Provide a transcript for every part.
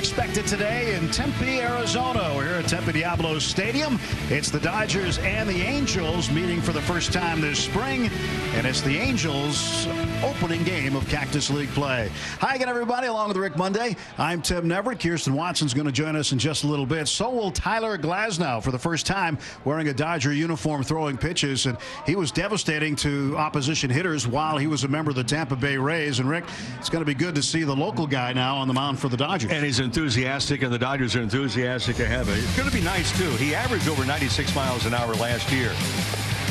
expected today in Tempe, Arizona. We're here at Tempe Diablos Stadium. It's the Dodgers and the Angels meeting for the first time this spring, and it's the Angels' opening game of Cactus League play. Hi again, everybody. Along with Rick Monday, I'm Tim Neveritt. Kirsten Watson's going to join us in just a little bit. So will Tyler Glasnow, for the first time wearing a Dodger uniform, throwing pitches, and he was devastating to opposition hitters while he was a member of the Tampa Bay Rays. And Rick, it's going to be good to see the local guy now on the mound for the Dodgers. And he's enthusiastic, and the Dodgers are enthusiastic to have it. It's going to be nice, too. He averaged over 96 miles an hour last year.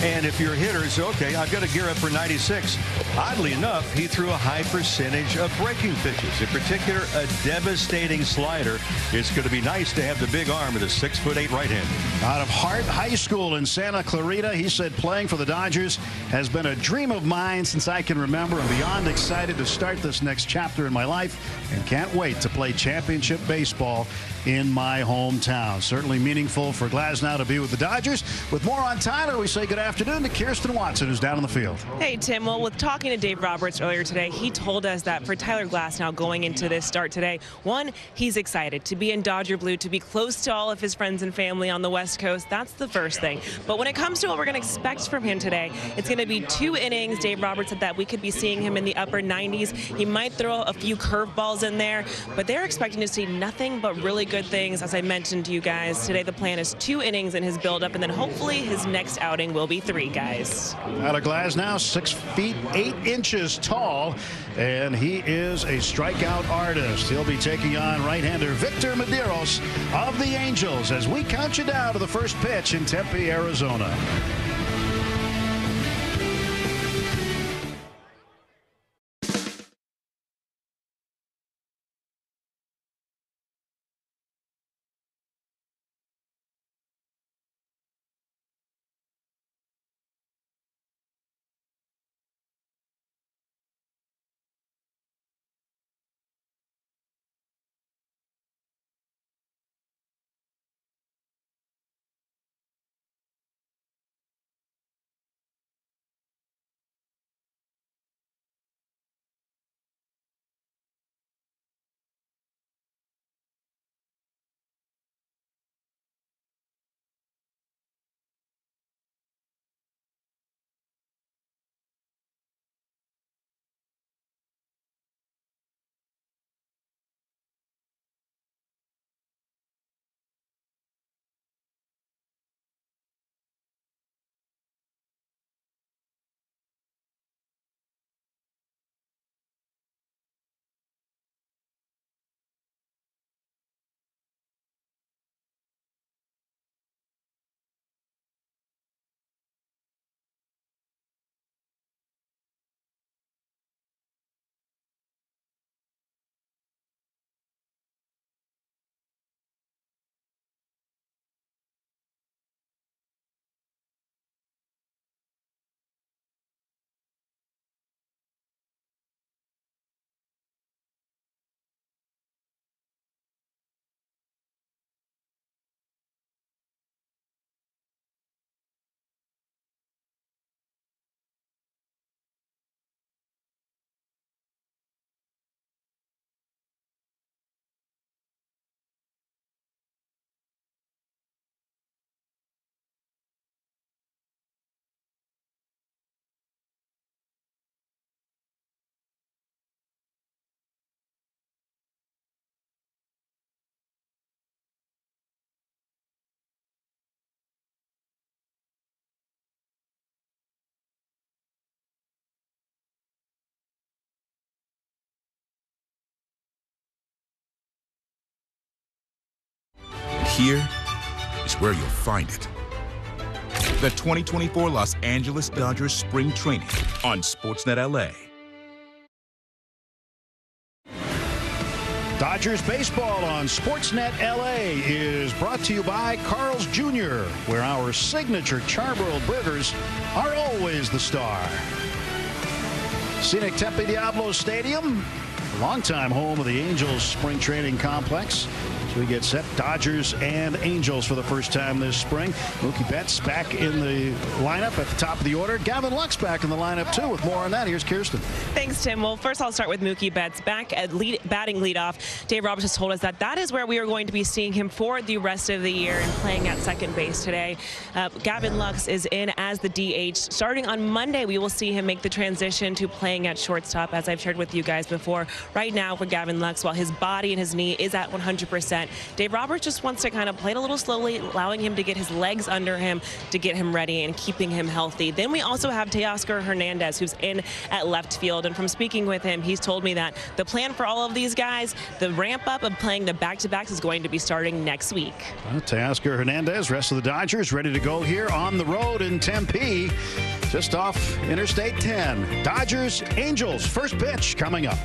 And if you're a hitter, it's okay, I've got to gear up for 96. Oddly enough, he threw a high percentage of breaking pitches, in particular a devastating slider. It's going to be nice to have the big arm of the 6'8" right-hander. Out of Hart High School in Santa Clarita, he said playing for the Dodgers has been a dream of mine since I can remember. I'm beyond excited to start this next chapter in my life and can't wait to play championship baseball in my hometown. Certainly meaningful for Glasnow to be with the Dodgers. With more on Tyler, we say good afternoon to Kirsten Watson, who's down on the field. Hey, Tim. Well, with talking to Dave Roberts earlier today, he told us that for Tyler Glasnow going into this start today, one, he's excited to be in Dodger blue, to be close to all of his friends and family on the West Coast. That's the first thing. But when it comes to what we're going to expect from him today, it's going to be 2 innings. Dave Roberts said that we could be seeing him in the upper 90s. He might throw a few curveballs in there, but they're expecting to see nothing but really good things. As I mentioned to you guys today, the plan is 2 innings in his buildup, and then hopefully his next outing will be 3, guys. Tyler Glasnow, 6'8" tall, and he is a strikeout artist. He'll be taking on right-hander Victor Medeiros of the Angels as we count you down to the first pitch in Tempe, Arizona. Here is where you'll find it. The 2024 Los Angeles Dodgers Spring Training on Sportsnet LA. Dodgers baseball on Sportsnet LA is brought to you by Carl's Jr., where our signature charbroiled burgers are always the star. Scenic Tempe Diablos Stadium, longtime home of the Angels Spring Training Complex. So we get set. Dodgers and Angels for the first time this spring. Mookie Betts back in the lineup at the top of the order. Gavin Lux back in the lineup too. With more on that, here's Kirsten. Thanks, Tim. Well, first I'll start with Mookie Betts back at batting leadoff. Dave Roberts has told us that that is where we are going to be seeing him for the rest of the year and playing at second base today. Gavin Lux is in as the DH. Starting on Monday, we will see him make the transition to playing at shortstop, as I've shared with you guys before. Right now for Gavin Lux, while his body and his knee is at 100%, Dave Roberts just wants to kind of play it a little slowly, allowing him to get his legs under him, to get him ready and keeping him healthy. Then we also have Teoscar Hernandez, who's in at left field, and from speaking with him, he's told me that the plan for all of these guys, the ramp up of playing the back-to-backs, is going to be starting next week. Well, Teoscar Hernandez, rest of the Dodgers, ready to go here on the road in Tempe, just off Interstate 10. Dodgers, Angels, first pitch coming up.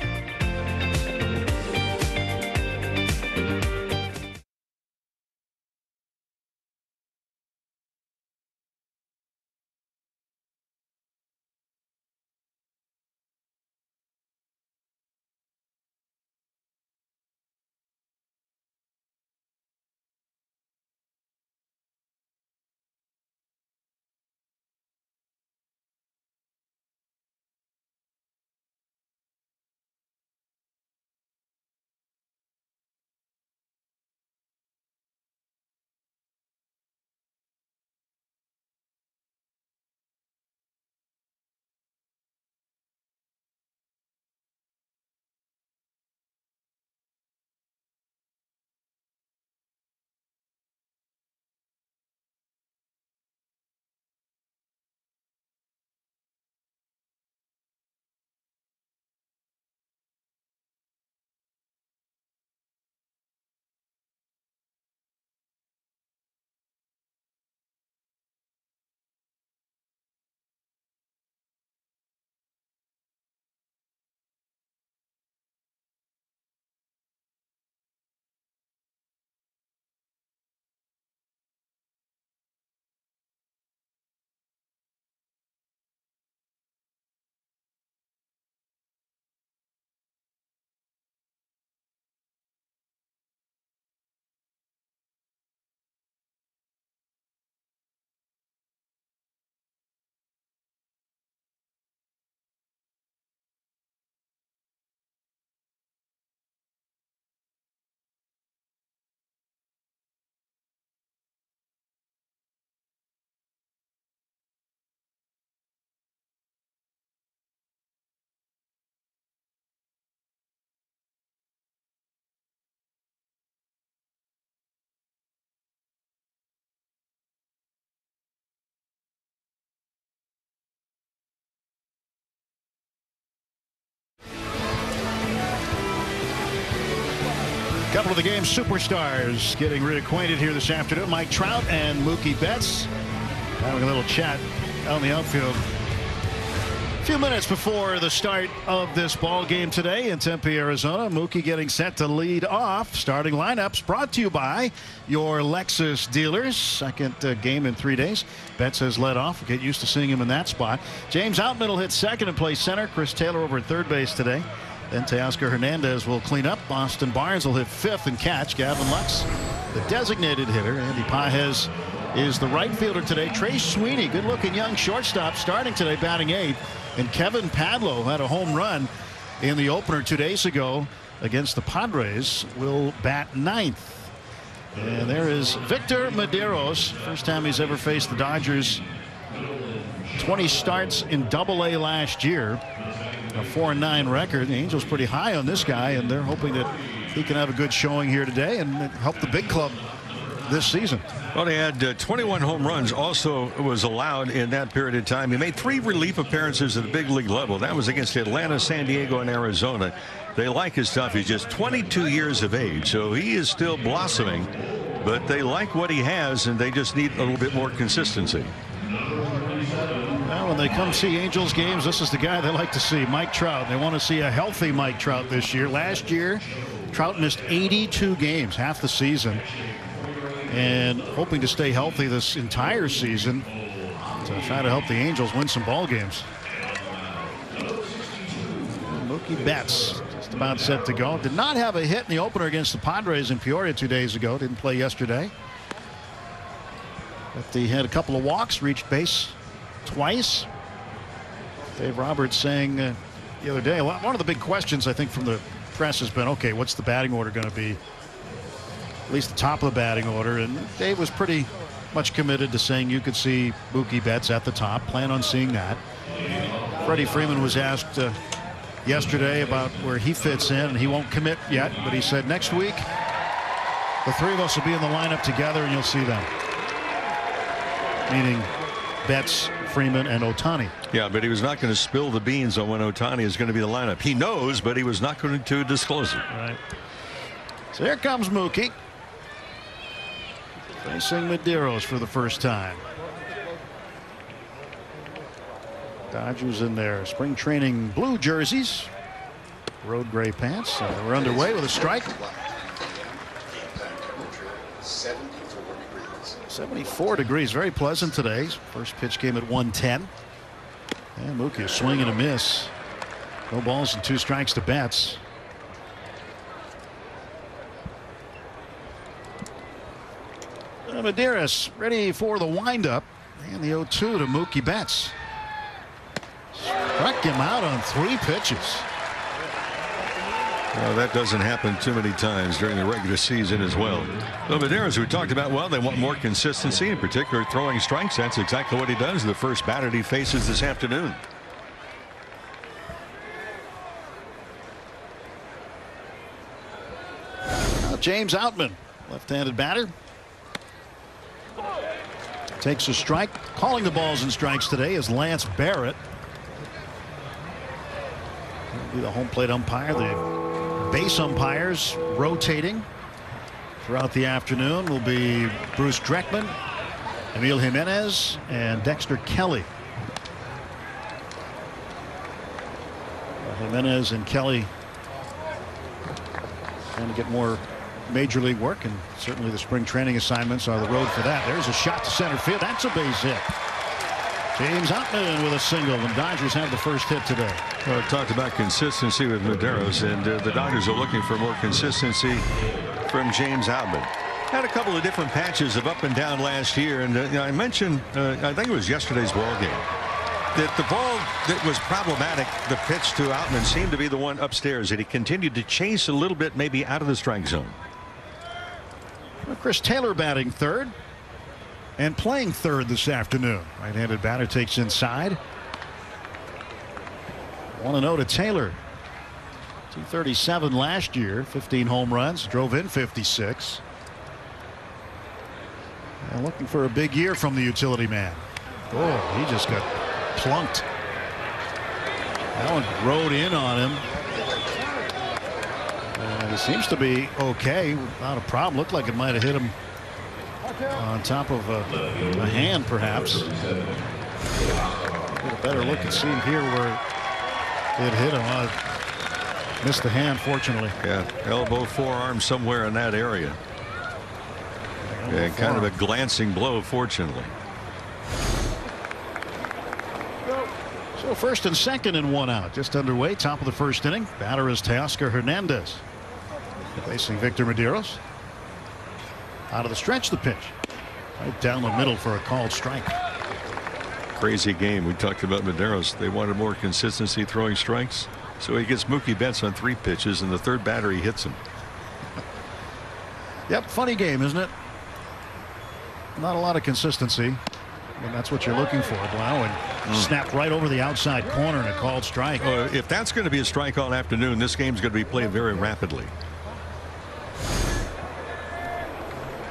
Couple of the game's superstars getting reacquainted here this afternoon. Mike Trout and Mookie Betts having a little chat on the outfield. A few minutes before the start of this ball game today in Tempe, Arizona. Mookie getting set to lead off. Starting lineups brought to you by your Lexus dealers. Second game in 3 days. Betts has led off. We'll get used to seeing him in that spot. James Outmiddle hits second and plays center. Chris Taylor over at third base today. Then Teoscar Hernandez will clean up. Austin Barnes will hit fifth and catch. Gavin Lux, the designated hitter. Andy Pages is the right fielder today. Trey Sweeney, good-looking young shortstop, starting today, batting eighth. And Kevin Padlow had a home run in the opener 2 days ago against the Padres, will bat ninth. And there is Victor Medeiros. First time he's ever faced the Dodgers. 20 starts in Double-A last year. A 4-9 record. The Angels pretty high on this guy, and they're hoping that he can have a good showing here today and help the big club this season. Well, he had 21 home runs. Also was allowed in that period of time. He made 3 relief appearances at the big league level. That was against Atlanta, San Diego, and Arizona. They like his stuff. He's just 22 years of age, so he is still blossoming, but they like what he has, and they just need a little bit more consistency. Well, when they come see Angels games, this is the guy they like to see, Mike Trout. They want to see a healthy Mike Trout this year. Last year, Trout missed 82 games, half the season, and hoping to stay healthy this entire season to try to help the Angels win some ball games. Mookie Betts Just about set to go. Did not have a hit in the opener against the Padres in Peoria 2 days ago. Didn't play yesterday. But he had a couple of walks, reached base twice. Dave Roberts saying the other day, one of the big questions I think from the press has been, okay, what's the batting order going to be? At least the top of the batting order. And Dave was pretty much committed to saying you could see Mookie Betts at the top. Plan on seeing that. Freddie Freeman was asked yesterday about where he fits in, and he won't commit yet, but he said next week the three of us will be in the lineup together and you'll see them. Meaning Betts, Freeman, and Ohtani. Yeah, but he was not going to spill the beans on when Ohtani is going to be in the lineup. He knows, but he was not going to disclose it. Right. So here comes Mookie. Facing Medeiros for the first time. Dodgers in their spring training blue jerseys, road gray pants. So we're underway with a strike. 74 degrees, very pleasant today. First pitch came at 110. And Mookie, a swing and a miss. No balls and two strikes to Betts. Medeiros ready for the windup, and the 0-2 to Mookie Betts. Struck him out on 3 pitches. Well, that doesn't happen too many times during the regular season as well. Well, Medeiros, we talked about, well, they want more consistency, in particular throwing strikes. That's exactly what he does. The first batter he faces this afternoon. Now James Outman, left-handed batter, takes a strike. Calling the balls and strikes today is Lance Barrett. Be the home plate umpire. The base umpires rotating throughout the afternoon will be Bruce Dreckman, Emil Jimenez, and Dexter Kelly. Jimenez and Kelly trying to get more major league work, and certainly the spring training assignments are the road for that. There's a shot to center field. That's a base hit. James Outman with a single, and Dodgers have the first hit today. Well, I talked about consistency with Medeiros, and the Dodgers are looking for more consistency from James Outman. Had a couple of different patches of up and down last year, and I mentioned, I think it was yesterday's ball game, that the ball that was problematic, the pitch to Outman, seemed to be the one upstairs that he continued to chase a little bit, maybe out of the strike zone. Chris Taylor batting third and playing third this afternoon. Right-handed batter takes inside. 1-0 to Taylor. 237 last year, 15 home runs, drove in 56. And looking for a big year from the utility man. Oh, he just got plunked. That one rode in on him. And he seems to be okay, not a problem. Looked like it might have hit him on top of a hand, perhaps. Get a better look and see here where it hit him. Missed the hand, fortunately. Yeah, elbow, forearm, somewhere in that area. Yeah, kind of a glancing blow, fortunately. So first and second and one out. Just underway, top of the first inning. Batter is Teoscar Hernandez, facing Victor Medeiros. Out of the stretch, the pitch right down the middle for a called strike. Crazy game. We talked about Medeiros. They wanted more consistency throwing strikes, so he gets Mookie Betts on 3 pitches, and the third batter he hits him. Yep, funny game, isn't it? Not a lot of consistency, and that's what you're looking for. Allowing snapped right over the outside corner and a called strike. If that's going to be a strike all afternoon, this game's going to be played very rapidly.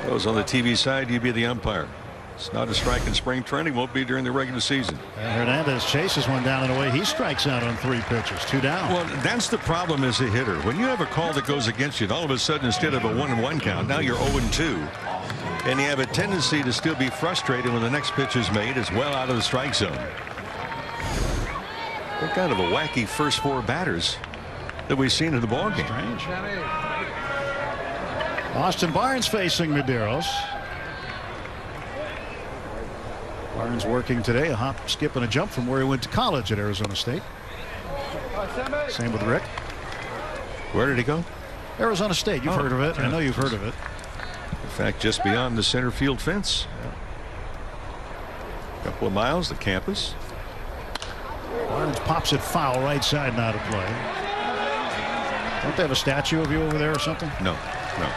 Those on the TV side, you'd be the umpire. It's not a strike in spring training, won't be during the regular season. And Hernandez chases one down and away. He strikes out on 3 pitches, 2 down. Well, that's the problem as a hitter. When you have a call that goes against you, and all of a sudden, instead of a 1-1 count, now you're 0-2. And you have a tendency to still be frustrated when the next pitch is made as well out of the strike zone. What kind of a wacky first 4 batters that we've seen in the ballgame. Strange. Austin Barnes facing Medeiros. Barnes working today, a hop, skip, and a jump from where he went to college at Arizona State. Same with Rick. Where did he go? Arizona State. You've heard of it. I know you've heard of it. In fact, just beyond the center field fence. A couple of miles, the campus. Barnes pops it foul, right side, not a play. Don't they have a statue of you over there or something? No, no.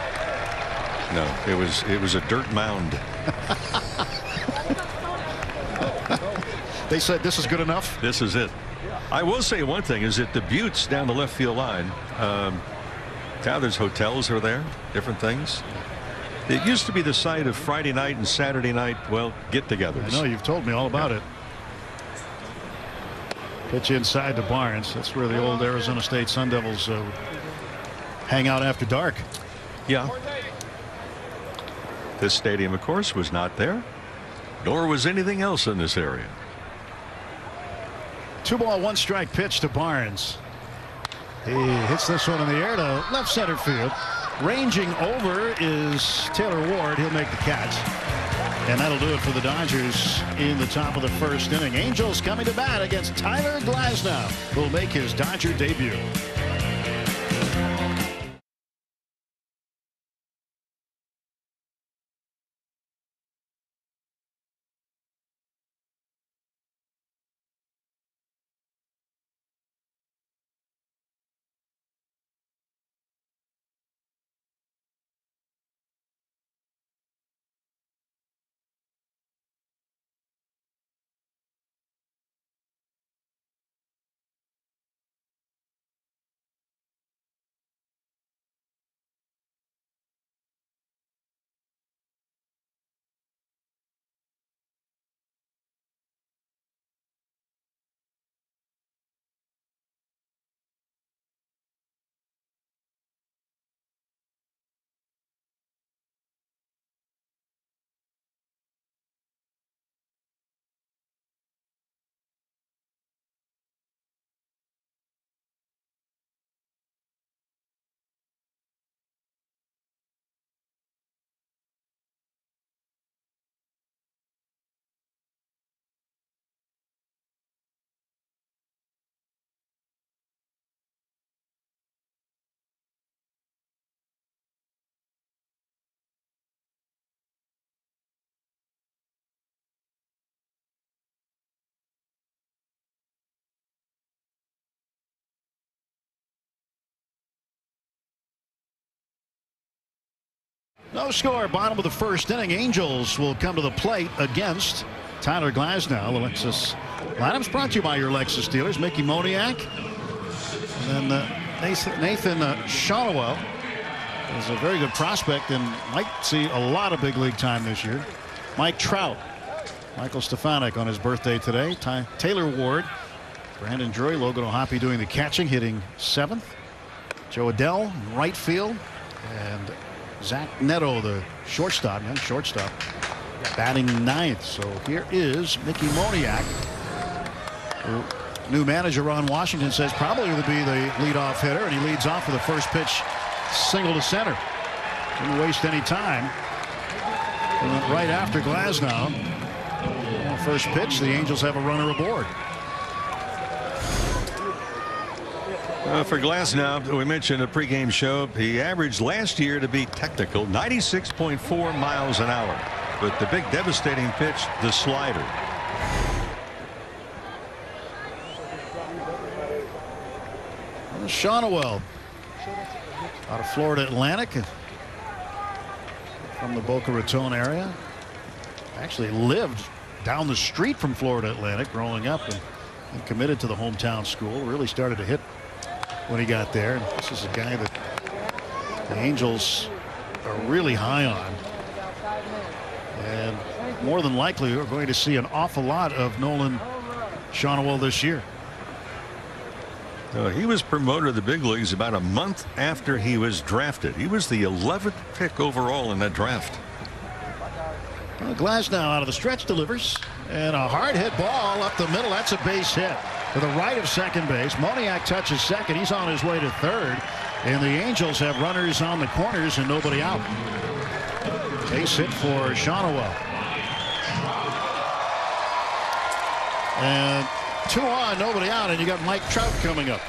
No, it was a dirt mound. They said this is good enough. This is it. I will say one thing is that the Buttes down the left field line. Now there's hotels are there, different things. It used to be the site of Friday night and Saturday night, well, get-togethers. I know, you've told me all about it. Pitch inside to Barnes. That's where the old Arizona State Sun Devils hang out after dark. Yeah. This stadium, of course, was not there, nor was anything else in this area. 2-1 strike pitch to Barnes. He hits this one in the air to left center field. Ranging over is Taylor Ward. He'll make the catch. And that'll do it for the Dodgers in the top of the first inning. Angels coming to bat against Tyler Glasnow, who'll make his Dodger debut. No score, bottom of the first inning. Angels will come to the plate against Tyler Glasnow. Alexis Lanham's brought to you by your Lexus dealers. Mickey Moniak. And Nathan Shallowell is a very good prospect and might see a lot of big league time this year. Mike Trout. Michael Stefanik on his birthday today. Taylor Ward. Brandon Drury. Logan O'Hoppe doing the catching, hitting seventh. Joe Adell, right field. And Zach Neto, the shortstop, young shortstop, batting ninth. So here is Mickey Moniak, who new manager Ron Washington says probably will be the leadoff hitter, and he leads off with a first pitch single to center. Didn't waste any time. And went right after Glasnow. On first pitch, the Angels have a runner aboard. For Glasnow, we mentioned a pregame show. He averaged last year, to be technical, 96.4 miles an hour. But the big devastating pitch, the slider. Shallowell out of Florida Atlantic from the Boca Raton area. Actually lived down the street from Florida Atlantic growing up and committed to the hometown school. Really started to hit when he got there. This is a guy that the Angels are really high on, and more than likely we're going to see an awful lot of Nolan Shallowell this year. He was promoted to the big leagues about a month after he was drafted. He was the 11th pick overall in that draft. Well, Glasnow out of the stretch delivers, and a hard hit ball up the middle. That's a base hit to the right of second base. Moniak touches second. He's on his way to third, and the Angels have runners on the corners and nobody out. Base hit for Shallowell. And 2 on, nobody out, and you got Mike Trout coming up.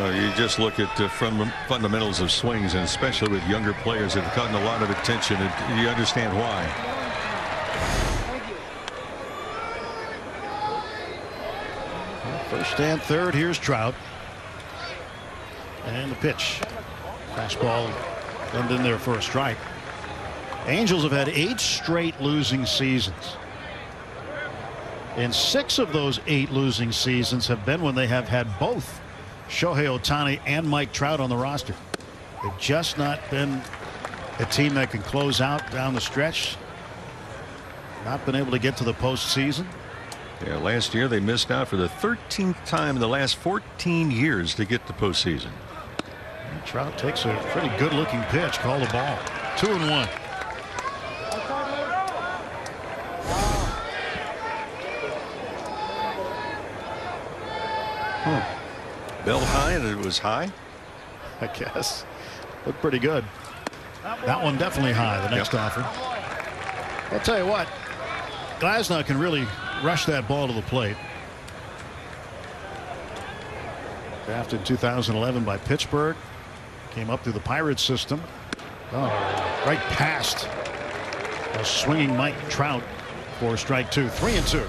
You just look at the fundamentals of swings, and especially with younger players that have gotten a lot of attention, and you understand why. First and third, here's Trout. And the pitch. Fastball comes in there for a strike. Angels have had 8 straight losing seasons. And 6 of those 8 losing seasons have been when they have had both Shohei Ohtani and Mike Trout on the roster. They've just not been a team that can close out down the stretch. Not been able to get to the postseason. Yeah, last year they missed out for the 13th time in the last 14 years to get the postseason. And Trout takes a pretty good looking pitch, call the ball. 2-1. Bell high, and it was high, I guess. Looked pretty good. That one definitely high, the next offer. I'll tell you what, Glasnow can really rush that ball to the plate. Drafted in 2011 by Pittsburgh. Came up through the Pirates system. Oh, right past a swinging Mike Trout for strike two. 3-2.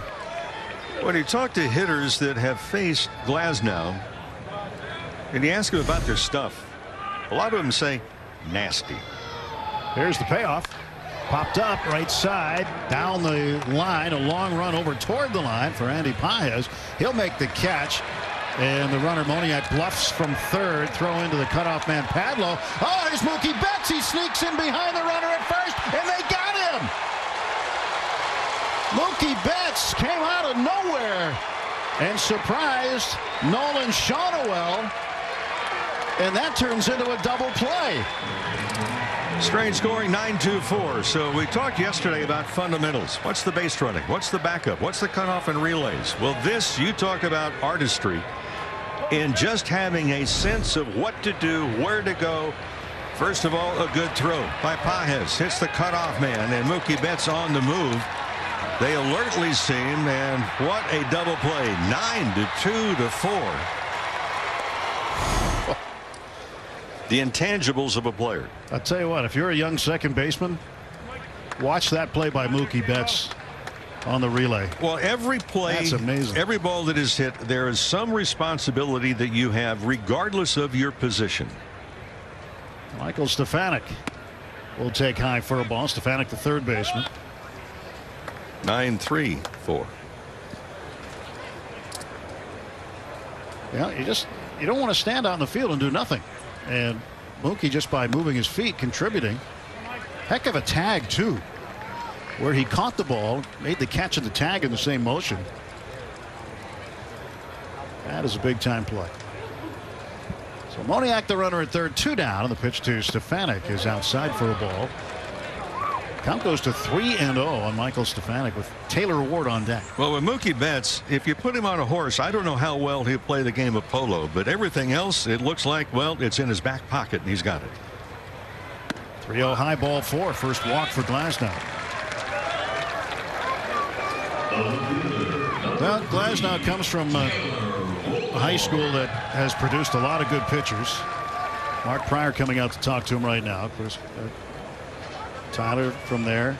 When you talk to hitters that have faced Glasnow, and you ask them about their stuff, a lot of them say nasty. Here's the payoff. Popped up right side, down the line, a long run over toward the line for Andy Paez. He'll make the catch. And the runner Moniak bluffs from third, throw into the cutoff man Padlow. Oh, here's Mookie Betts. He sneaks in behind the runner at first, and they got him. Mookie Betts came out of nowhere and surprised Nolan Shawnwell, and that turns into a double play. Strange scoring, 9-2-4. So we talked yesterday about fundamentals. What's the base running? What's the backup? What's the cutoff and relays? Well, this, you talk about artistry and just having a sense of what to do, where to go. First of all, a good throw by Paez. Hits the cutoff man, and Mookie Betts on the move. They alertly seem, and what a double play. 9-2-4. The intangibles of a player. I'll tell you what, if you're a young second baseman, watch that play by Mookie Betts on the relay. Well, every play, that's amazing. Every ball that is hit, there is some responsibility that you have regardless of your position. Michael Stefanik will take high for a ball. Stefanik, the third baseman. 9-3-4. Yeah, you don't want to stand out in the field and do nothing. And Mookie, just by moving his feet, contributing. Heck of a tag too, where he caught the ball, made the catch and the tag in the same motion. That is a big time play. So Moniak, the runner at third, 2 down, and the pitch to Stefanik is outside for a ball. Count goes to 3-0 on Michael Stefanik with Taylor Ward on deck. Well, with Mookie Betts, if you put him on a horse, I don't know how well he'll play the game of polo, but everything else, it looks like, well, it's in his back pocket, and he's got it. 3-0 high, ball 4, first walk for Glasnow. Well, Glasnow comes from a high school that has produced a lot of good pitchers. Mark Pryor coming out to talk to him right now. Of course, Tyler from there.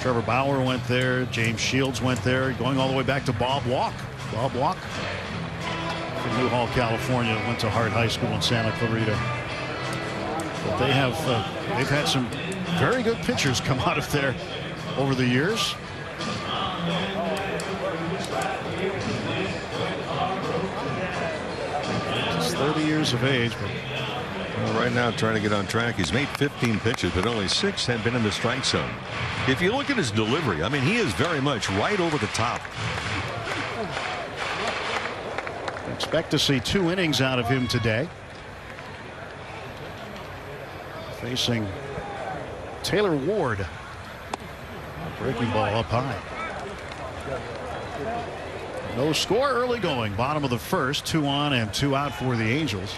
Trevor Bauer went there. James Shields went there. Going all the way back to Bob Walk. Bob Walk from Newhall, California, went to Hart High School in Santa Clarita. But they have they've had some very good pitchers come out of there over the years. He's 30 years of age, but right now trying to get on track. He's made 15 pitches, but only 6 have been in the strike zone. If you look at his delivery, I mean, he is very much right over the top. Expect to see 2 innings out of him today. Facing Taylor Ward. Breaking ball up high. No score early going. Bottom of the first, 2 on and 2 out for the Angels.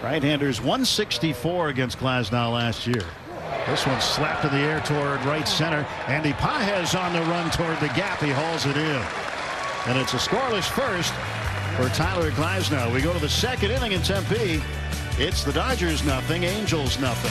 Right-handers 164 against Glasnow last year. This one slapped in the air toward right center. Andy Paez on the run toward the gap. He hauls it in. And it's a scoreless first for Tyler Glasnow. We go to the second inning in Tempe. It's the Dodgers nothing, Angels nothing.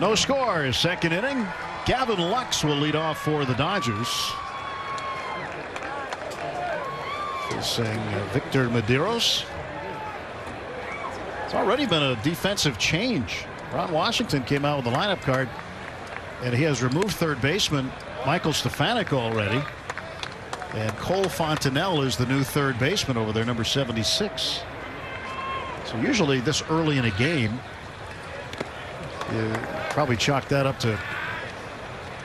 No scores, second inning. Gavin Lux will lead off for the Dodgers. Facing Victor Medeiros. It's already been a defensive change. Ron Washington came out with the lineup card, and he has removed third baseman Michael Stefanik already. And Cole Fontenelle is the new third baseman over there, number 76. So usually this early in a game, you probably chalk that up to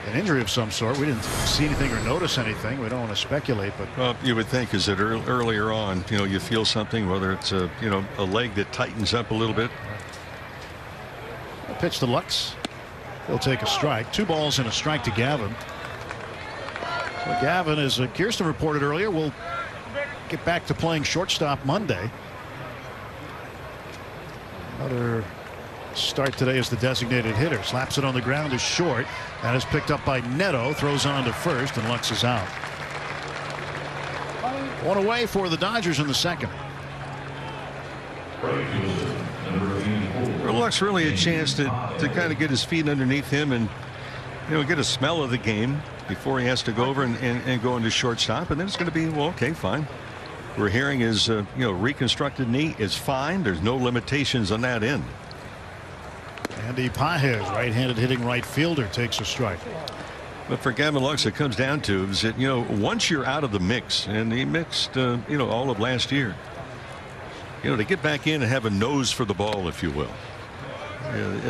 an injury of some sort. We didn't see anything or notice anything. We don't want to speculate, but well, you would think is that earlier on, you know, you feel something, whether it's a, you know, a leg that tightens up a little bit. Pitch to Lux. He'll take a strike. 2 balls and a strike to Gavin. So Gavin, as Kirsten reported earlier, will get back to playing shortstop Monday. Another start today is the designated hitter. Slaps it on the ground, is short. That is picked up by Neto. Throws on to first, and Lux is out. 1 away for the Dodgers in the second. Well, Lux really a chance to kind of get his feet underneath him and, you know, get a smell of the game before he has to go over and go into shortstop. And then it's going to be, well, okay, fine. We're hearing his you know, reconstructed knee is fine. There's no limitations on that end. Andy Pages, right-handed hitting right fielder, takes a strike. But for Gavin Lux, it comes down to is that, you know, once you're out of the mix, and he mixed, you know, all of last year, you know, to get back in and have a nose for the ball, if you will.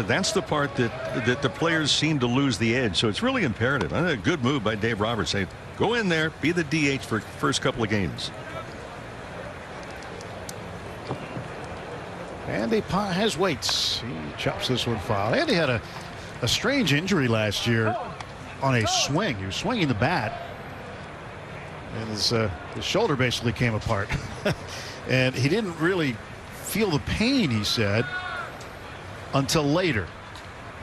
That's the part that the players seem to lose the edge. So it's really imperative. I think a good move by Dave Roberts. Hey, go in there, be the DH for first couple of games. Andy Pages waits. He chops this one foul. Andy had a strange injury last year on a swing. He was swinging the bat, and his shoulder basically came apart. And he didn't really feel the pain, he said, until later.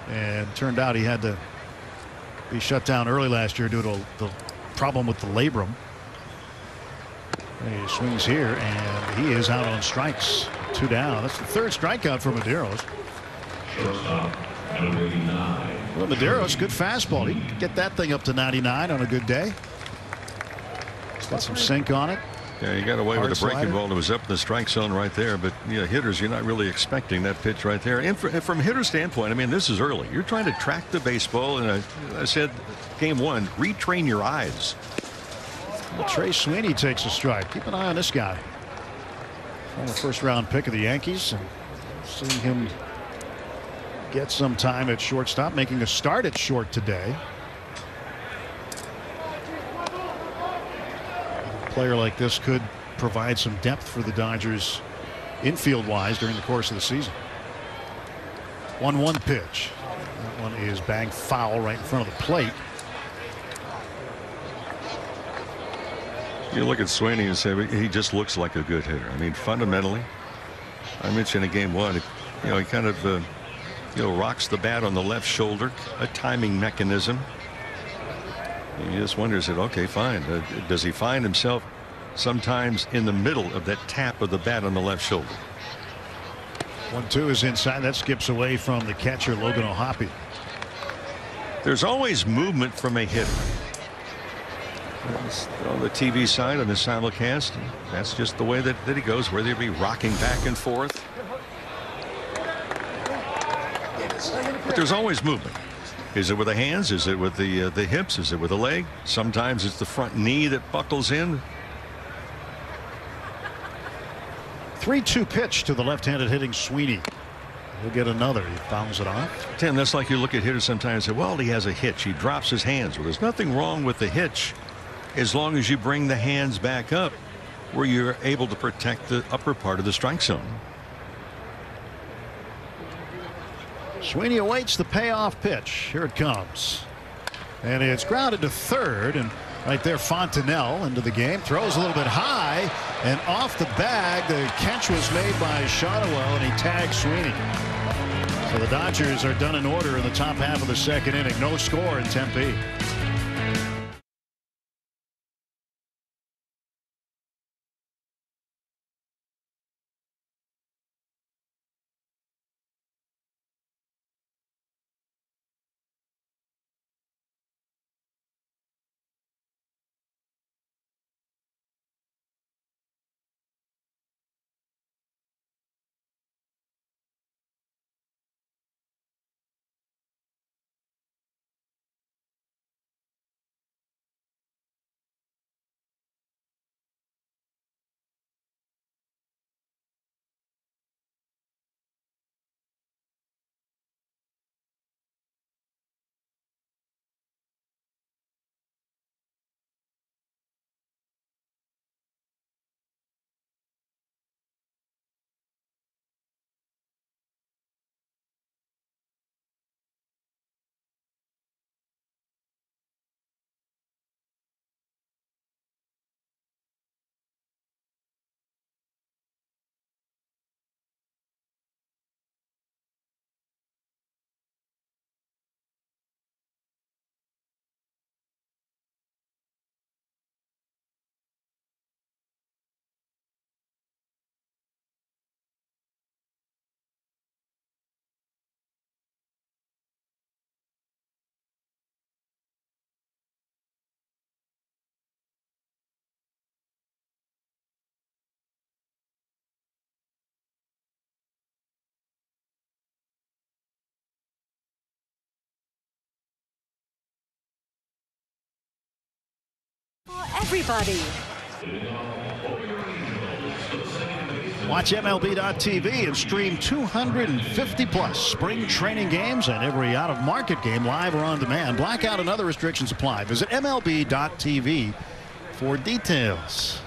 And turned out he had to be shut down early last year due to the problem with the labrum. And he swings here, and he is out on strikes. 2 down. That's the 3rd strikeout for Medeiros. Well, Medeiros, good fastball. He can get that thing up to 99 on a good day. He's got some sink on it. Yeah, he got away with a breaking ball that was up in the strike zone right there. But yeah, hitters, you're not really expecting that pitch right there. And from hitter's standpoint, I mean, this is early. You're trying to track the baseball, and I said, game 1, retrain your eyes. Well, Trey Sweeney takes a strike. Keep an eye on this guy. On the first-round pick of the Yankees, and seeing him get some time at shortstop, making a start at short today. player like this could provide some depth for the Dodgers infield wise during the course of the season. 1-1 pitch. That one is bagged foul right in front of the plate. You look at Sweeney and say he just looks like a good hitter. I mean, fundamentally, I mentioned in game one, you know, he kind of rocks the bat on the left shoulder, a timing mechanism. He just wonders that, okay, fine, does he find himself sometimes in the middle of that tap of the bat on the left shoulder? 1-2 is inside. That skips away from the catcher, Logan O'Hoppe. There's always movement from a hitter. That's on the TV side on the simulcast. That's just the way that he goes, whether it be rocking back and forth. But there's always movement. Is it with the hands? Is it with the hips? Is it with the leg? Sometimes it's the front knee that buckles in. 3-2 pitch to the left-handed hitting Sweeney. He'll get another. He fouls it off. Tim, that's like you look at hitters sometimes and say, well, he has a hitch. He drops his hands. Well, there's nothing wrong with the hitch as long as you bring the hands back up where you're able to protect the upper part of the strike zone. Sweeney awaits the payoff pitch. Here it comes. And it's grounded to third, and right there, Fontenelle into the game, throws a little bit high and off the bag. The catch was made by Shotwell, and he tagged Sweeney. So the Dodgers are done in order in the top half of the second inning. No score in Tempe. Everybody. Watch MLB.TV and stream 250 plus spring training games and every out of market game live or on demand. Blackout and other restrictions apply. Visit MLB.TV for details.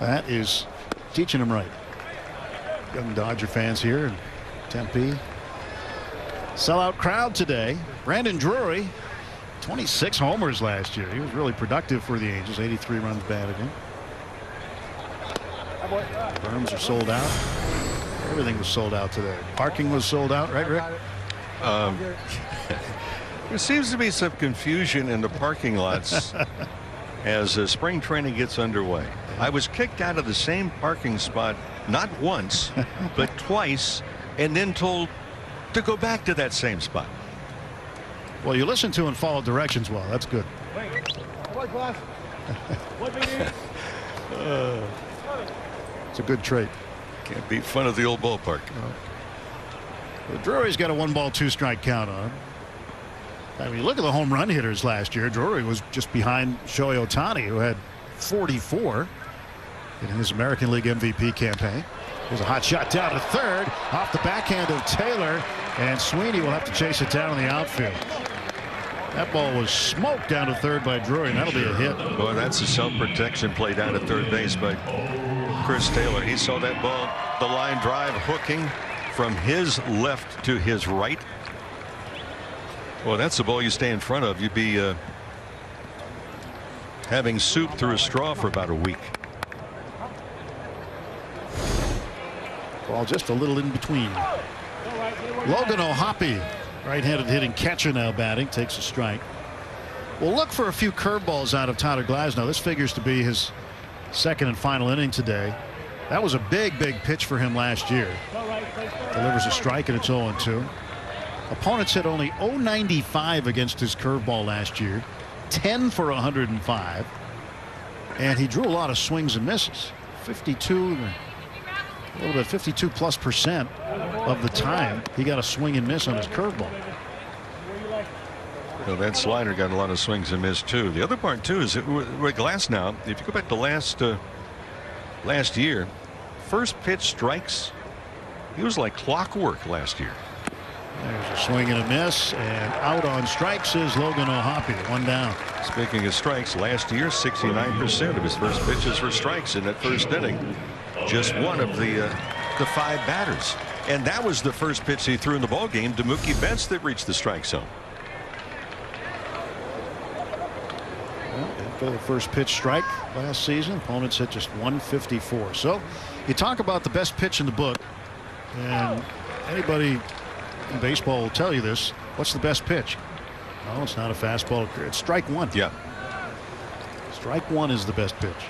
That is teaching them right. Young Dodger fans here in Tempe. Sellout crowd today. Brandon Drury, 26 homers last year. He was really productive for the Angels. 83 runs batted in. Berms are sold out. Everything was sold out today. Parking was sold out, right, Rick? There seems to be some confusion in the parking lots as spring training gets underway. I was kicked out of the same parking spot not once, but twice, and then told to go back to that same spot. Well, you listen to and follow directions well. That's good. It's a good trait. Can't beat fun at the old ballpark. Well, Drury's got a 1-ball, 2-strike count on. I mean, look at the home run hitters last year. Drury was just behind Shohei Ohtani, who had 44 in his American League MVP campaign. There's a hot shot down to third, off the backhand of Taylor, and Sweeney will have to chase it down in the outfield. That ball was smoked down to third by Drury, and that'll be a hit. Boy, that's a self-protection play down to third base by Chris Taylor. He saw that ball, the line drive hooking from his left to his right. Well, that's the ball you stay in front of. You'd be having soup through a straw for about a week. Ball just a little in between. Logan O'Hoppe, right-handed hitting catcher, now batting, takes a strike. We'll look for a few curveballs out of Tyler Glasnow. This figures to be his second and final inning today. That was a big pitch for him last year. Delivers a strike, and it's 0-2. Opponents hit only .095 against his curveball last year, 10 for 105, and he drew a lot of swings and misses, 52, a little bit, 52+% of the time he got a swing and miss on his curveball. Well, that slider got a lot of swings and miss too. The other part too is with Glasnow, if you go back to last year, first pitch strikes, he was like clockwork last year. There's a swing and a miss, and out on strikes is Logan O'Hoppe, one down. Speaking of strikes, last year 69% of his first pitches were strikes in that first inning. Just one of the five batters, and that was the first pitch he threw in the ball game to Mookie Betts that reached the strike zone. Well, for the first pitch strike last season, opponents hit just .154. So you talk about the best pitch in the book, and anybody in baseball will tell you this. What's the best pitch? Well, it's not a fastball. It's strike one. Yeah. Strike one is the best pitch.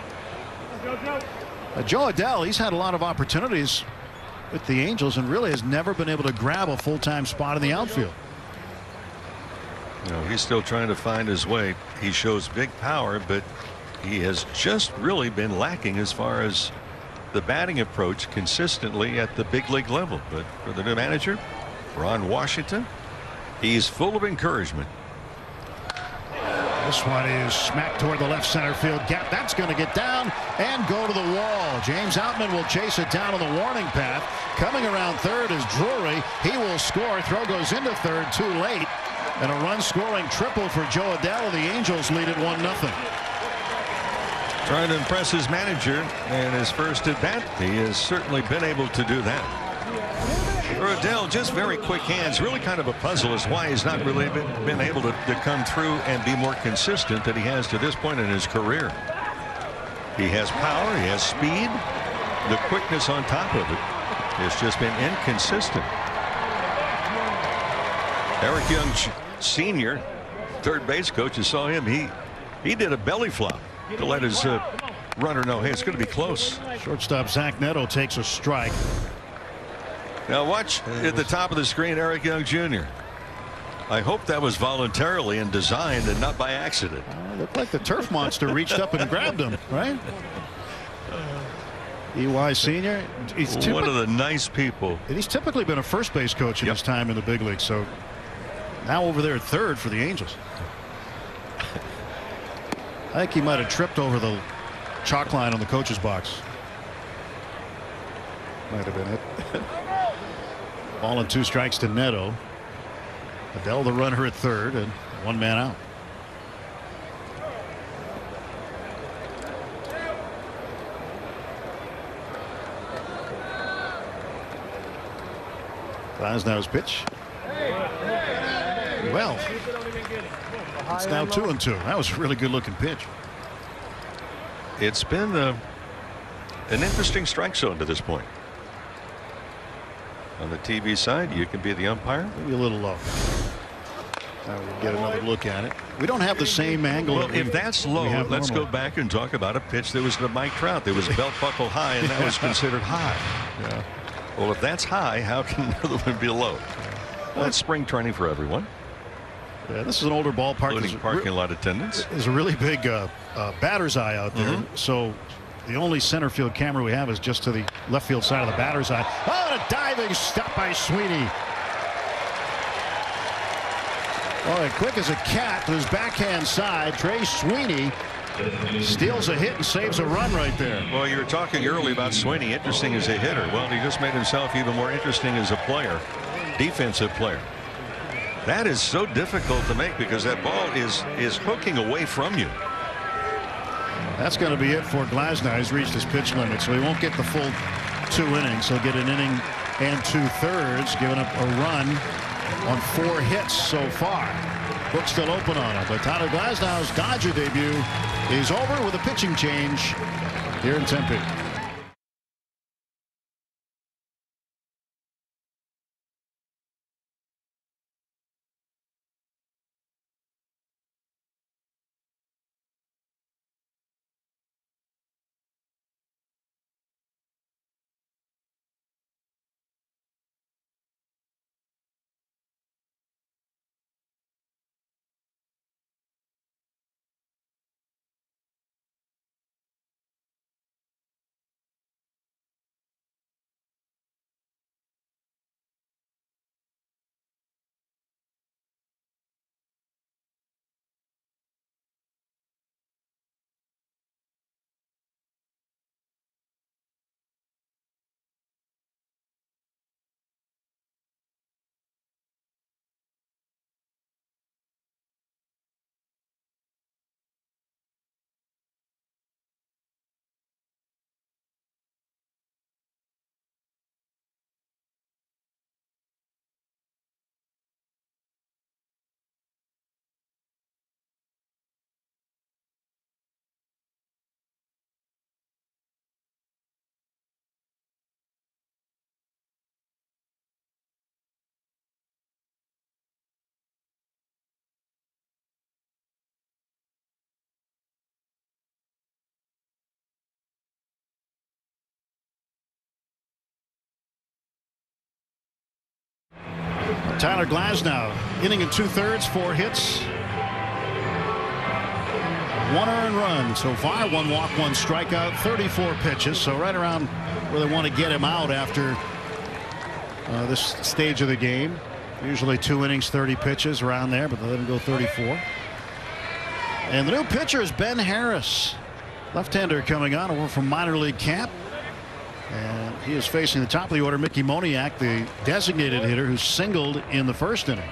Joe Adele, he's had a lot of opportunities with the Angels and really has never been able to grab a full-time spot in the outfield. You know, he's still trying to find his way. He shows big power, but he has just really been lacking as far as the batting approach consistently at the big league level. But for the new manager, Ron Washington, he's full of encouragement. This one is smacked toward the left center field gap. That's going to get down and go to the wall. James Outman will chase it down on the warning path. Coming around third is Drury. He will score. Throw goes into third, too late, and a run scoring triple for Joe Adele. The Angels lead at 1-0. Trying to impress his manager and his first at bat. He has certainly been able to do that. Adele, just very quick hands, really kind of a puzzle as why he's not really been able to come through and be more consistent than he has to this point in his career. He has power, he has speed, the quickness on top of it. It's just been inconsistent. Eric Young Sr., third base coach, you saw him. He did a belly flop to let his runner know, hey, it's going to be close. Shortstop Zach Neto takes a strike. Now watch at the top of the screen, Eric Young Jr. I hope that was voluntarily and designed and not by accident. Looked like the turf monster reached up and grabbed him, right? EY Sr. He's one of the nice people. And he's typically been a first base coach in his time in the big league. So now over there at third for the Angels. I think he might have tripped over the chalk line on the coach's box. Might have been it. Ball and two strikes to Neto. Adele the runner at third and one man out. Glasnow's pitch. Well, it's now 2-2. That was a really good looking pitch. It's been an interesting strike zone to this point. On the TV side, you can be the umpire. Maybe a little low. We'll get another look at it. We don't have the same angle. Well, if that's low, let's go back and talk about a pitch that was to Mike Trout. There was a belt buckle high, and that was considered high. Yeah. Well, if that's high, how can another one be low? Well, that's spring training for everyone. Yeah, this is an older ballpark. Including parking lot attendants. There's a really big batter's eye out there. So the only center field camera we have is just to the left field side of the batter's eye. Oh, and a diving stop by Sweeney. Oh, and quick as a cat to his backhand side, Trey Sweeney steals a hit and saves a run right there. Well, you were talking early about Sweeney, interesting as a hitter. Well, he just made himself even more interesting as a player, defensive player. That is so difficult to make because that ball is hooking away from you. That's going to be it for Glasnow. He's reached his pitch limit, so he won't get the full 2 innings. He'll get an inning and 2/3, giving up a run on 4 hits so far. Book's still open on it. But Tyler Glasnow's Dodger debut is over with a pitching change here in Tempe. Tyler Glasnow, inning and 2/3, 4 hits. 1 earned run so far, 1 walk, 1 strikeout, 34 pitches. So right around where they want to get him out after this stage of the game. Usually 2 innings, 30 pitches around there, but they let him go 34. And the new pitcher is Ben Harris, left-hander coming on over from minor league camp. And he is facing the top of the order, Mickey Moniak, the designated hitter who singled in the 1st inning.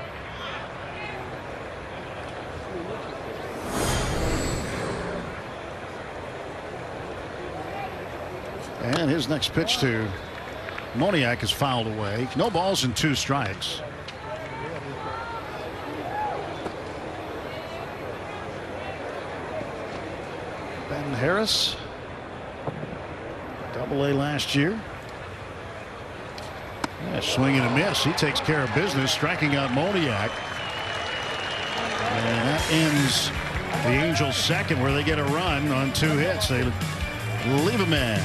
And his next pitch to Moniak is fouled away. No balls and 2 strikes. Ben Harris, Double-A last year. Yeah, swing and a miss. He takes care of business, striking out Moniak. And that ends the Angels' second, where they get a run on 2 hits. They leave a man.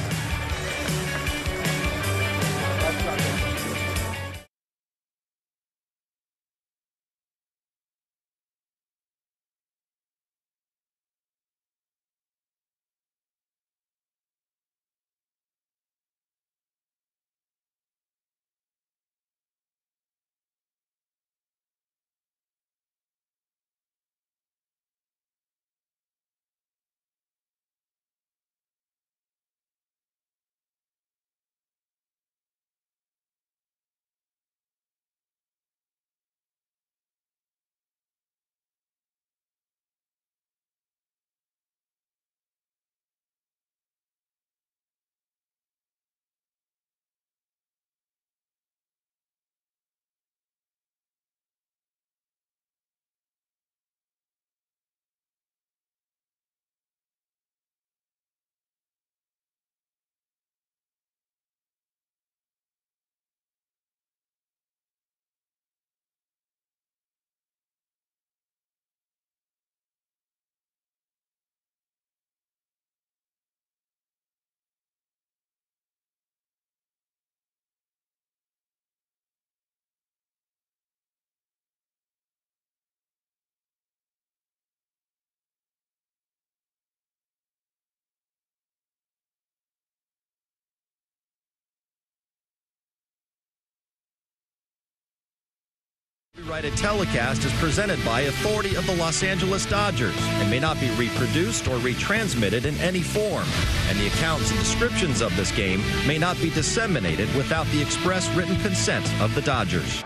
Copyrighted telecast is presented by authority of the Los Angeles Dodgers and may not be reproduced or retransmitted in any form, and the accounts and descriptions of this game may not be disseminated without the express written consent of the Dodgers.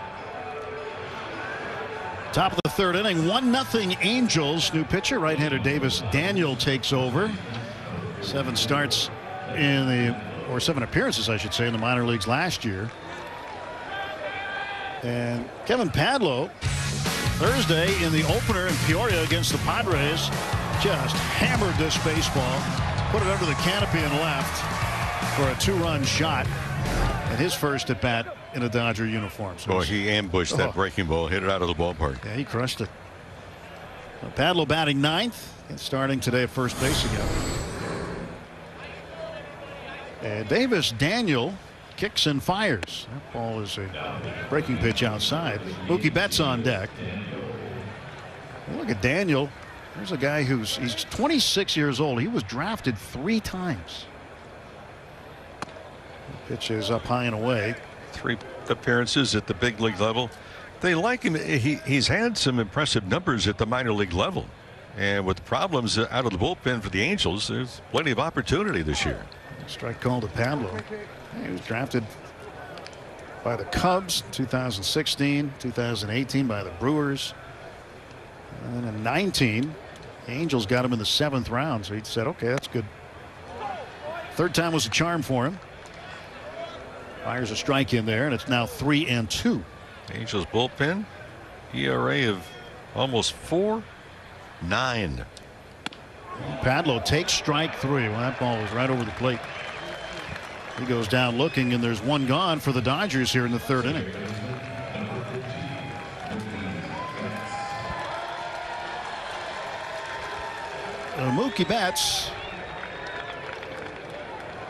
Top of the third inning, 1-0 Angels. New pitcher, right-hander Davis Daniel takes over. Seven appearances, I should say, in the minor leagues last year. And Kevin Padlow, Thursday in the opener in Peoria against the Padres, just hammered this baseball, put it under the canopy and left for a two-run shot. And his first at bat in a Dodger uniform. So he ambushed that breaking ball, hit it out of the ballpark. Yeah, he crushed it. Padlow batting ninth and starting today at first base again. And Davis Daniel kicks and fires. That ball is a breaking pitch outside. Mookie Betts on deck. Look at Daniel. There's a guy who's 26 years old. He was drafted 3 times. Pitch is up high and away. 3 appearances at the big league level. They like him. He's had some impressive numbers at the minor league level. And with problems out of the bullpen for the Angels, there's plenty of opportunity this year. Strike call to Padlow. He was drafted by the Cubs in 2016, 2018 by the Brewers. And then in 19, the Angels got him in the 7th round. So he said, okay, that's good. 3rd time was a charm for him. Fires a strike in there, and it's now 3-2. Angels bullpen, ERA of almost 4.9. Padlow takes strike 3. Well, that ball was right over the plate. He goes down looking, and there's one gone for the Dodgers here in the 3rd inning. Mookie Betts,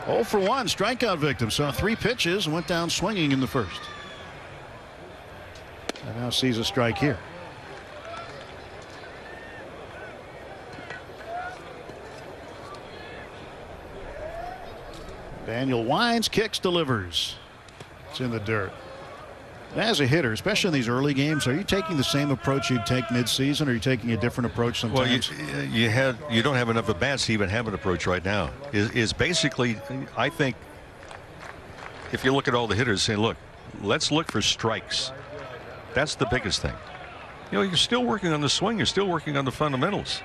0 for 1, strikeout victim. Saw 3 pitches and went down swinging in the 1st. And now sees a strike here. Daniel winds, kicks, delivers. It's in the dirt. And as a hitter, especially in these early games, are you taking the same approach you'd take midseason, or are you taking a different approach sometimes? Well, you don't have enough at bats to even have an approach right now. Is basically, I think, if you look at all the hitters, say, look, let's look for strikes. That's the biggest thing. You know, you're still working on the swing. You're still working on the fundamentals.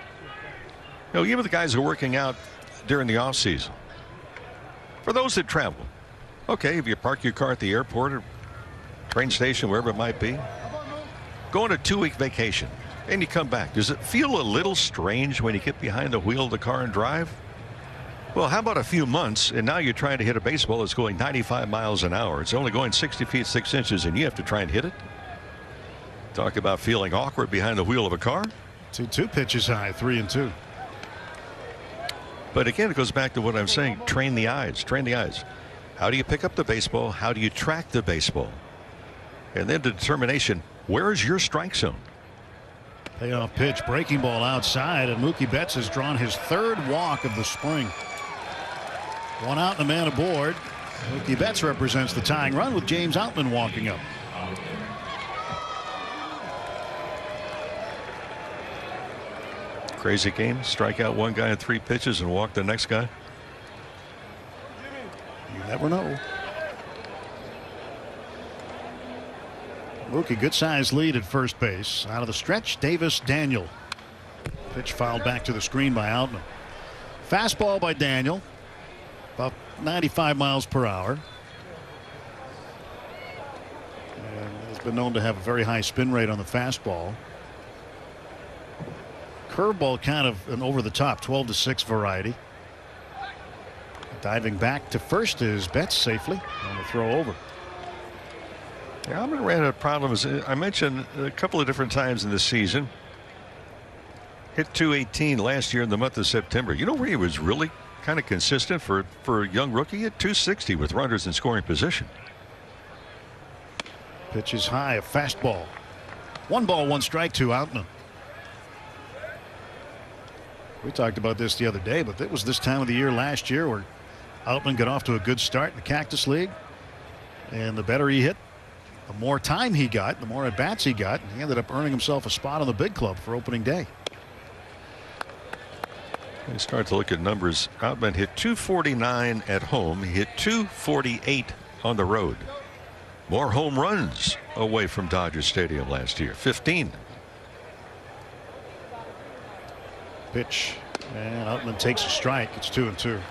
You know, even the guys who are working out during the off season. For those that travel, okay, if you park your car at the airport or train station, wherever it might be, go on a 2-week vacation and you come back, does it feel a little strange when you get behind the wheel of the car and drive? Well, how about a few months and now you're trying to hit a baseball that's going 95 miles an hour. It's only going 60 feet 6 inches and you have to try and hit it. Talk about feeling awkward behind the wheel of a car. 2-2 pitches high, 3-2. But again, it goes back to what I'm saying. Train the eyes. Train the eyes. How do you pick up the baseball? How do you track the baseball? And then the determination, where is your strike zone? Payoff pitch, breaking ball outside, and Mookie Betts has drawn his 3rd walk of the spring. 1 out and a man aboard. Mookie Betts represents the tying run with James Outman walking up. Crazy game. Strike out one guy in 3 pitches and walk the next guy. You never know. Mookie, good size lead at first base. Out of the stretch, Davis Daniel. Pitch fouled back to the screen by Outman. Fastball by Daniel. About 95 miles per hour. And has been known to have a very high spin rate on the fastball. Curveball, kind of an over-the-top 12-to-6 variety. Diving back to first is Betts safely on the throw over. Yeah, I'm gonna run out of problems. I mentioned a couple of different times in this season. Hit 218 last year in the month of September. You know where he was really kind of consistent for a young rookie at 260 with runners in scoring position. Pitch is high, a fastball. 1-1 strike to Outman. We talked about this the other day, but it was this time of the year last year where Outman got off to a good start in the Cactus League. And the better he hit, the more time he got, the more at-bats he got. And he ended up earning himself a spot on the big club for opening day. You start to look at numbers. Outman hit 249 at home. He hit 248 on the road. More home runs away from Dodger Stadium last year, 15. pitch, and Outman takes a strike. It's 2-2.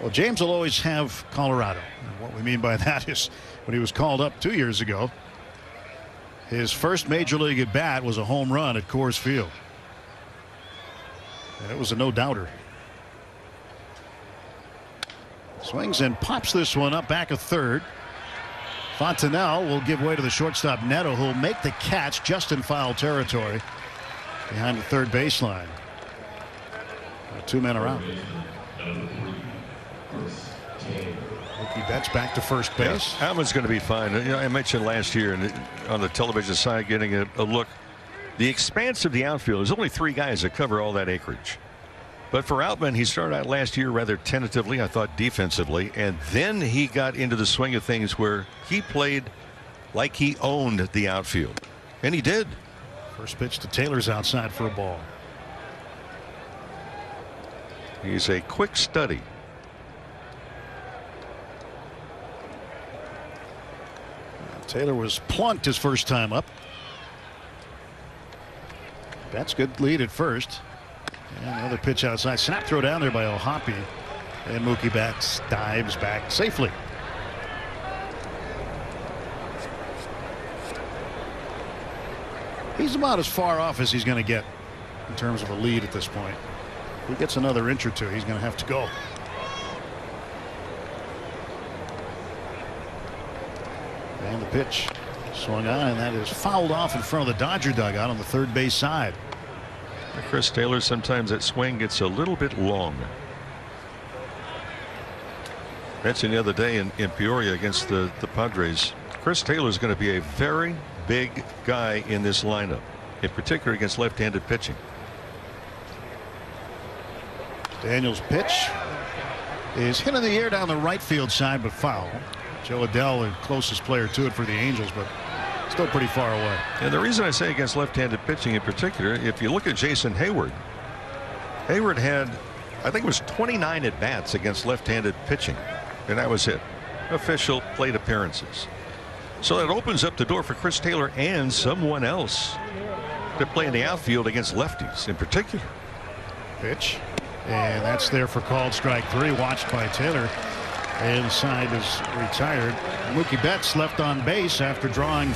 Well, James will always have Colorado. And what we mean by that is when he was called up 2 years ago, his first major league at bat was a home run at Coors Field. And it was a no-doubter. Swings and pops this one up back a third. Fontenelle will give way to the shortstop Neto, who'll make the catch just in foul territory behind the third baseline. Two men are out. Mookie Betts back to first base. Yeah, Outman's going to be fine. You know, I mentioned last year on the television side getting a look. The expanse of the outfield, there's only three guys that cover all that acreage. But for Outman, he started out last year rather tentatively, I thought, defensively, and then he got into the swing of things where he played like he owned the outfield, and he did. First pitch to Taylor's outside for a ball. He's a quick study. Taylor was plunked his first time up. That's good lead at first. And another pitch outside. Snap throw down there by Ohapi. And Mookie Betts dives back safely. He's about as far off as he's going to get in terms of a lead at this point. If he gets another inch or two, he's going to have to go. And the pitch swung on, and that is fouled off in front of the Dodger dugout on the third base side. Chris Taylor, sometimes that swing gets a little bit long. Mentioned the other day in Peoria against the Padres, Chris Taylor is going to be a very big guy in this lineup, in particular against left-handed pitching. Daniels' pitch is hit in the air down the right field side, but foul. Joe Adell, the closest player to it for the Angels, but still pretty far away. And the reason I say against left-handed pitching in particular, if you look at Jason Hayward, Hayward had, I think it was 29 at-bats against left-handed pitching, and that was it. Official plate appearances. So that opens up the door for Chris Taylor and someone else to play in the outfield against lefties in particular. Pitch, and that's there for called strike three, watched by Taylor. Inside is retired. Mookie Betts left on base after drawing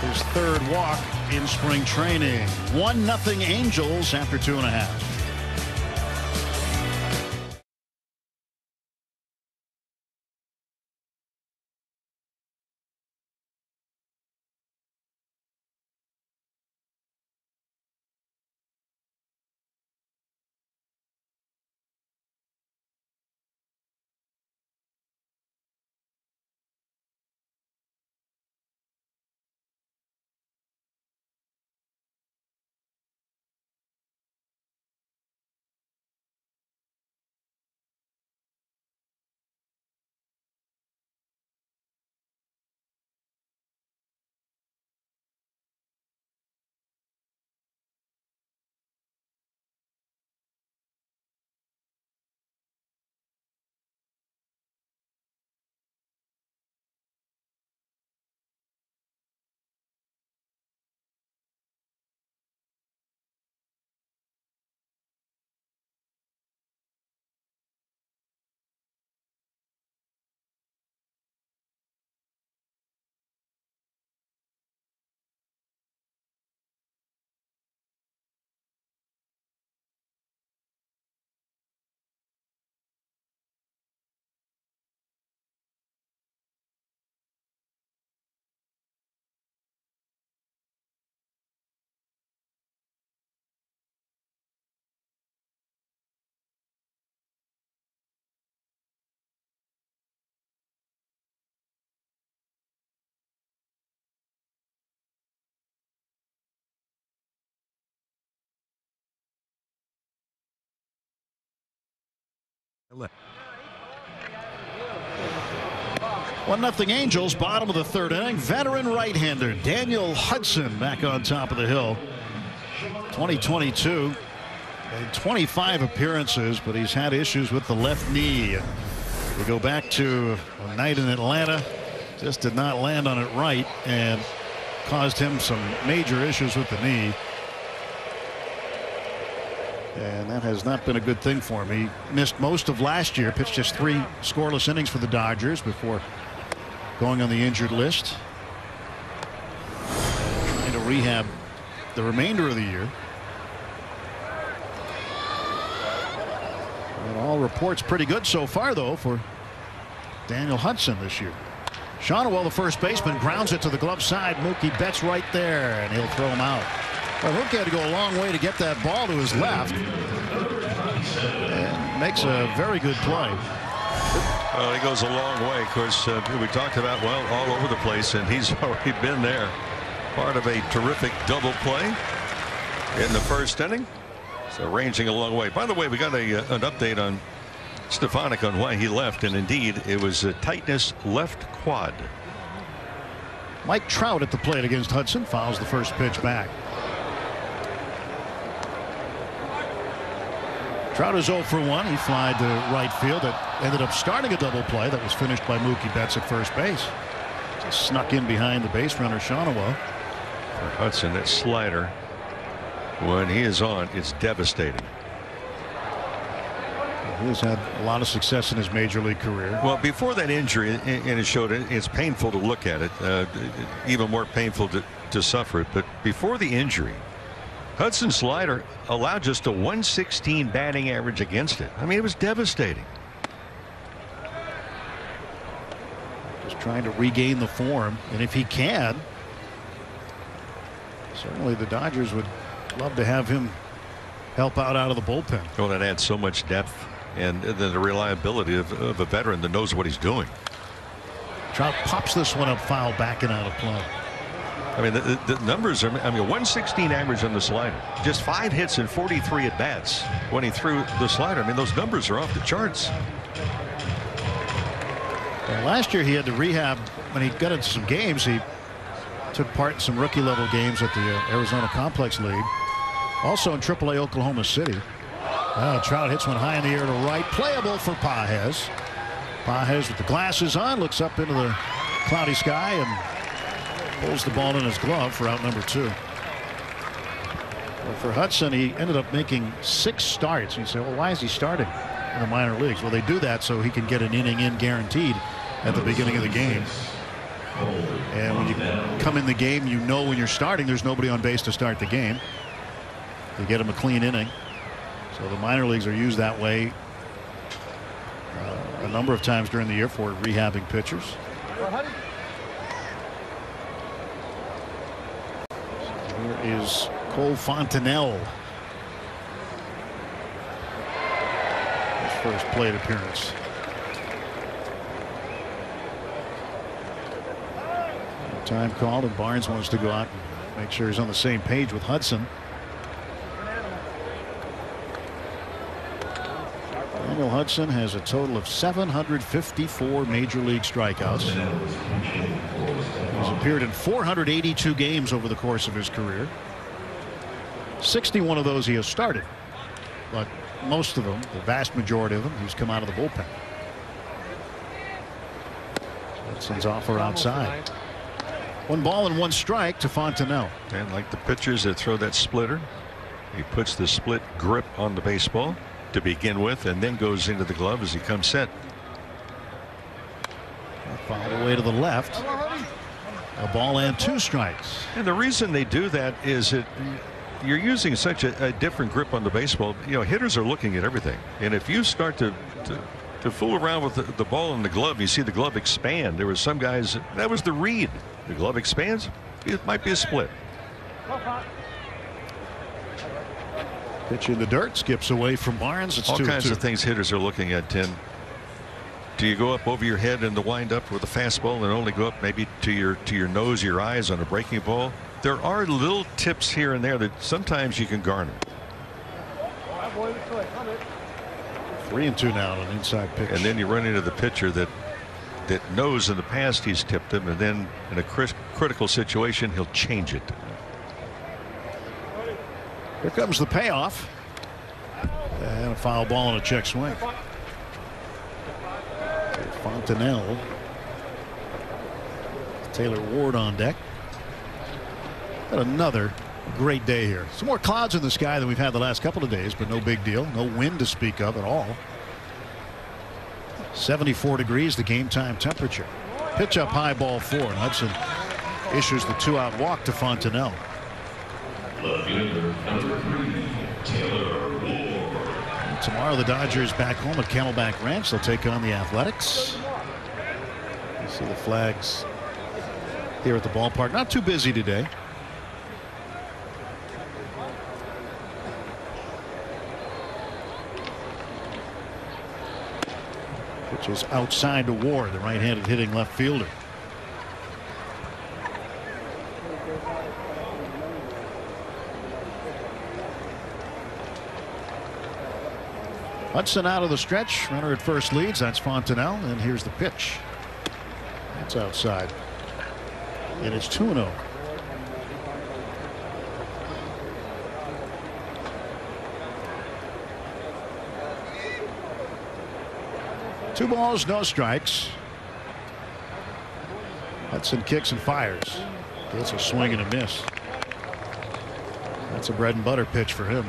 his third walk in spring training. 1-0 Angels after 2.5.1-0 Angels, bottom of the third inning. Veteran right-hander Daniel Hudson back on top of the hill. 2022 and 25 appearances, but he's had issues with the left knee. We go back to a night in Atlanta, just did not land on it right and caused him some major issues with the knee. And that has not been a good thing for him. He missed most of last year, pitched just 3 scoreless innings for the Dodgers before going on the injured list. Trying to rehab the remainder of the year. And all reports pretty good so far, though, for Daniel Hudson this year. Shawnwell, the first baseman, grounds it to the glove side. Mookie Betts right there, and he'll throw him out. Well, Mookie had to go a long way to get that ball to his left. And makes a very good play. Well, he goes a long way. Of course, we talked about, well, all over the place, and he's already been there. Part of a terrific double play in the first inning. So ranging a long way. By the way, we got an update on Stefanik on why he left, and indeed it was a tightness left quad. Mike Trout at the plate against Hudson, fouls the first pitch back. Trout is 0 for 1. He flied to right field. That ended up starting a double play that was finished by Mookie Betts at first base. Just snuck in behind the base runner Shawnwell. For Hudson, that slider, when he is on, it's devastating. He has had a lot of success in his major league career. Well, before that injury, and it showed, it's painful to look at it, even more painful to suffer it. But before the injury, Hudson's slider allowed just a 116 batting average against it. I mean, it was devastating. Just trying to regain the form, and if he can, certainly the Dodgers would love to have him help out of the bullpen. Well, that adds so much depth and the reliability of a veteran that knows what he's doing. Trout pops this one up foul, back and out of play. I mean, the numbers are, I mean, 116 average on the slider, just 5 hits and 43 at bats when he threw the slider. I mean, those numbers are off the charts. Well, last year he had to rehab when he got into some games. He took part in some rookie level games at the Arizona Complex League. Also in AAA Oklahoma City. Now Trout hits one high in the air to right. Playable for Pages. Pages with the glasses on looks up into the cloudy sky and pulls the ball in his glove for out number 2. Well, for Hudson, he ended up making 6 starts. And you say, well, why is he starting in the minor leagues? Well, they do that so he can get an inning in guaranteed at the beginning of the game. And when you come in the game, you know when you're starting, there's nobody on base to start the game. They get him a clean inning. So the minor leagues are used that way a number of times during the year for rehabbing pitchers. So here is Cole Fontenelle. His first plate appearance. Time called, and Barnes wants to go out and make sure he's on the same page with Hudson. Daniel Hudson has a total of 754 major league strikeouts. He's appeared in 482 games over the course of his career. 61 of those he has started, but most of them, the vast majority of them, he's come out of the bullpen. Hudson's offer outside. 1 ball and 1 strike to Fontenelle. And like the pitchers that throw that splitter, he puts the split grip on the baseball to begin with, and then goes into the glove as he comes set. Fouled away to the left. A ball and 2 strikes. And the reason they do that is that you're using such a different grip on the baseball. You know, hitters are looking at everything, and if you start to fool around with the ball in the glove, you see the glove expand. There were some guys that was the read. The glove expands. It might be a split. Pitch in the dirt, skips away from Barnes. It's all kinds of things hitters are looking at, Tim. Do you go up over your head in the windup with a fastball and only go up maybe to your nose, your eyes on a breaking ball? There are little tips here and there that sometimes you can garner. 3-2 now on an inside pitch. And then you run into the pitcher that knows in the past he's tipped him, and then in a critical situation he'll change it. Here comes the payoff. And a foul ball and a check swing. Fontenelle. Taylor Ward on deck. Got another great day here. Some more clouds in the sky than we've had the last couple of days, but no big deal. No wind to speak of at all. 74 degrees, the game time temperature. Pitch up high, ball four, and Hudson issues the two-out walk to Fontenelle. Tomorrow the Dodgers back home at Camelback Ranch. They'll take on the Athletics. You see the flags here at the ballpark. Not too busy today. Which was outside to Ward, the right-handed hitting left fielder. Hudson out of the stretch. Runner at first leads. That's Fontenelle. And here's the pitch. That's outside. And it's 2-0. Two balls, no strikes. Hudson kicks and fires. Gets a swing and a miss. That's a bread and butter pitch for him.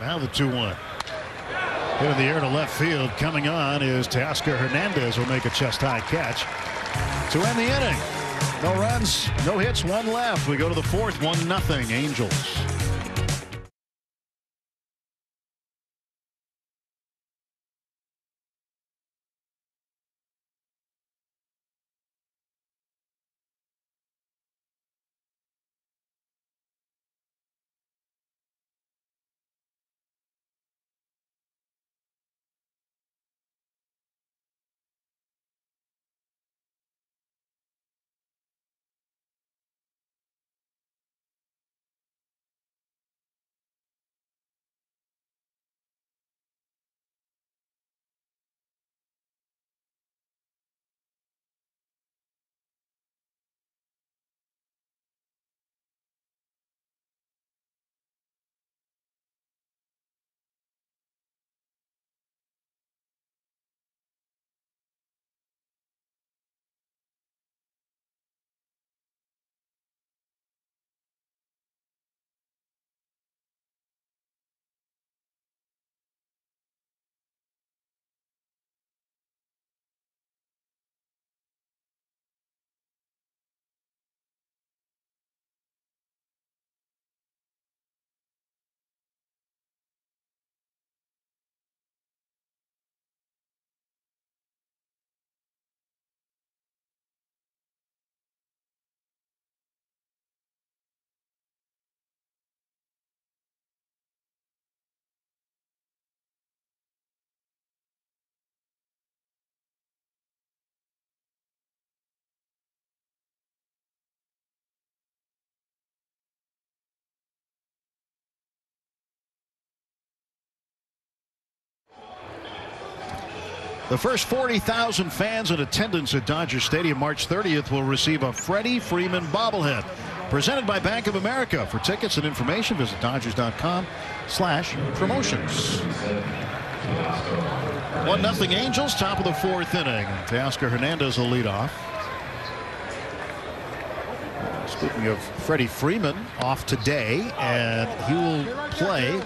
Now the 2-1. Hit in the air to left field. Coming on is Teoscar Hernandez. Will make a chest-high catch to end the inning. No runs, no hits, one left. We go to the fourth, 1-0 Angels. The first 40,000 fans in attendance at Dodger Stadium March 30th will receive a Freddie Freeman bobblehead presented by Bank of America. For tickets and information, visit Dodgers.com/promotions. 1-0 Angels, top of the fourth inning. Teoscar Hernandez will lead off. Speaking of Freddie Freeman, off today, and he will play.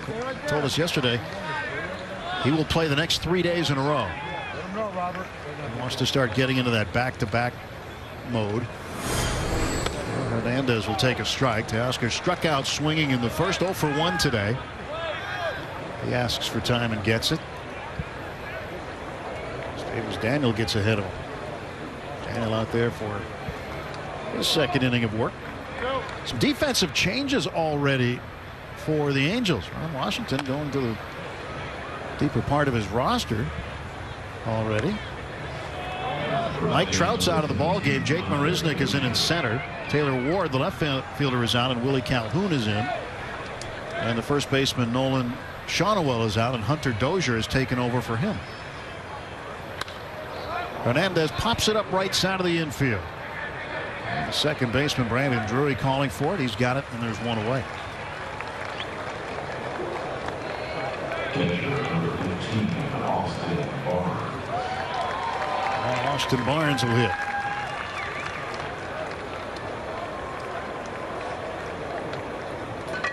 Told us yesterday he will play the next 3 days in a row. He wants to start getting into that back-to-back mode. Hernandez will take a strike. Teoscar struck out swinging in the first, 0 for 1 today. He asks for time and gets it. Davis Daniel gets ahead of him. Daniel out there for his second inning of work. Some defensive changes already for the Angels. Ron Washington going to the deeper part of his roster already. Mike Trout's out of the ball game. Jake Marisnik is in center. Taylor Ward, the left fielder, is out, and Willie Calhoun is in. And the first baseman Nolan Shawnwell is out, and Hunter Dozier has taken over for him. Hernandez pops it up right side of the infield. The second baseman Brandon Drury calling for it. He's got it, and there's one away. pitcher, number 15, Austin Barnes. Well, Austin Barnes will hit.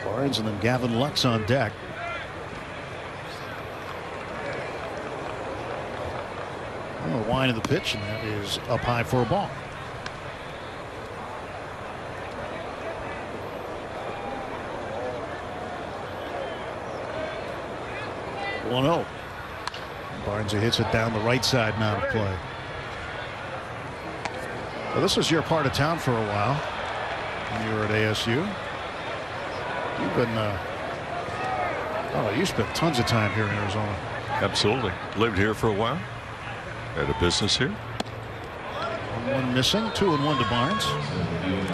Barnes and then Gavin Lux on deck. Well, the wind of the pitch, and that is up high for a ball. Oh, Barnes hits it down the right side now to play. Well, this is your part of town for a while when you were at ASU. You've been you spent tons of time here in Arizona. Absolutely. Lived here for a while. Had a business here. One missing, 2-1 to Barnes.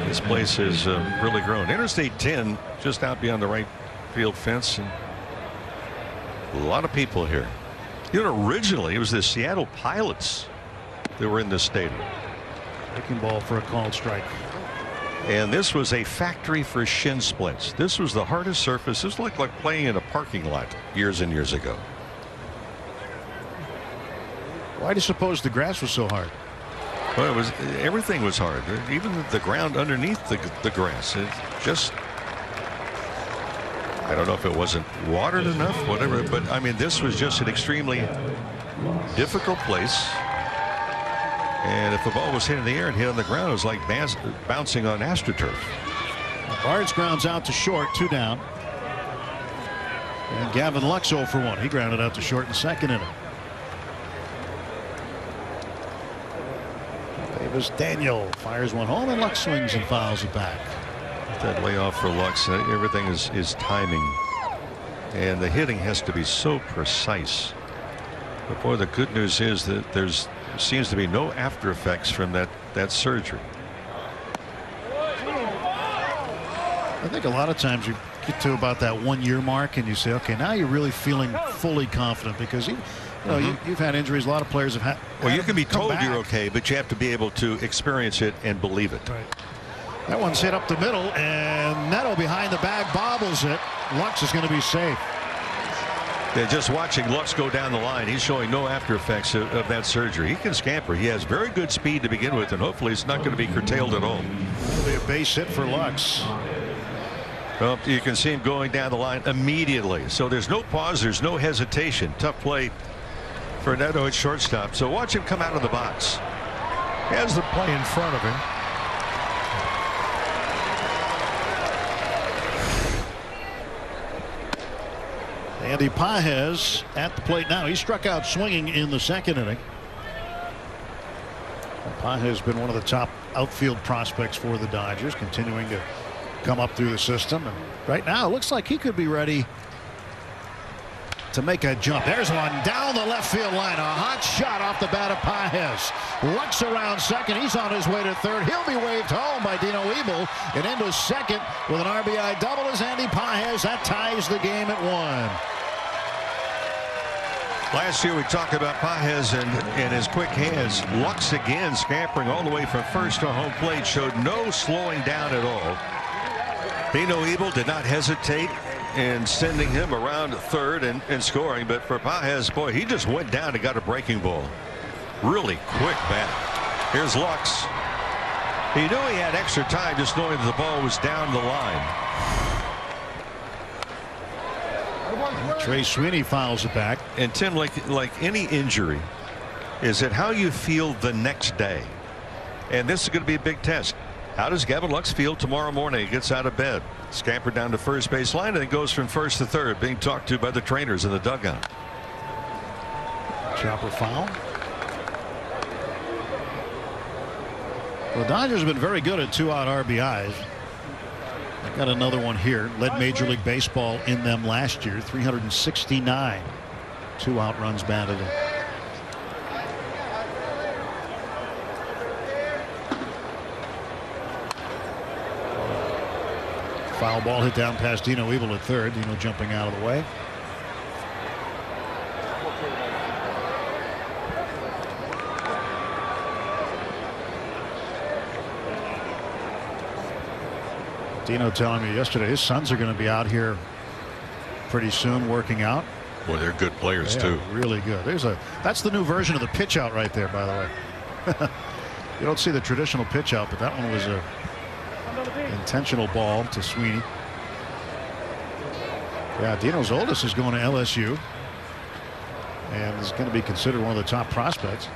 This place has really grown. Interstate 10 just out beyond the right field fence, and a lot of people here. You know, originally it was the Seattle Pilots that were in this stadium. Picking ball for a called strike. And this was a factory for shin splints. This was the hardest surface. This looked like playing in a parking lot years and years ago. Why do you suppose the grass was so hard? Well, it was, everything was hard. Even the ground underneath the grass. It just, I don't know if it wasn't watered enough, whatever, but I mean, this was just an extremely difficult place. And if the ball was hit in the air and hit on the ground, it was like bouncing on AstroTurf. Barnes grounds out to short, 2 down. And Gavin Lux 0 for 1. He grounded out to short in second inning. Davis Daniel fires one home, and Lux swings and fouls it back. That layoff for Lux, everything is timing, and the hitting has to be so precise. But boy, the good news is that there's seems to be no after effects from that surgery. I think a lot of times you get to about that 1 year mark and you say, okay, now you're really feeling fully confident, because you know, you've had injuries. A lot of players have had. Well, you can be told you're okay, but you have to be able to experience it and believe it. Right. That one's hit up the middle, and Neto behind the bag bobbles it. Lux is going to be safe. They're just watching Lux go down the line. He's showing no after effects of that surgery. He can scamper. He has very good speed to begin with, and hopefully it's not going to be curtailed at all. It'll be a base hit for Lux. Well, you can see him going down the line immediately. So there's no pause. There's no hesitation. Tough play for Neto at shortstop. So watch him come out of the box. Has the play in front of him. Andy Pages at the plate now. He struck out swinging in the second inning. Pages has been one of the top outfield prospects for the Dodgers, continuing to come up through the system. And right now, it looks like he could be ready to make a jump. There's one down the left field line. A hot shot off the bat of Pages. Lux around second. He's on his way to third. He'll be waved home by Dino Ebel, and into second with an RBI double is Andy Pages. That ties the game at 1. Last year we talked about Pages and his quick hands. Lux again scampering all the way from first to home plate, showed no slowing down at all. Dino Ebel did not hesitate and sending him around third and scoring. But for Pages, boy, he just went down and got a breaking ball. Really quick bat. Here's Lux. He knew he had extra time, just knowing that the ball was down the line. Trey Sweeney fouls it back. And Tim, like any injury, is it how you feel the next day? And this is going to be a big test. How does Gavin Lux feel tomorrow morning? He gets out of bed, scampered down to first base line, and goes from first to third, being talked to by the trainers in the dugout. Chopper foul. Well, the Dodgers have been very good at 2-out RBIs. They've got another one here. Led Major League Baseball in them last year. 369 2-out runs batted in. Foul ball hit down past Dino Ebel at third. Dino jumping out of the way. Dino telling me yesterday his sons are going to be out here pretty soon working out. Boy, they're good players too. Really good. That's the new version of the pitch out right there, by the way. You don't see the traditional pitch out, but that one was a intentional ball to Sweeney. Yeah, Dino's oldest is going to LSU and is going to be considered one of the top prospects.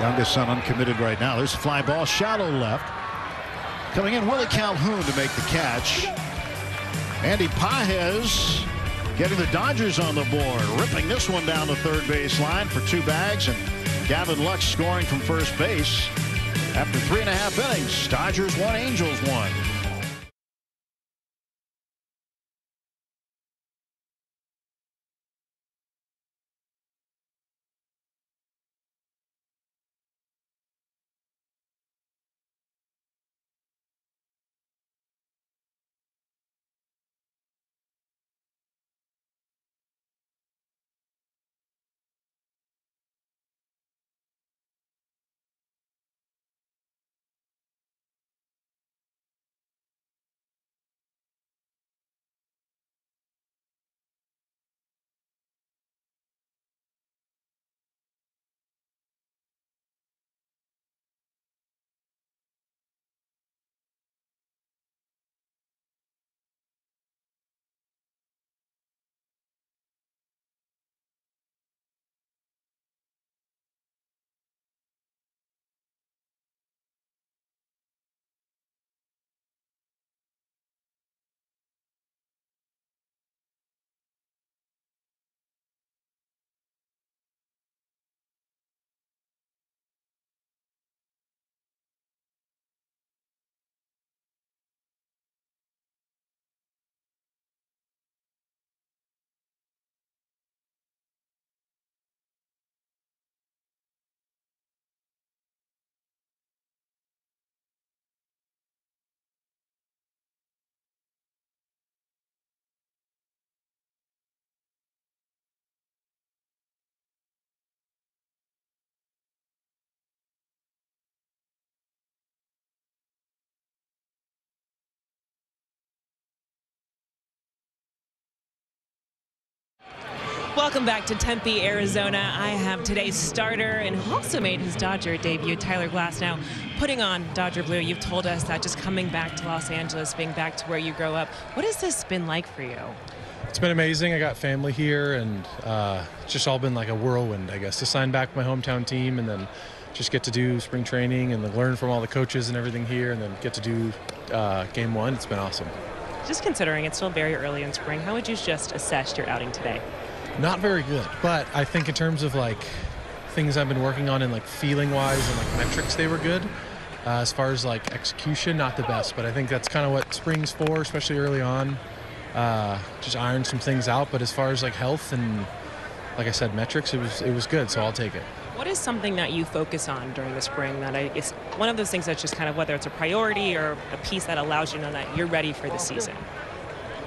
Youngest son uncommitted right now. There's a fly ball, shallow left. Coming in, Willie Calhoun to make the catch. Andy Pajes getting the Dodgers on the board, ripping this one down the third baseline for two bags, and Gavin Lux scoring from first base. After 3.5 innings, Dodgers 1, Angels 1. Welcome back to Tempe, Arizona. I have today's starter and who also made his Dodger debut, Tyler Glasnow, putting on Dodger blue. You've told us that just coming back to Los Angeles, being back to where you grow up, what has this been like for you? It's been amazing. I got family here, and it's just all been like a whirlwind, I guess, to sign back my hometown team and then just get to do spring training and learn from all the coaches and everything here, and then get to do game one. It's been awesome. Just considering it's still very early in spring, how would you just assess your outing today? Not very good, but I think in terms of like things I've been working on and like feeling wise and like metrics, they were good. As far as like execution, not the best, but I think that's kind of what spring's for, especially early on. Just iron some things out, but as far as like health and like I said, metrics, it was good, so I'll take it. What is something that you focus on during the spring that is one of those things that's just kind of, whether it's a priority or a piece that allows you to know that you're ready for the season?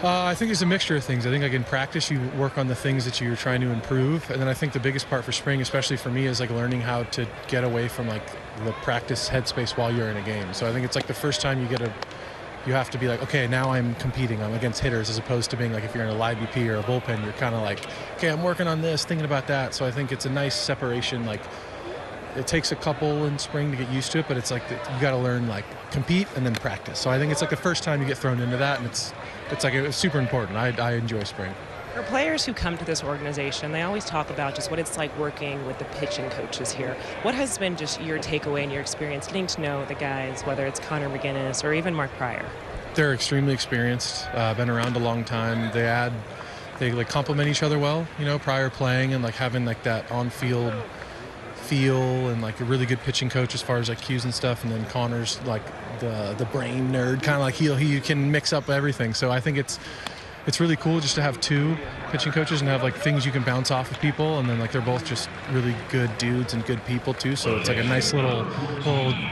I think it's a mixture of things. I think like in practice you work on the things that you're trying to improve, and then I think the biggest part for spring, especially for me, is like learning how to get away from like the practice headspace while you're in a game. So I think it's like the first time you have to be like, okay, now I'm competing, I'm against hitters, as opposed to being like if you're in a live BP or a bullpen, you're kind of like, okay, I'm working on this, thinking about that. So I think it's a nice separation. Like it takes a couple in spring to get used to it, but it's like you got to learn like compete and then practice. So I think it's like the first time you get thrown into that, and it's like it's super important. I enjoy spring. For players who come to this organization, they always talk about just what it's like working with the pitching coaches here. What has been just your takeaway and your experience getting to know the guys, whether it's Connor McGinnis or even Mark Pryor? They're extremely experienced, been around a long time. They like complement each other well. You know, Pryor playing and like having like that on-field feel and like a really good pitching coach as far as like cues and stuff, and then Connor's like the brain nerd, kind of like he can mix up everything. So I think it's really cool just to have two pitching coaches and have like things you can bounce off of people, and then like they're both just really good dudes and good people too. So it's like a nice little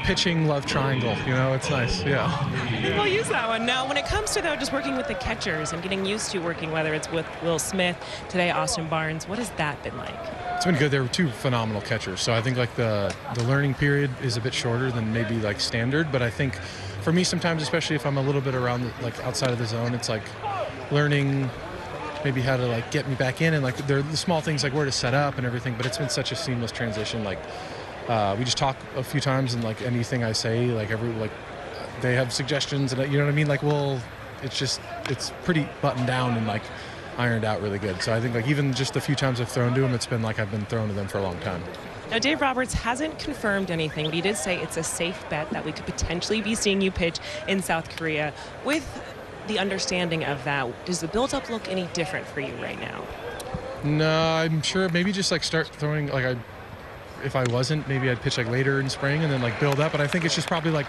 pitching love triangle, you know. It's nice. Yeah, I think we'll use that one. Now when it comes to though just working with the catchers and getting used to working, whether it's with Will Smith today, Austin Barnes, what has that been like? It's been good. There were two phenomenal catchers, so I think like the learning period is a bit shorter than maybe like standard. But I think for me sometimes, especially if I'm a little bit around like outside of the zone, it's like learning maybe how to like get me back in, and like there are the small things like where to set up and everything, but it's been such a seamless transition. Like we just talk a few times, and like anything I say, like every like they have suggestions, and you know what I mean, like we'll, it's just, it's pretty buttoned down and like ironed out really good. So I think like even just the few times I've thrown to them, it's been like I've been thrown to them for a long time. Now, Dave Roberts hasn't confirmed anything, but he did say it's a safe bet that we could potentially be seeing you pitch in South Korea. With the understanding of that, does the build-up look any different for you right now? No, I'm sure maybe just like start throwing, like if I wasn't, maybe I'd pitch like later in spring and then like build up. But I think it's just probably like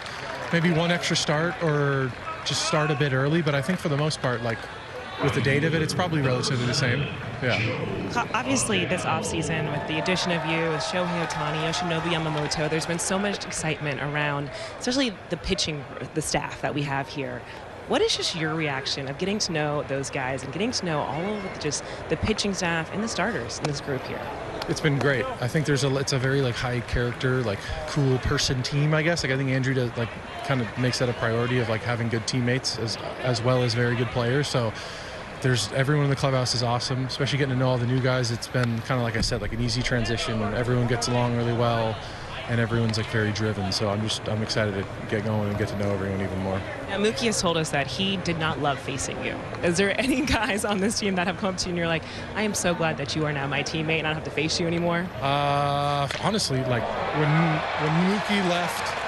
maybe one extra start or just start a bit early. But I think for the most part, like with the date of it, it's probably relatively the same. Yeah. Obviously, this offseason, with the addition of you, with Shohei Ohtani, Yoshinobu Yamamoto, there's been so much excitement around, especially the pitching, the staff that we have here. What is just your reaction of getting to know those guys and getting to know all of the, just the pitching staff and the starters in this group here? It's been great. I think there's a, it's a very like high character, like cool person team, I guess. Like I think Andrew does like kind of makes that a priority of like having good teammates as well as very good players. So there's everyone in the clubhouse is awesome, especially getting to know all the new guys. It's been kind of like I said, like an easy transition, and everyone gets along really well, and everyone's like very driven. So I'm excited to get going and get to know everyone even more. Now, Mookie has told us that he did not love facing you. Is there any guys on this team that have come up to you and you're like, I am so glad that you are now my teammate and I don't have to face you anymore? Honestly, like when Mookie left,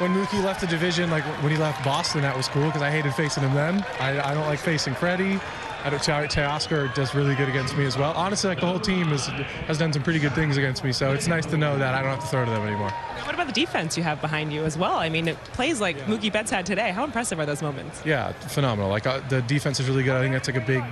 when Mookie left the division, like when he left Boston, that was cool because I hated facing him then. I don't like facing Freddie. I don't. Teoscar does really good against me as well. Honestly, like the whole team has done some pretty good things against me, so it's nice to know that I don't have to throw to them anymore. What about the defense you have behind you as well? I mean, it plays like Mookie Betts had today. How impressive are those moments? Yeah, phenomenal. Like the defense is really good. I think that's like a big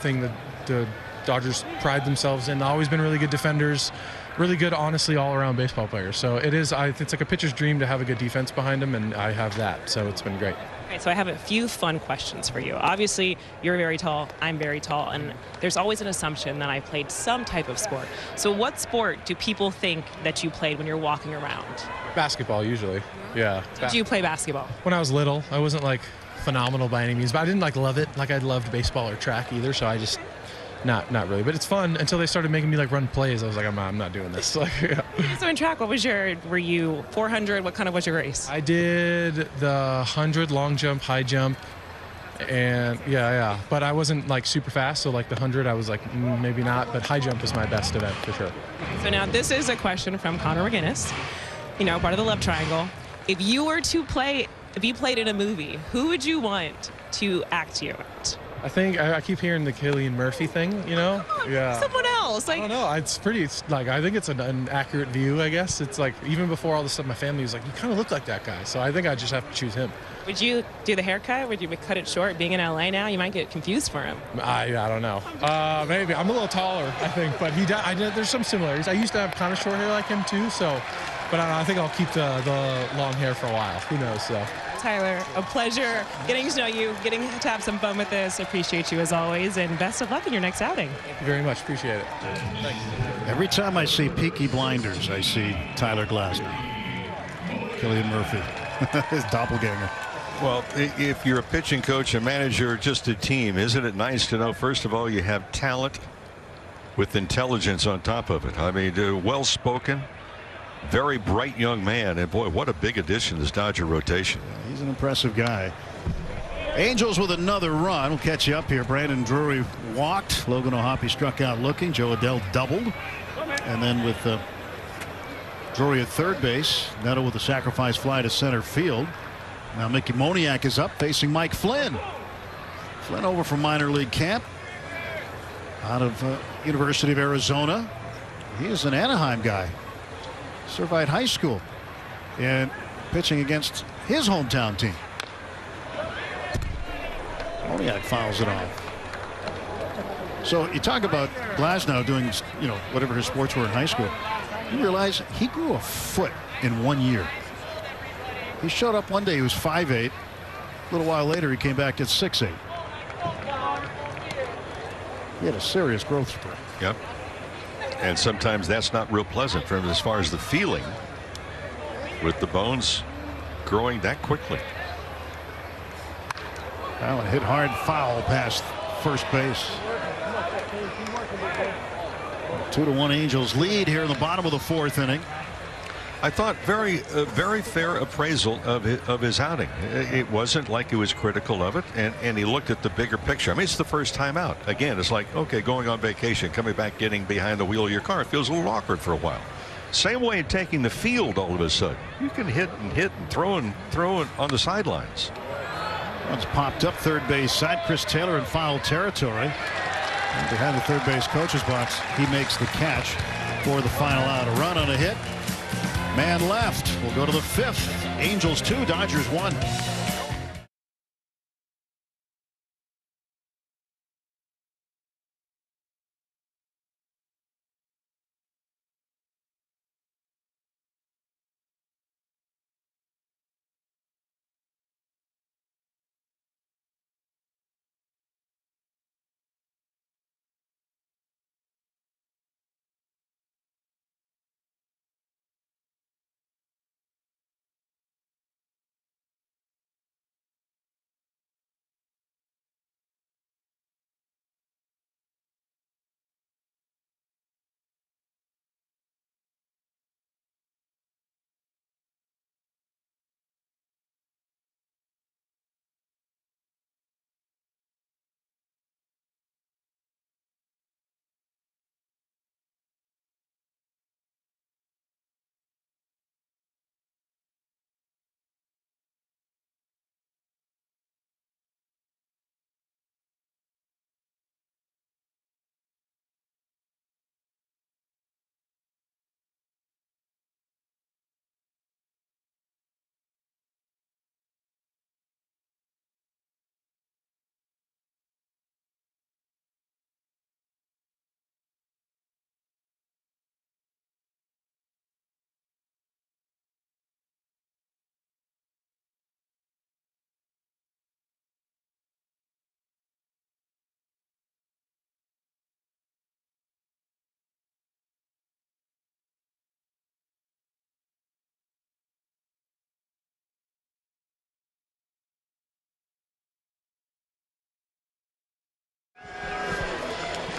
thing that the Dodgers pride themselves in. Always been really good defenders. Really good, honestly, all-around baseball players. So it is, it's like a pitcher's dream to have a good defense behind him, and I have that, so it's been great. All right, so I have a few fun questions for you. Obviously, you're very tall, I'm very tall, and there's always an assumption that I played some type of sport. So what sport do people think that you played when you're walking around? Basketball, usually, yeah. Did you play basketball? When I was little, I wasn't, like, phenomenal by any means, but I didn't, like, love it. Like, I loved baseball or track either, so I just... Not really, but it's fun until they started making me like run plays. I was like, I'm not doing this. Like, yeah. So in track, what was your, were you 400? What kind of was your race? I did the 100 long jump, high jump, and yeah. But I wasn't like super fast, so like the 100, I was like maybe not. But high jump was my best event for sure. So now this is a question from Connor McGinnis. You know, part of the love triangle. If you were to play, if you played in a movie, who would you want to act you out? I think I keep hearing the Cillian Murphy thing, you know? Yeah. Someone else. Like, I don't know. It's pretty, it's like, I think it's an accurate view, I guess. It's like, even before all this stuff, my family was like, you kind of look like that guy. So I think I just have to choose him. Would you do the haircut? Would you cut it short? Being in LA now, you might get confused for him. I don't know. Maybe. I'm a little taller, I think. But there's some similarities. I used to have kind of short hair like him, too. So, but I don't know. I think I'll keep the long hair for a while. Who knows, so. Tyler, a pleasure getting to know you, getting to have some fun with this. Appreciate you as always, and best of luck in your next outing. Thank you very much. Appreciate it. Thanks. Every time I see Peaky Blinders, I see Tyler Glasnow. Cillian Murphy, his doppelganger. Well, if you're a pitching coach, a manager, or just a team, isn't it nice to know, first of all, you have talent with intelligence on top of it? I mean, well-spoken. Very bright young man, and boy, what a big addition to this Dodger rotation. He's an impressive guy. Angels with another run. We'll catch you up here. Brandon Drury walked. Logan O'Hoppe struck out looking. Joe Adell doubled. And then with Drury at third base, Neto with a sacrifice fly to center field. Now Mickey Moniak is up facing Mike Flynn. Flynn over from minor league camp out of University of Arizona. He is an Anaheim guy. Servite High School, and pitching against his hometown team. Moniak fouls it off. So you talk about Glasnow doing, you know, whatever his sports were in high school. You realize he grew a foot in 1 year. He showed up one day, he was 5'8". A little while later, he came back at 6'8". He had a serious growth spurt. Yep. And sometimes that's not real pleasant for him as far as the feeling with the bones growing that quickly. Well, a hit hard foul past first base. 2-1 Angels lead here in the bottom of the fourth inning. I thought very fair appraisal of his outing. It wasn't like he was critical of it, and he looked at the bigger picture. I mean, it's the first time out. Again, it's like, okay, going on vacation, coming back, getting behind the wheel of your car, it feels a little awkward for a while. Same way in taking the field all of a sudden. You can hit and throw on the sidelines. One's popped up third base side. Chris Taylor in foul territory. And behind the third base coach's box, he makes the catch for the final out. A run on a hit. Man left. We'll go to the fifth. Angels 2, Dodgers 1.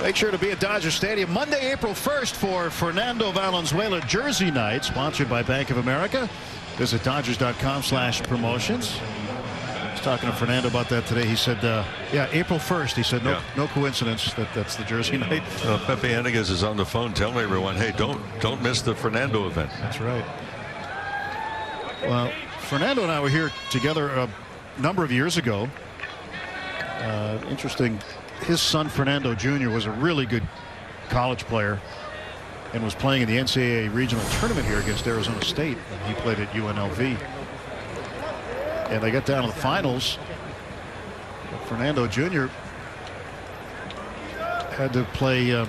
Make sure to be at Dodger Stadium Monday, April 1st for Fernando Valenzuela Jersey Night, sponsored by Bank of America. Visit Dodgers.com/promotions. I was talking to Fernando about that today. He said, yeah, April 1st. He said, no coincidence that that's the Jersey Night. Pepe Eniguez is on the phone telling everyone, hey, don't miss the Fernando event. That's right. Well, Fernando and I were here together a number of years ago. Interesting. His son Fernando Jr. was a really good college player and was playing in the NCAA regional tournament here against Arizona State. He played at UNLV. And they got down to the finals. But Fernando Jr. had to play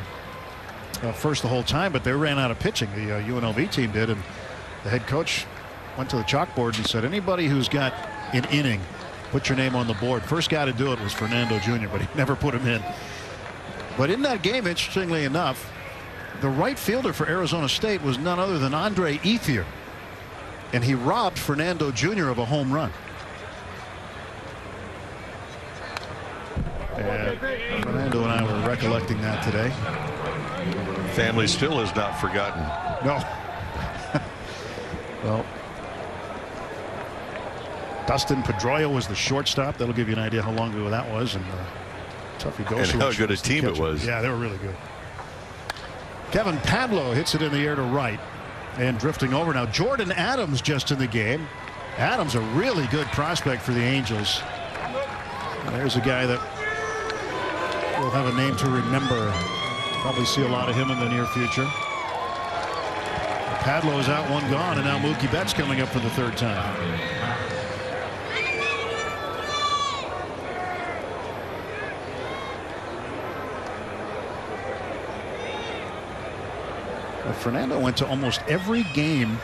first the whole time, but they ran out of pitching. The UNLV team did, and the head coach went to the chalkboard and said, anybody who's got an inning, put your name on the board. First guy to do it was Fernando Jr., but he never put him in. But in that game, interestingly enough, the right fielder for Arizona State was none other than Andre Ethier. And he robbed Fernando Jr. of a home run. And Fernando and I were recollecting that today. Family still has not forgotten. No. Well, Dustin Pedroia was the shortstop. That'll give you an idea how long ago that was, and Tuffy Gosselin. And how good a team it was. Yeah, they were really good. Kevin Padlow hits it in the air to right, and drifting over now. Jordan Adams just in the game. Adams a really good prospect for the Angels. And there's a guy that will have a name to remember. Probably see a lot of him in the near future. Padlow is out, one gone, and now Mookie Betts coming up for the third time. Fernando went to almost every game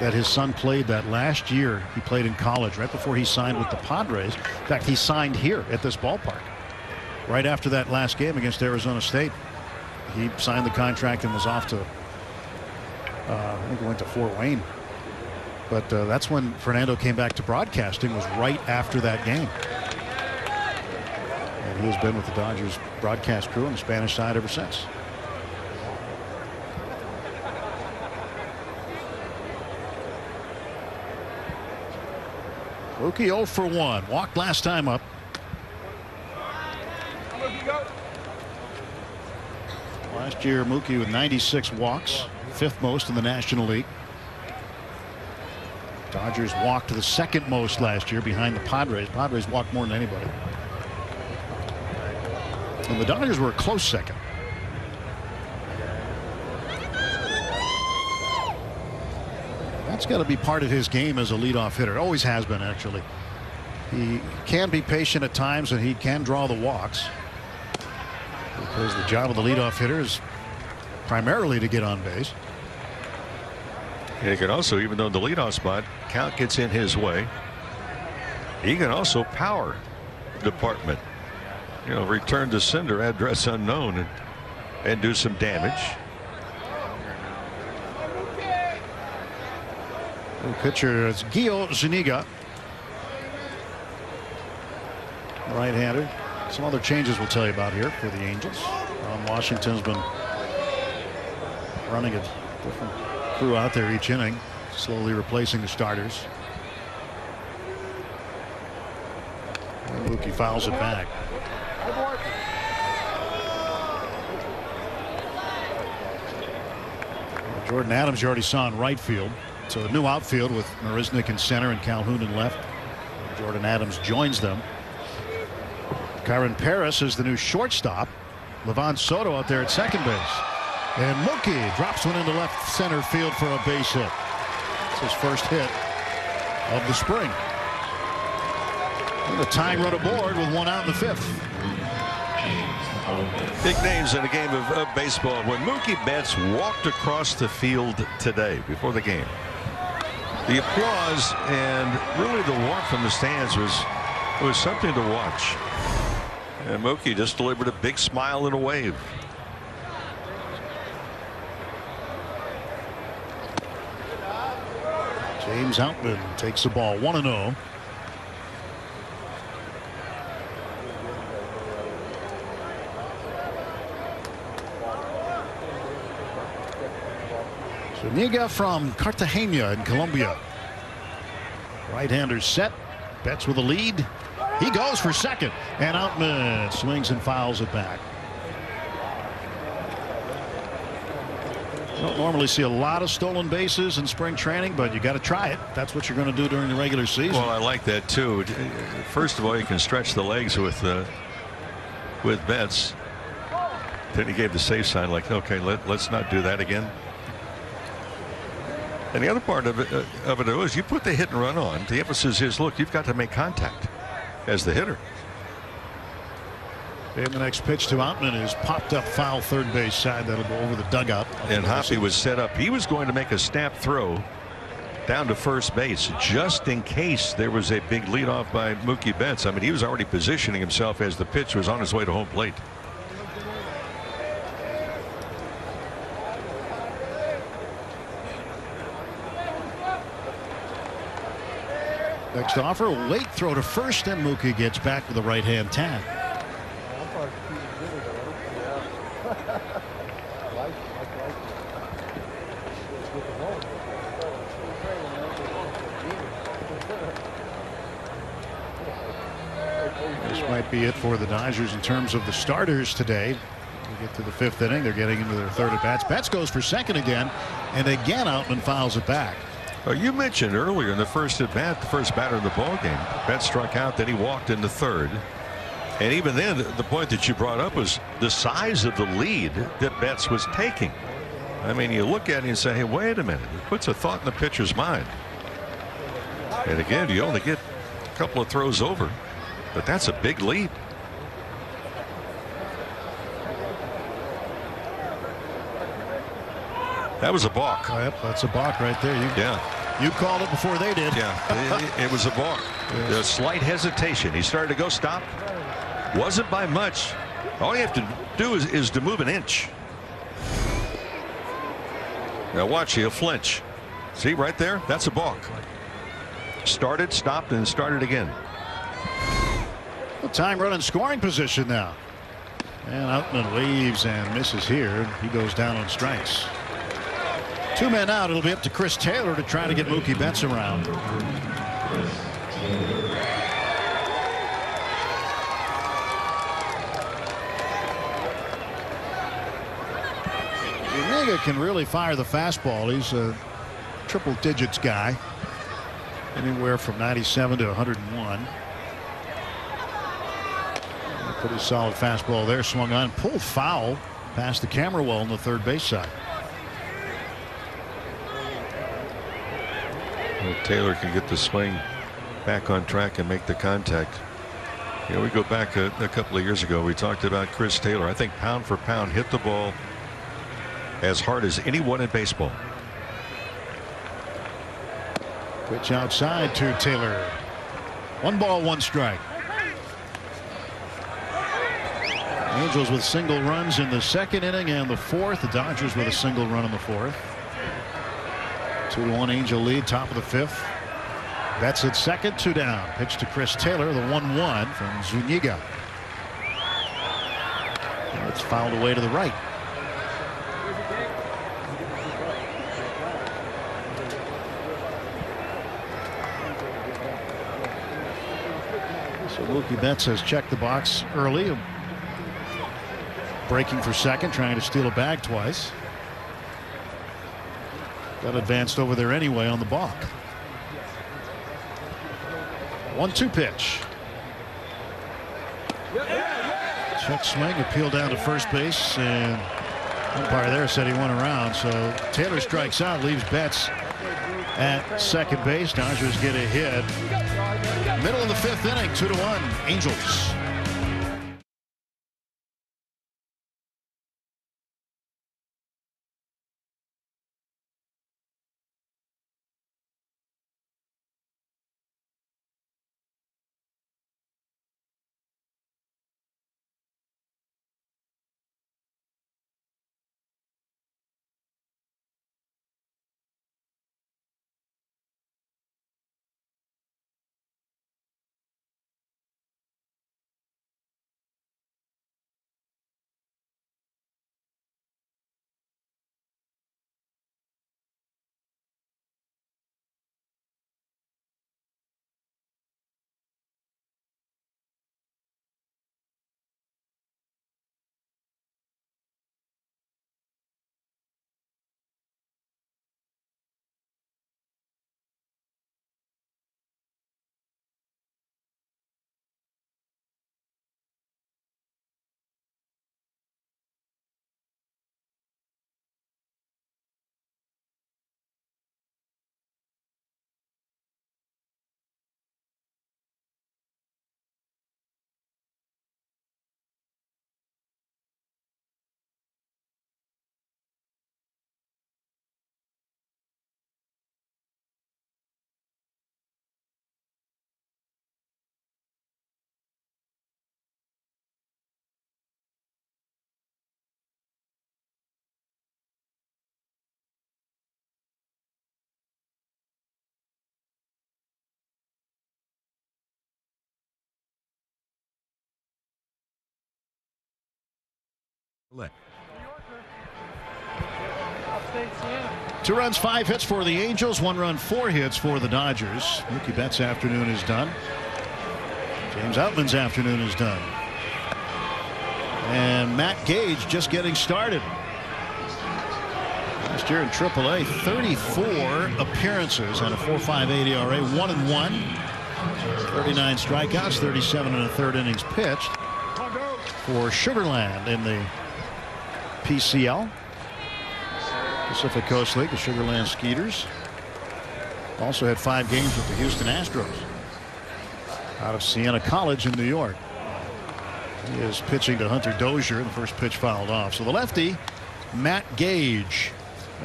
that his son played that last year. He played in college right before he signed with the Padres. In fact, he signed here at this ballpark. Right after that last game against Arizona State, he signed the contract and was off to, I think he went to Fort Wayne. But that's when Fernando came back to broadcasting, was right after that game. And he has been with the Dodgers broadcast crew on the Spanish side ever since. Luque 0 for 1. Walked last time up. Last year, Mookie with 96 walks, fifth most in the National League. Dodgers walked to the second most last year behind the Padres. Padres walked more than anybody. And the Dodgers were a close second. That's got to be part of his game as a leadoff hitter. It always has been, actually. He can be patient at times, and he can draw the walks, because the job of the leadoff hitter is primarily to get on base. He can also, even though the leadoff spot count gets in his way, he can also power department. You know, return to sender, address unknown, and do some damage. The pitcher is Gio Zuniga, right-hander. Some other changes we'll tell you about here for the Angels. Ron Washington's been running a different crew out there each inning, slowly replacing the starters. And Luque fouls it back. Jordan Adams you already saw in right field. So a new outfield with Marisnik in center and Calhoun in left. Jordan Adams joins them. Kyron Parris is the new shortstop. Levon Soto out there at second base. And Mookie drops one into left center field for a base hit. It's his first hit of the spring. And the tying run aboard with one out in the fifth. Big names in a game of baseball. When Mookie Betts walked across the field today before the game, the applause and really the warmth from the stands was something to watch. And Mookie just delivered a big smile and a wave. James Outman takes the ball, 1-0. Zuniga from Cartagena in Colombia. Right-hander set. Betts with a lead. He goes for second, and Outman swings and fouls it back. Don't normally see a lot of stolen bases in spring training, but you got to try it. That's what you're going to do during the regular season. Well, I like that too. First of all, you can stretch the legs with Betts. Then he gave the safe sign, like, okay, let's not do that again. And the other part of it is you put the hit and run on. The emphasis is, look, you've got to make contact as the hitter. And the next pitch to Outman is popped up foul third base side. That'll go over the dugout. And Hoppe was set up. He was going to make a snap throw down to first base just in case there was a big leadoff by Mookie Betts. I mean, he was already positioning himself as the pitch was on his way to home plate. Next offer, late throw to first, and Mookie gets back with a right-hand tap. This might be it for the Dodgers in terms of the starters today. We get to the fifth inning. They're getting into their third at bats. Betts goes for second again, and again Outman fouls it back. You mentioned earlier in the first at bat, the first batter in the ballgame, Betts struck out, then he walked in the third. And even then, the point that you brought up was the size of the lead that Betts was taking. I mean, you look at it and say, hey, wait a minute. It puts a thought in the pitcher's mind. And again, you only get a couple of throws over, but that's a big lead. That was a balk. Yep, that's a balk right there. You called it before they did. Yeah, it was a balk. Yes. A slight hesitation. He started to go stop. Wasn't by much. All you have to do is to move an inch. Now watch, he'll flinch. See right there? That's a balk. Started, stopped, and started again. Well, time running scoring position now. And Outman leaves and misses here. He goes down on strikes. Two men out. It'll be up to Chris Taylor to try to get Mookie Betts around. Uniga can really fire the fastball. He's a triple digits guy. Anywhere from 97 to 101. Pretty solid fastball there, swung on, pulled foul past the camera well on the third base side. Well, Taylor can get the swing back on track and make the contact. You know, we go back a couple of years ago, we talked about Chris Taylor. I think pound for pound hit the ball as hard as anyone in baseball. Pitch outside to Taylor. 1-1 strike. Angels with single runs in the second inning and the fourth. The Dodgers with a single run in the fourth. 2-1 Angel lead, top of the fifth. Betts at second, 2 down. Pitch to Chris Taylor, the 1-1 from Zuniga. Now it's fouled away to the right. So Mookie Betts has checked the box early. Breaking for second, trying to steal a bag twice. Got advanced over there anyway on the balk. 1-2 pitch. Check swing, appeal down to first base, and umpire there said he went around. So Taylor strikes out, leaves Betts at second base. Dodgers get a hit. Middle of the fifth inning, 2-1 Angels. Two runs, 5 hits for the Angels. 1 run, 4 hits for the Dodgers. Mookie Betts' afternoon is done. James Outman's afternoon is done. And Matt Gage just getting started. Last year in AAA, 34 appearances on a 4.58 ERA, 1-1, 39 strikeouts, 37 and a third innings pitched for Sugarland in the PCL, Pacific Coast League, the Sugarland Skeeters. Also had 5 games with the Houston Astros out of Siena College in New York. He is pitching to Hunter Dozier, and the first pitch fouled off. So the lefty, Matt Gage,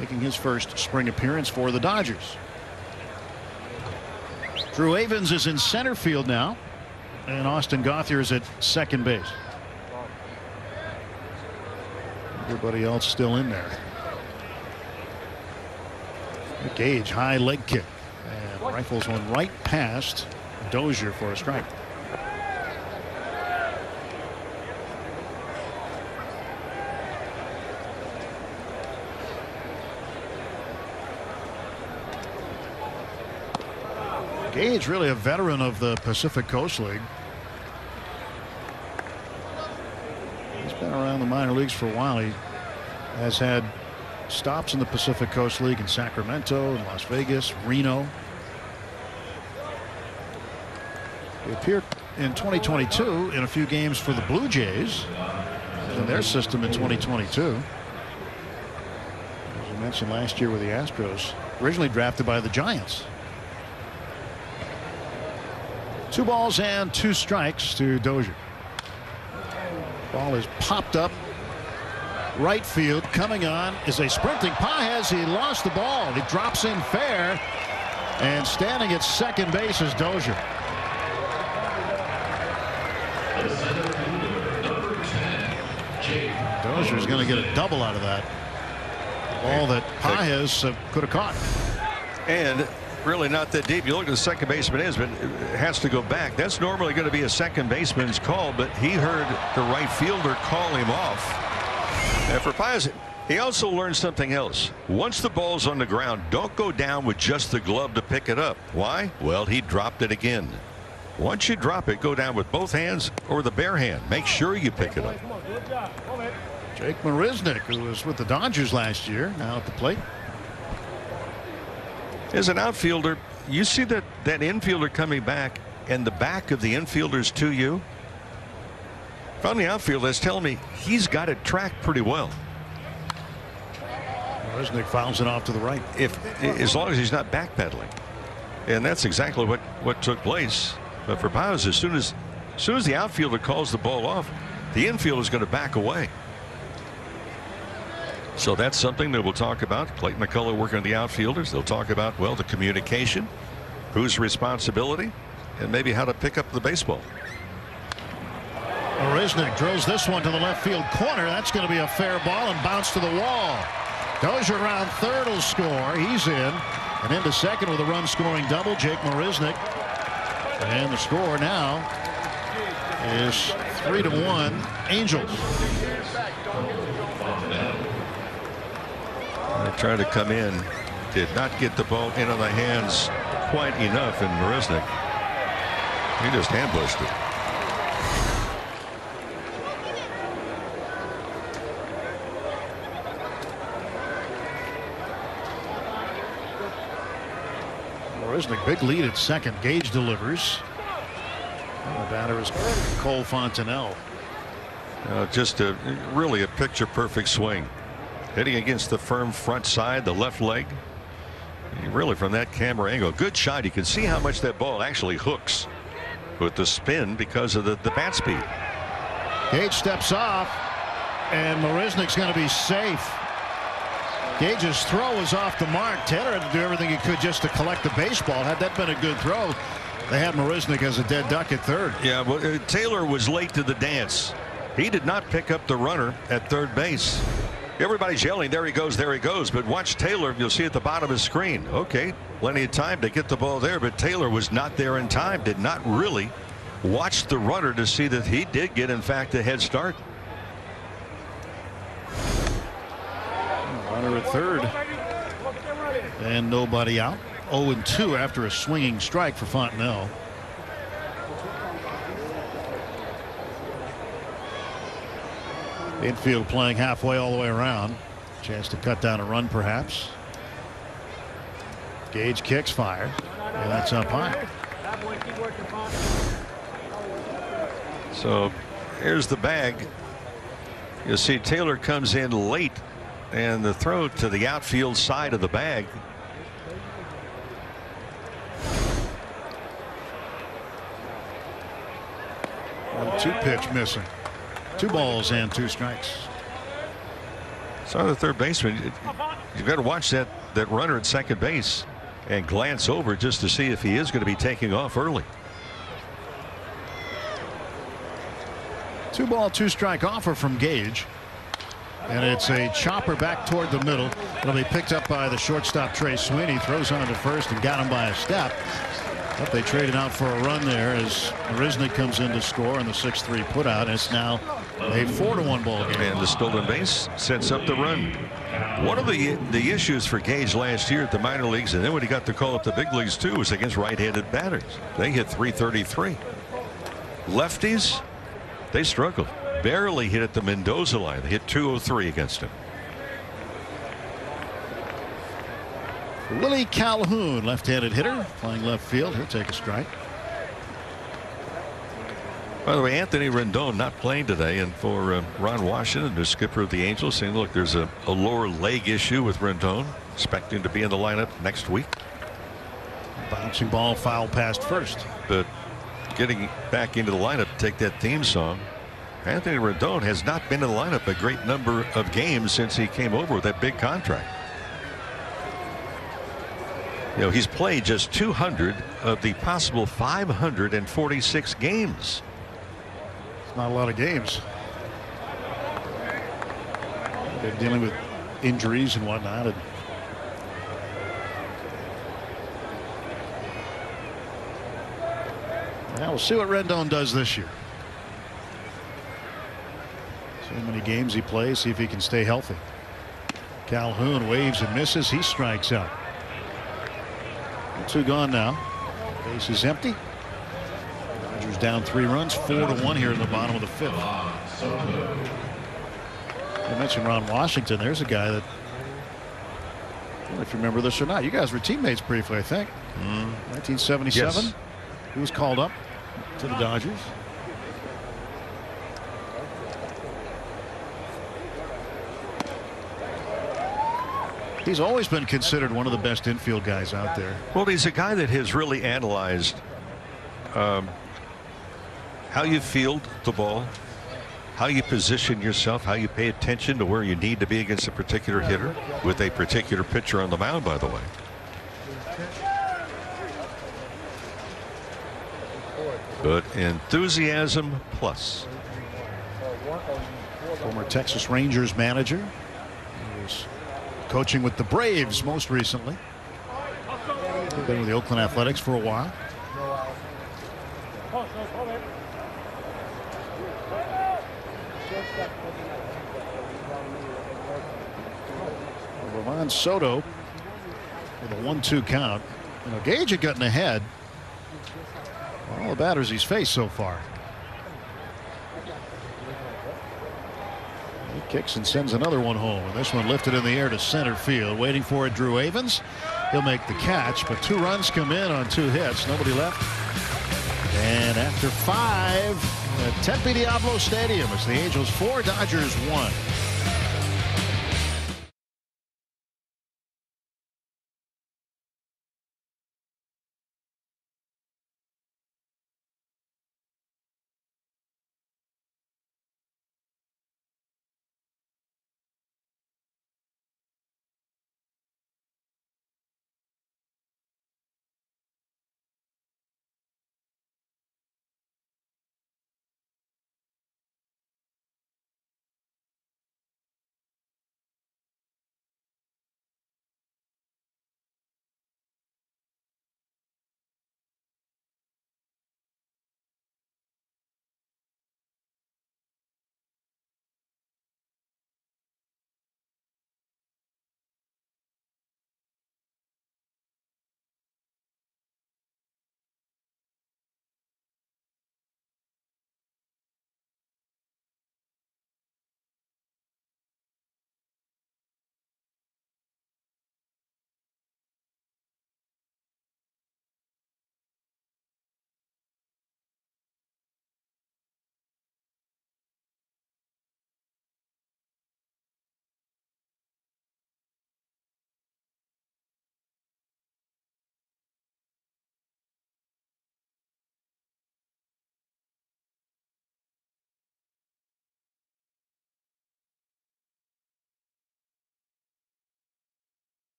making his first spring appearance for the Dodgers. Drew Avens is in center field now, and Austin Gothier is at second base. Everybody else still in there. Gage, high leg kick. And rifles one right past Dozier for a strike. Gage, really a veteran of the Pacific Coast League. He's been around the minor leagues for a while. He has had stops in the Pacific Coast League in Sacramento, in Las Vegas, Reno. He appeared in 2022 in a few games for the Blue Jays in their system in 2022. As I mentioned, last year with the Astros, originally drafted by the Giants. 2 balls and 2 strikes to Dozier. Ball is popped up right field. Coming on is a sprinting Paez. He lost the ball. He drops in fair, and standing at second base is Dozier. Dozier's going to get a double out of that. Ball that Paez could have caught. And really not that deep. You look at the second baseman, has to go back. That's normally going to be a second baseman's call, but he heard the right fielder call him off. And for Paez, he also learned something else. Once the ball's on the ground, don't go down with just the glove to pick it up. Why? Well, he dropped it again. Once you drop it, go down with both hands or the bare hand. Make sure you pick it up. Jake Marisnik, who was with the Dodgers last year, now at the plate. As an outfielder, you see that infielder coming back and the back of the infielder's to you. From the outfield, that's telling me he's got it tracked pretty well. Marisnik fouls it off to the right. As long as he's not backpedaling. And that's exactly what took place. But for Paez, as soon as the outfielder calls the ball off, the infielder is going to back away. So that's something that we'll talk about. Clayton McCullough working on the outfielders. They'll talk about, well, the communication, whose responsibility, and maybe how to pick up the baseball. Marisnik drills this one to the left field corner. That's going to be a fair ball and bounce to the wall. Dozier around third will score. He's in. And into second with a run scoring double. Jake Marisnik. And the score now is 3-1 Angels. Trying to come in, did not get the ball into the hands quite enough, and Marisnik, he just ambushed it. Marisnik, big lead at second. Gage delivers. And the batter is Cole Fontenelle. Just really a picture perfect swing. Hitting against the firm front side, the left leg. Really from that camera angle. Good shot. You can see how much that ball actually hooks with the spin because of the bat speed. Gage steps off, and Marisnik's going to be safe. Gage's throw was off the mark. Taylor had to do everything he could just to collect the baseball. Had that been a good throw, they had Marisnik as a dead duck at third. Yeah, well, Taylor was late to the dance. He did not pick up the runner at third base. Everybody's yelling, there he goes, there he goes. But watch Taylor, you'll see at the bottom of the screen. Okay, plenty of time to get the ball there, but Taylor was not there in time, did not really watch the runner to see that he did get, in fact, a head start. Runner at third. And nobody out. 0-2 after a swinging strike for Fontenelle. Infield playing halfway all the way around. Chance to cut down a run, perhaps. Gage kicks, fire, and that's up high. So here's the bag. You'll see Taylor comes in late, and the throw to the outfield side of the bag. And 2-pitch missing. 2 balls and 2 strikes. So the third baseman, you've got to watch that runner at second base and glance over just to see if he is going to be taking off early. 2-ball, 2-strike offer from Gage. And it's a chopper back toward the middle. It'll be picked up by the shortstop Trey Sweeney. Throws on to first and got him by a step. But they traded out for a run there as Marisnik comes in to score in the 6-3 put out. It's now A 4-1 ball game. And the stolen base sets up the run. One of the issues for Gage last year at the minor leagues, and then when he got the call at the big leagues too, was against right-handed batters. They hit .333. Lefties, they struggled. Barely hit at the Mendoza line. They hit .203 against him. Willie Calhoun, left-handed hitter, playing left field. He'll take a strike. By the way, Anthony Rendon not playing today, and for Ron Washington, the skipper of the Angels, saying, look, there's a lower leg issue with Rendon, expecting to be in the lineup next week. Bouncing ball foul past first. But getting back into the lineup to take that theme song, Anthony Rendon has not been in the lineup a great number of games since he came over with that big contract. You know, he's played just 200 of the possible 546 games. Not a lot of games. They're dealing with injuries and whatnot. Now we'll see what Rendon does this year. So many games he plays, see if he can stay healthy. Calhoun waves and misses. He strikes out. Two gone now. Base is empty. Down 3 runs, 4-1 here in the bottom of the 5th. I mentioned Ron Washington. There's a guy that, I don't know if you remember this or not, you guys were teammates briefly, I think. 1977. Yes. He was called up to the Dodgers. He's always been considered one of the best infield guys out there. Well, he's a guy that has really analyzed how you field the ball, how you position yourself, how you pay attention to where you need to be against a particular hitter with a particular pitcher on the mound, by the way. But enthusiasm plus. Former Texas Rangers manager. He was coaching with the Braves most recently. Been with the Oakland Athletics for a while. Ramon Soto with a 1-2 count. You know, Gage had gotten ahead on all the batters he's faced so far. He kicks and sends another one home. And this one lifted in the air to center field. Waiting for it, Drew Avens. He'll make the catch, but 2 runs come in on 2 hits. Nobody left. And after 5 at Tempe Diablo Stadium, it's the Angels 4, Dodgers 1.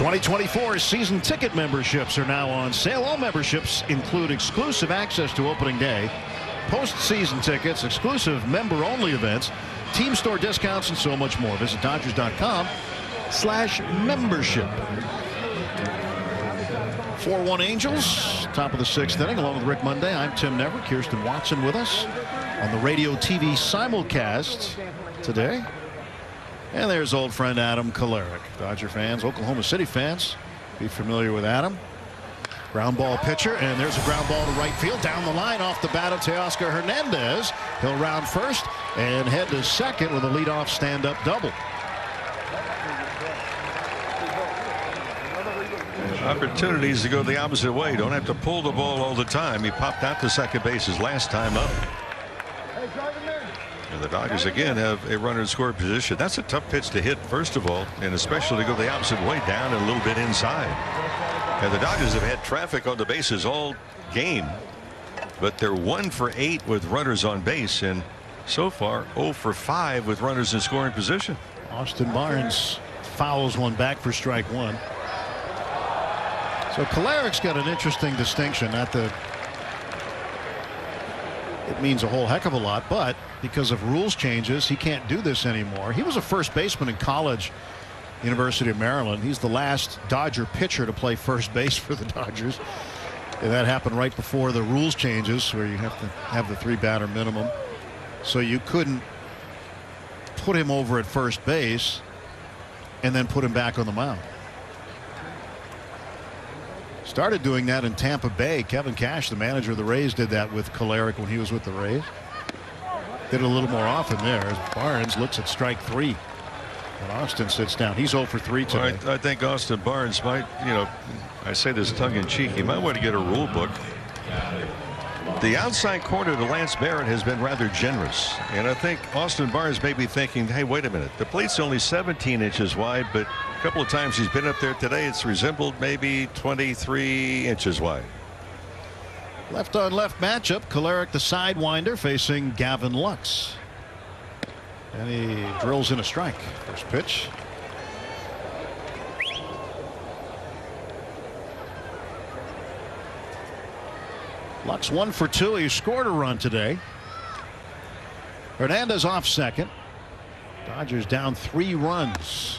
.2024 season ticket memberships are now on sale. All memberships include exclusive access to opening day, postseason tickets, exclusive member-only events, team store discounts, and so much more. Visit Dodgers.com/membership. 4-1 Angels, top of the sixth inning, along with Rick Monday. I'm Tim Nevert. Kirsten Watson with us on the radio TV simulcast today. And there's old friend Adam Kolarek. Dodger fans, Oklahoma City fans, be familiar with Adam. Ground ball pitcher, and there's a ground ball to right field. Down the line off the bat of Teoscar Hernandez. He'll round first and head to second with a leadoff stand-up double. Opportunities to go the opposite way. Don't have to pull the ball all the time. He popped out to second base his last time up. And the Dodgers again have a runner in scoring position. That's a tough pitch to hit, first of all, and especially to go the opposite way, down and a little bit inside. And the Dodgers have had traffic on the bases all game, but they're 1-for-8 with runners on base, and so far 0-for-5 with runners in scoring position. Austin Barnes fouls one back for strike one. So Kolarek's got an interesting distinction. Not that it means a whole heck of a lot, but because of rules changes, he can't do this anymore. He was a first baseman in college, University of Maryland. He's the last Dodger pitcher to play first base for the Dodgers. And that happened right before the rules changes, where you have to have the 3-batter minimum. So you couldn't put him over at first base and then put him back on the mound. Started doing that in Tampa Bay. Kevin Cash, the manager of the Rays, did that with Kolarek when he was with the Rays. Did it a little more often there. Barnes looks at strike three. And Austin sits down. He's 0-for-3 today. Well, I think Austin Barnes might, you know, I say this tongue in cheek, he might want to get a rule book. The outside corner to Lance Barrett has been rather generous. And I think Austin Barnes may be thinking, hey, wait a minute. The plate's only 17 inches wide, but a couple of times he's been up there today, it's resembled maybe 23 inches wide. Left on left matchup. Kolarek, the sidewinder, facing Gavin Lux. And he drills in a strike. First pitch. Lux 1-for-2. He scored a run today. Hernandez off second. Dodgers down 3 runs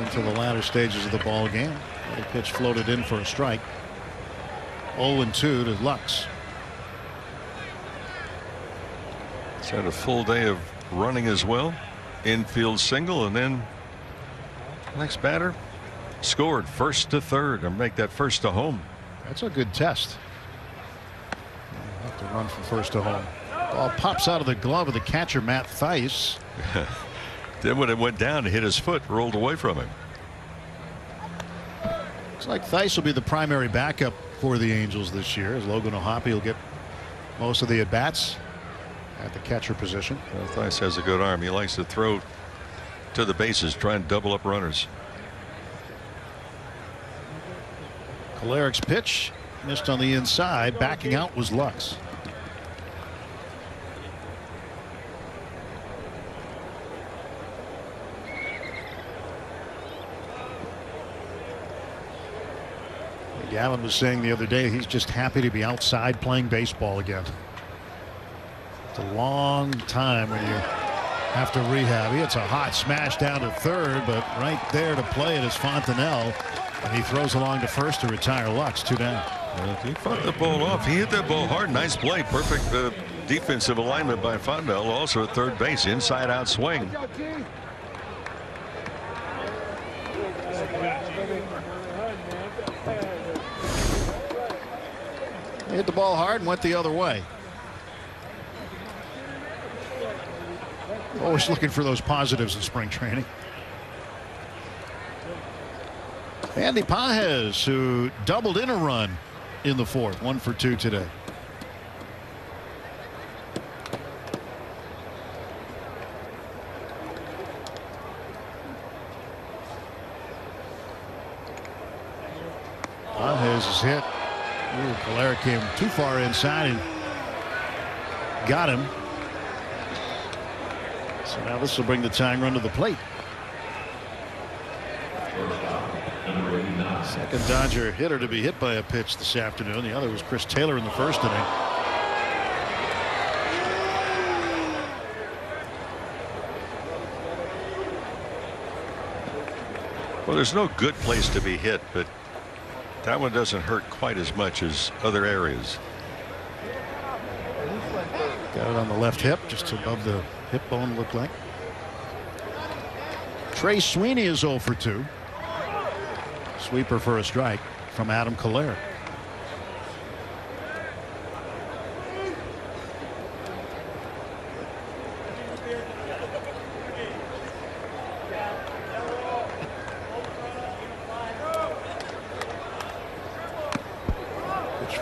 into the latter stages of the ball game. The pitch floated in for a strike. 0-2 to Lux. He's had a full day of running as well. Infield single, and then next batter scored first to third, or make that first to home. That's a good test. To run from first to home. Ball pops out of the glove of the catcher, Matt Theis. Then when it went down, it hit his foot, rolled away from him. Looks like Theis will be the primary backup for the Angels this year, as Logan O'Hoppe will get most of the at-bats at the catcher position. Well, Theis has a good arm. He likes to throw to the bases, try and double up runners. Kolarek's pitch missed on the inside. Backing out was Lux. Gavin was saying the other day he's just happy to be outside playing baseball again. It's a long time when you have to rehab. It's a hot smash down to third, but right there to play it is Fontenelle, and he throws along to first to retire Lux. 2 down. He fought the ball off. He hit that ball hard. Nice play. Perfect defensive alignment by Fontenelle. Also at third base, inside out swing. Hit the ball hard and went the other way. Always looking for those positives in spring training. Andy Pages, who doubled in a run in the fourth, 1-for-2 today. Pages is hit. Kolarek came too far inside and got him. So now this will bring the tying run to the plate. Second Dodger hitter to be hit by a pitch this afternoon. The other was Chris Taylor in the first inning. Well, there's no good place to be hit, but that one doesn't hurt quite as much as other areas. Got it on the left hip, just above the hip bone, looked like. Trey Sweeney is 0 for 2. Sweeper for a strike from Adam Collaire.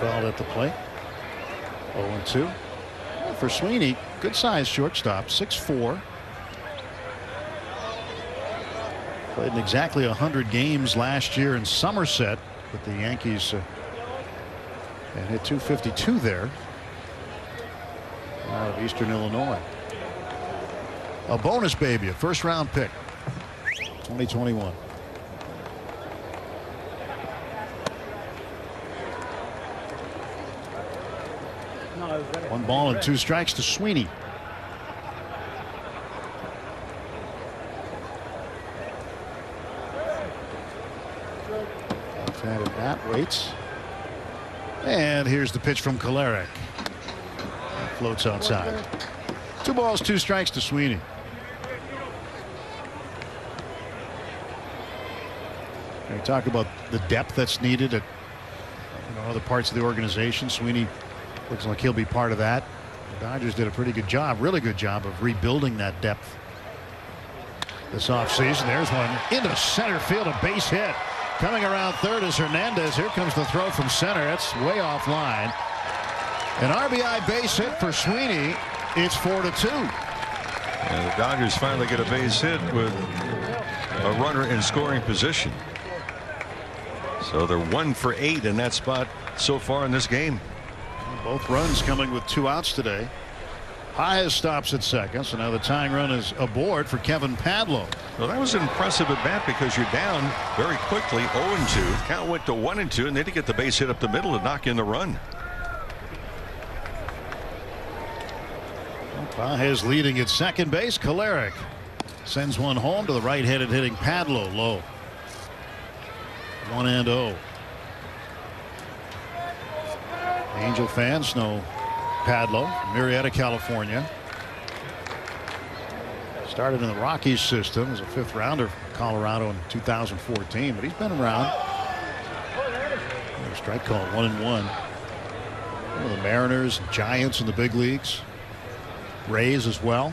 Fouled at the plate. 0-2 for Sweeney. Good size shortstop, 6'4". Played in exactly 100 games last year in Somerset with the Yankees and hit .252 there. Out of Eastern Illinois. A bonus baby, a first round pick, 2021. One ball and two strikes to Sweeney. Outside of that, waits. And here's the pitch from Kolarek. Floats outside. 2 balls, 2 strikes to Sweeney. We talk about the depth that's needed at other parts of the organization. Sweeney looks like he'll be part of that. The Dodgers did a pretty good job, really good job of rebuilding that depth this offseason. There's one into center field, a base hit. Coming around third is Hernandez. Here comes the throw from center. That's way offline. An RBI base hit for Sweeney. It's 4-2. And the Dodgers finally get a base hit with a runner in scoring position. So they're 1 for 8 in that spot so far in this game. Both runs coming with 2 outs today. Hayes stops at second, so now the tying run is aboard for Kevin Padlow. Well, that was an impressive at bat because you're down very quickly, 0-2. Count went to 1-2, and they did get the base hit up the middle to knock in the run. Hayes leading at second base. Kolarek sends one home to the right-handed hitting Padlow low. 1-0. Angel fans know Padlow, Murrieta, California. Started in the Rockies system as a 5th rounder from Colorado in 2014, but he's been around. Strike call, 1-1. The Mariners, Giants in the big leagues, Rays as well.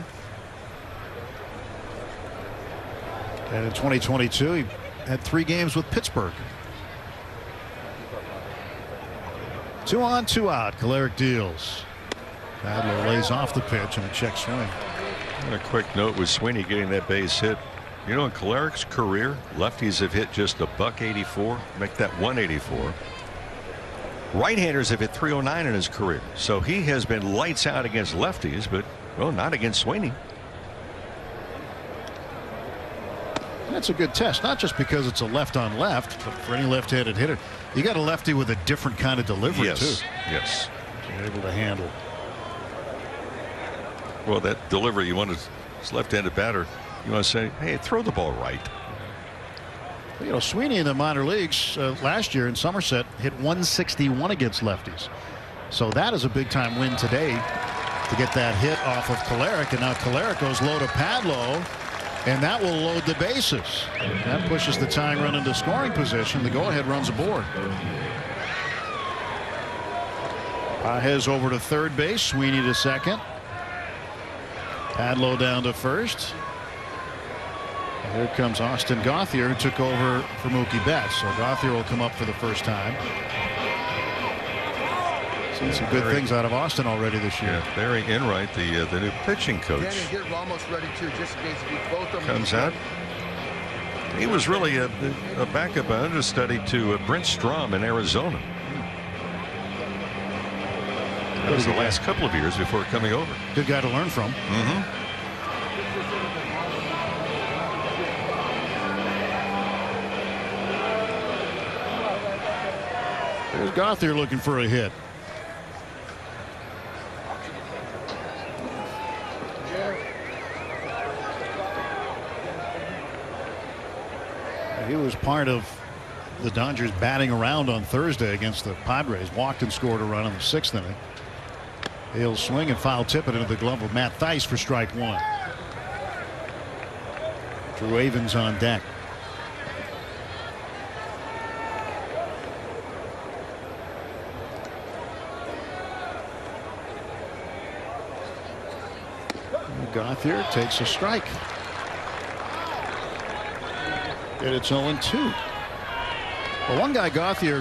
And in 2022, he had 3 games with Pittsburgh. 2 on, 2 out. Kolarek deals. Padlow lays off the pitch and a check swing. And a quick note with Sweeney getting that base hit. You know, in Kolarik's career, lefties have hit just .184. Make that 184. Right-handers have hit .309 in his career. So he has been lights out against lefties, but, well, not against Sweeney. That's a good test, not just because it's a left on left, but for any left-handed hitter. You got a lefty with a different kind of delivery, too. Yes. You're able to handle. Well, that delivery, you want as left-handed batter, you want to say, hey, throw the ball right. You know, Sweeney in the minor leagues last year in Somerset hit .161 against lefties. So that is a big-time win today to get that hit off of Kolarek, and now Kolarek goes low to Padlow. And that will load the bases. That pushes the tying run into scoring position. The go-ahead runs aboard. Paez over to third base. Sweeney to second. Padlow down to first. And here comes Austin Gothier, who took over for Mookie Betts. So Gothier will come up for the first time. Seen some good things out of Austin already this year. Yeah, Barry Enright, the new pitching coach, comes out. He was really a backup, an understudy to Brent Strom in Arizona. That was the last couple of years before coming over. Good guy to learn from. There's Gothier looking for a hit. He was part of the Dodgers batting around on Thursday against the Padres. Walked and scored a run in the sixth inning. He'll swing and foul tip it into the glove of Matt Theis for strike one. Drew Avens on deck. Goff here takes a strike. And it's 0-2. Well, one guy Gauthier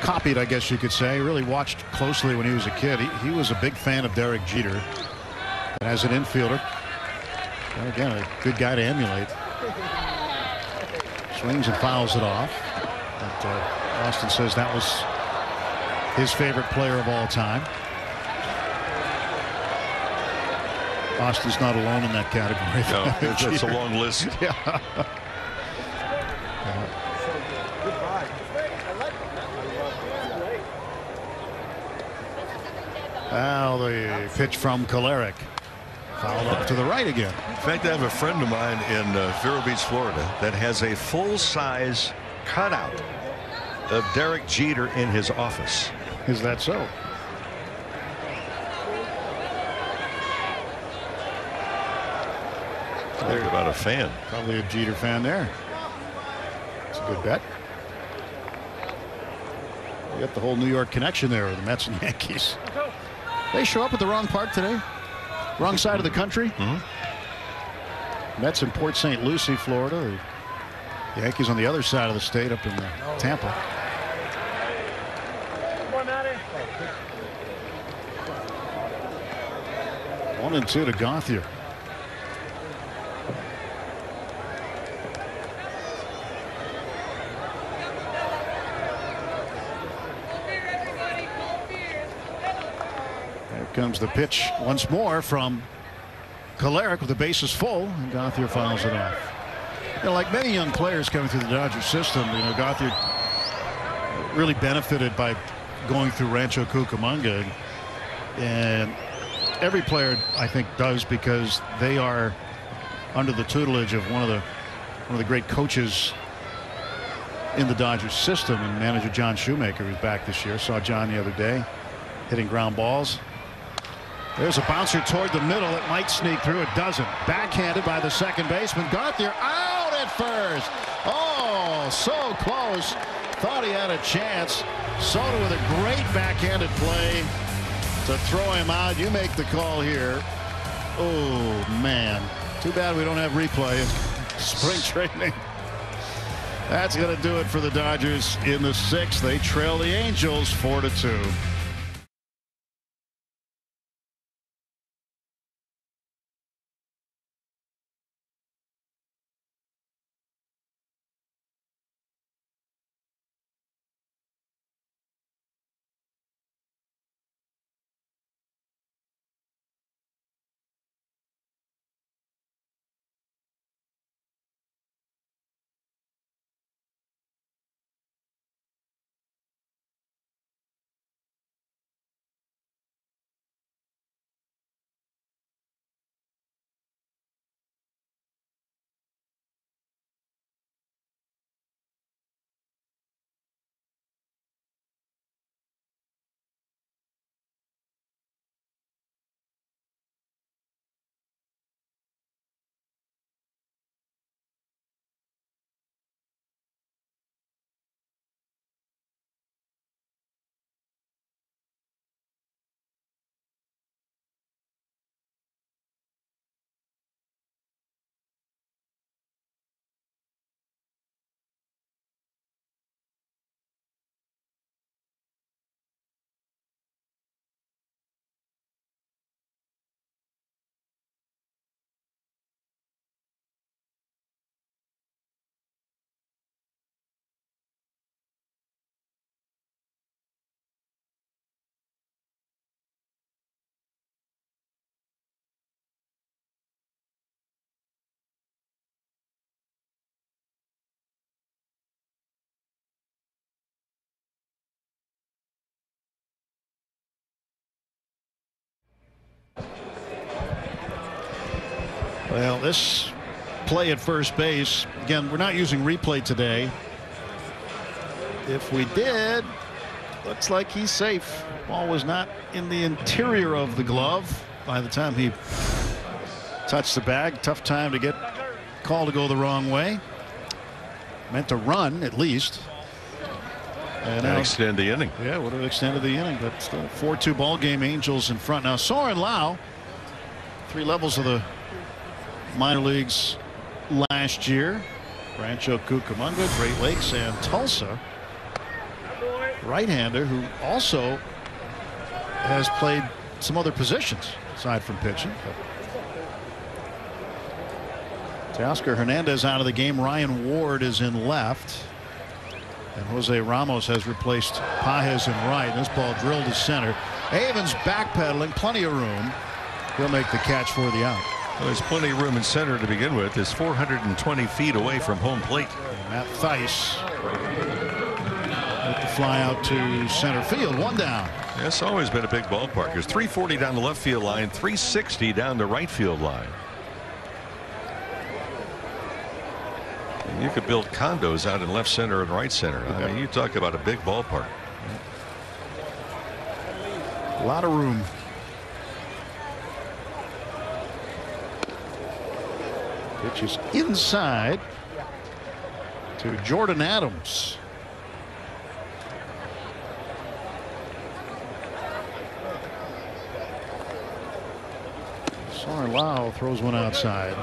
copied, I guess you could say, really watched closely when he was a kid. He was a big fan of Derek Jeter. And as an infielder, and again, a good guy to emulate. Swings and fouls it off. But Austin says that was his favorite player of all time. Austin's not alone in that category. No, that's a long list. Yeah. Now the pitch from Kolarek. Fouled off to the right again. In fact, I have a friend of mine in Vero Beach, Florida, that has a full-size cutout of Derek Jeter in his office. Is that so? Talk about a fan. Probably a Jeter fan there. It's a good bet. You got the whole New York connection there with the Mets and Yankees. They show up at the wrong part today. Wrong side of the country. Mets in Port St. Lucie, Florida. Or Yankees on the other side of the state up in Tampa. Oh. 1-2 to Gauthier. Comes the pitch once more from Kolarek with the bases full, and Gauthier fouls it off. You know, like many young players coming through the Dodgers system, you know, Gauthier really benefited by going through Rancho Cucamonga, and every player I think does, because they are under the tutelage of one of the great coaches in the Dodgers system, and manager John Shoemaker, who's back this year. Saw John the other day hitting ground balls. There's a bouncer toward the middle. It might sneak through. It doesn't. Backhanded by the second baseman. Gauthier out at first. Oh, so close. Thought he had a chance. Soto with a great backhanded play to throw him out. You make the call here. Oh, man. Too bad we don't have replay in spring training. That's going to do it for the Dodgers in the sixth. They trail the Angels 4-2. Well, this play at first base. Again, we're not using replay today. If we did, looks like he's safe. Ball was not in the interior of the glove by the time he touched the bag. Tough time to get called to go the wrong way. Meant to run, at least. And extend the inning. Yeah, would have extended the inning, but still 4-2 ball game. Angels in front. Now Soren Lau, three levels of the minor leagues last year. Rancho Cucamonga, Great Lakes, and Tulsa. Right-hander who also has played some other positions aside from pitching. Teoscar Hernandez out of the game. Ryan Ward is in left. And Jose Ramos has replaced Paez in right. This ball drilled to center. Avens backpedaling, plenty of room. He'll make the catch for the out. Well, there's plenty of room in center to begin with. It's 420 feet away from home plate. And Matt Theis with the fly out to center field. One down. That's always been a big ballpark. There's 340 down the left field line, 360 down the right field line. You could build condos out in left center and right center. I mean, you talk about a big ballpark. A lot of room. Pitch is inside to Jordan Adams. Soren Lau throws one outside.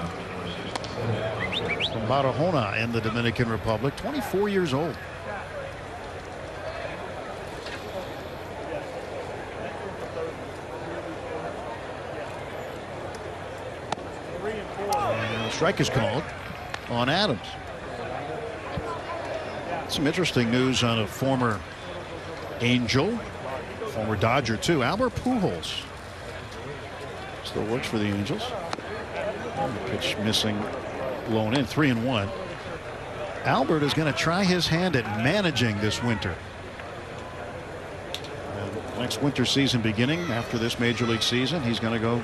From Barahona in the Dominican Republic, 24 years old. And strike is called on Adams. Some interesting news on a former Angel, former Dodger too. Albert Pujols still works for the Angels. And the pitch missing. Blown in, 3-1. Albert is going to try his hand at managing this winter. And next winter season beginning after this major league season, he's going to go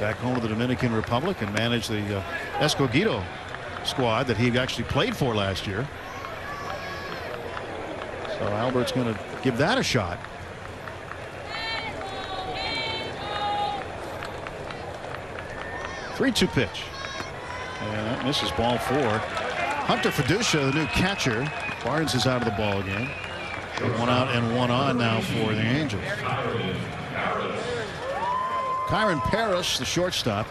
back home to the Dominican Republic and manage the Escogido squad that he actually played for last year. So Albert's going to give that a shot. Three 2 pitch. And that misses ball 4. Hunter Fiducia, the new catcher. Barnes is out of the ball game. One out and one on now for the Angels. Kyron Parris, the shortstop,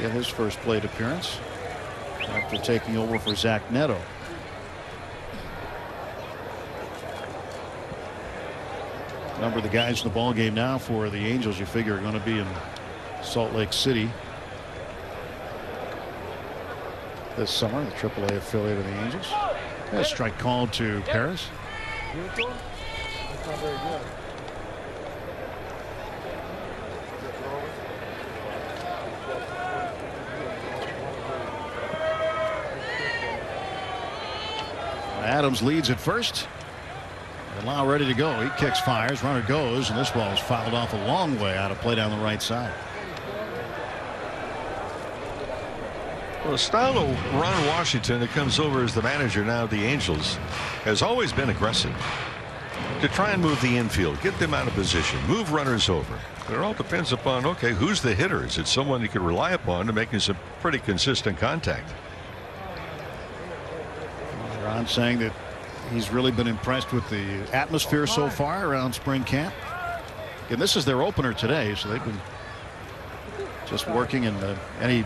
in his first plate appearance after taking over for Zach Neto. A number of the guys in the ball game now for the Angels, you figure, are going to be in Salt Lake City this summer, the AAA affiliate of the Angels. A strike called to Parris. Adams leads at first. And Lau ready to go. He kicks, fires, runner goes, and this ball is fouled off a long way out of play down the right side. Well, the style of Ron Washington, that comes over as the manager now of the Angels, has always been aggressive to try and move the infield, get them out of position, move runners over. But it all depends upon, okay, who's the hitter? Is it someone you can rely upon to making some pretty consistent contact? Ron saying that he's really been impressed with the atmosphere so far around spring camp. And this is their opener today, so they've been just working in any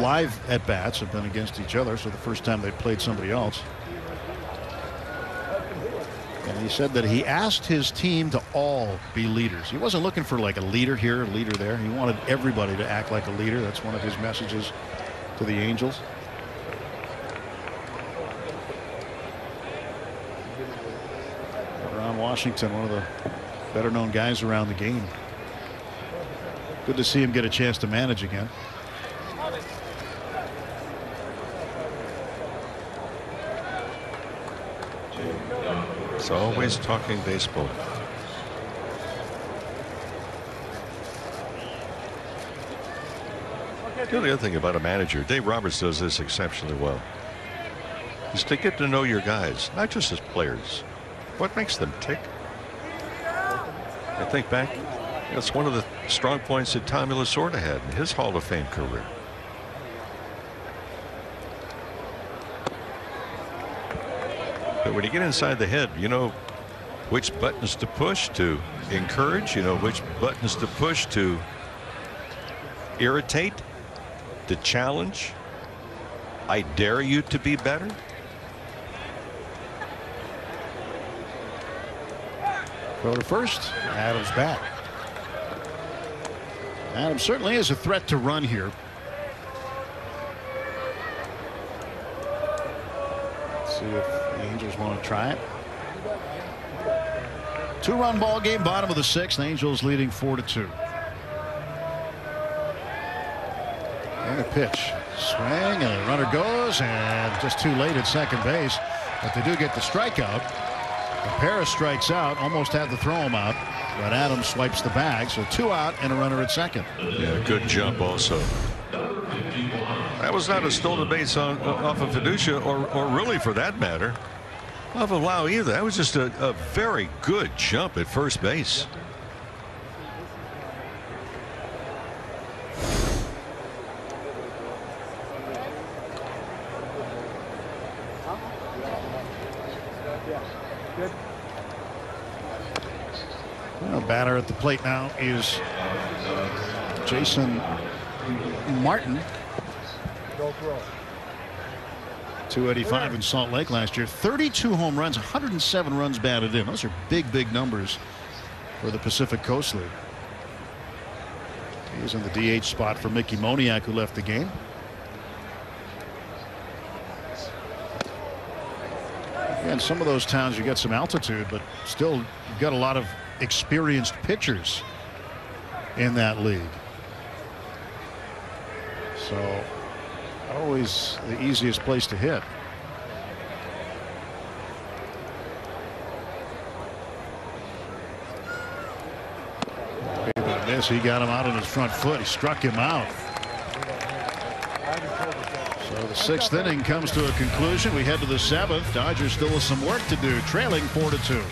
live at-bats have been against each other, so the first time they played somebody else. And he said that he asked his team to all be leaders. He wasn't looking for like a leader here, a leader there. He wanted everybody to act like a leader. That's one of his messages to the Angels. Ron Washington, one of the better-known guys around the game. Good to see him get a chance to manage again. It's always talking baseball. Okay, You know, the other thing about a manager, Dave Roberts does this exceptionally well, is to get to know your guys, not just as players. What makes them tick? I think back, that's one of the strong points that Tommy Lasorda had in his Hall of Fame career. But when you get inside the head, you know which buttons to push to encourage, you know which buttons to push to irritate, to challenge. I dare you to be better. Go to first. Adams back. Adams certainly is a threat to run here. Let's see if the Angels want to try it. Two-run ball game, bottom of the sixth. Angels leading 4-2. And a pitch. Swing and the runner goes, and just too late at second base. But they do get the strikeout. Paris strikes out, almost had to throw him out, but Adams swipes the bag, so two out and a runner at second. Yeah, good jump also. That was not a stolen base on, off of Fiducia, or really for that matter, off of Lau either. That was just a very good jump at first base. Batter at the plate now is Jason Martin. 285 in Salt Lake last year. 32 home runs, 107 runs batted in. Those are big, big numbers for the Pacific Coast League. He's in the DH spot for Mickey Moniak, who left the game. And some of those towns you get some altitude, but still you've got a lot of experienced pitchers in that league. So always the easiest place to hit. He got him out on his front foot. He struck him out. So the sixth inning comes to a conclusion. We head to the seventh. Dodgers still with some work to do, trailing 4-2.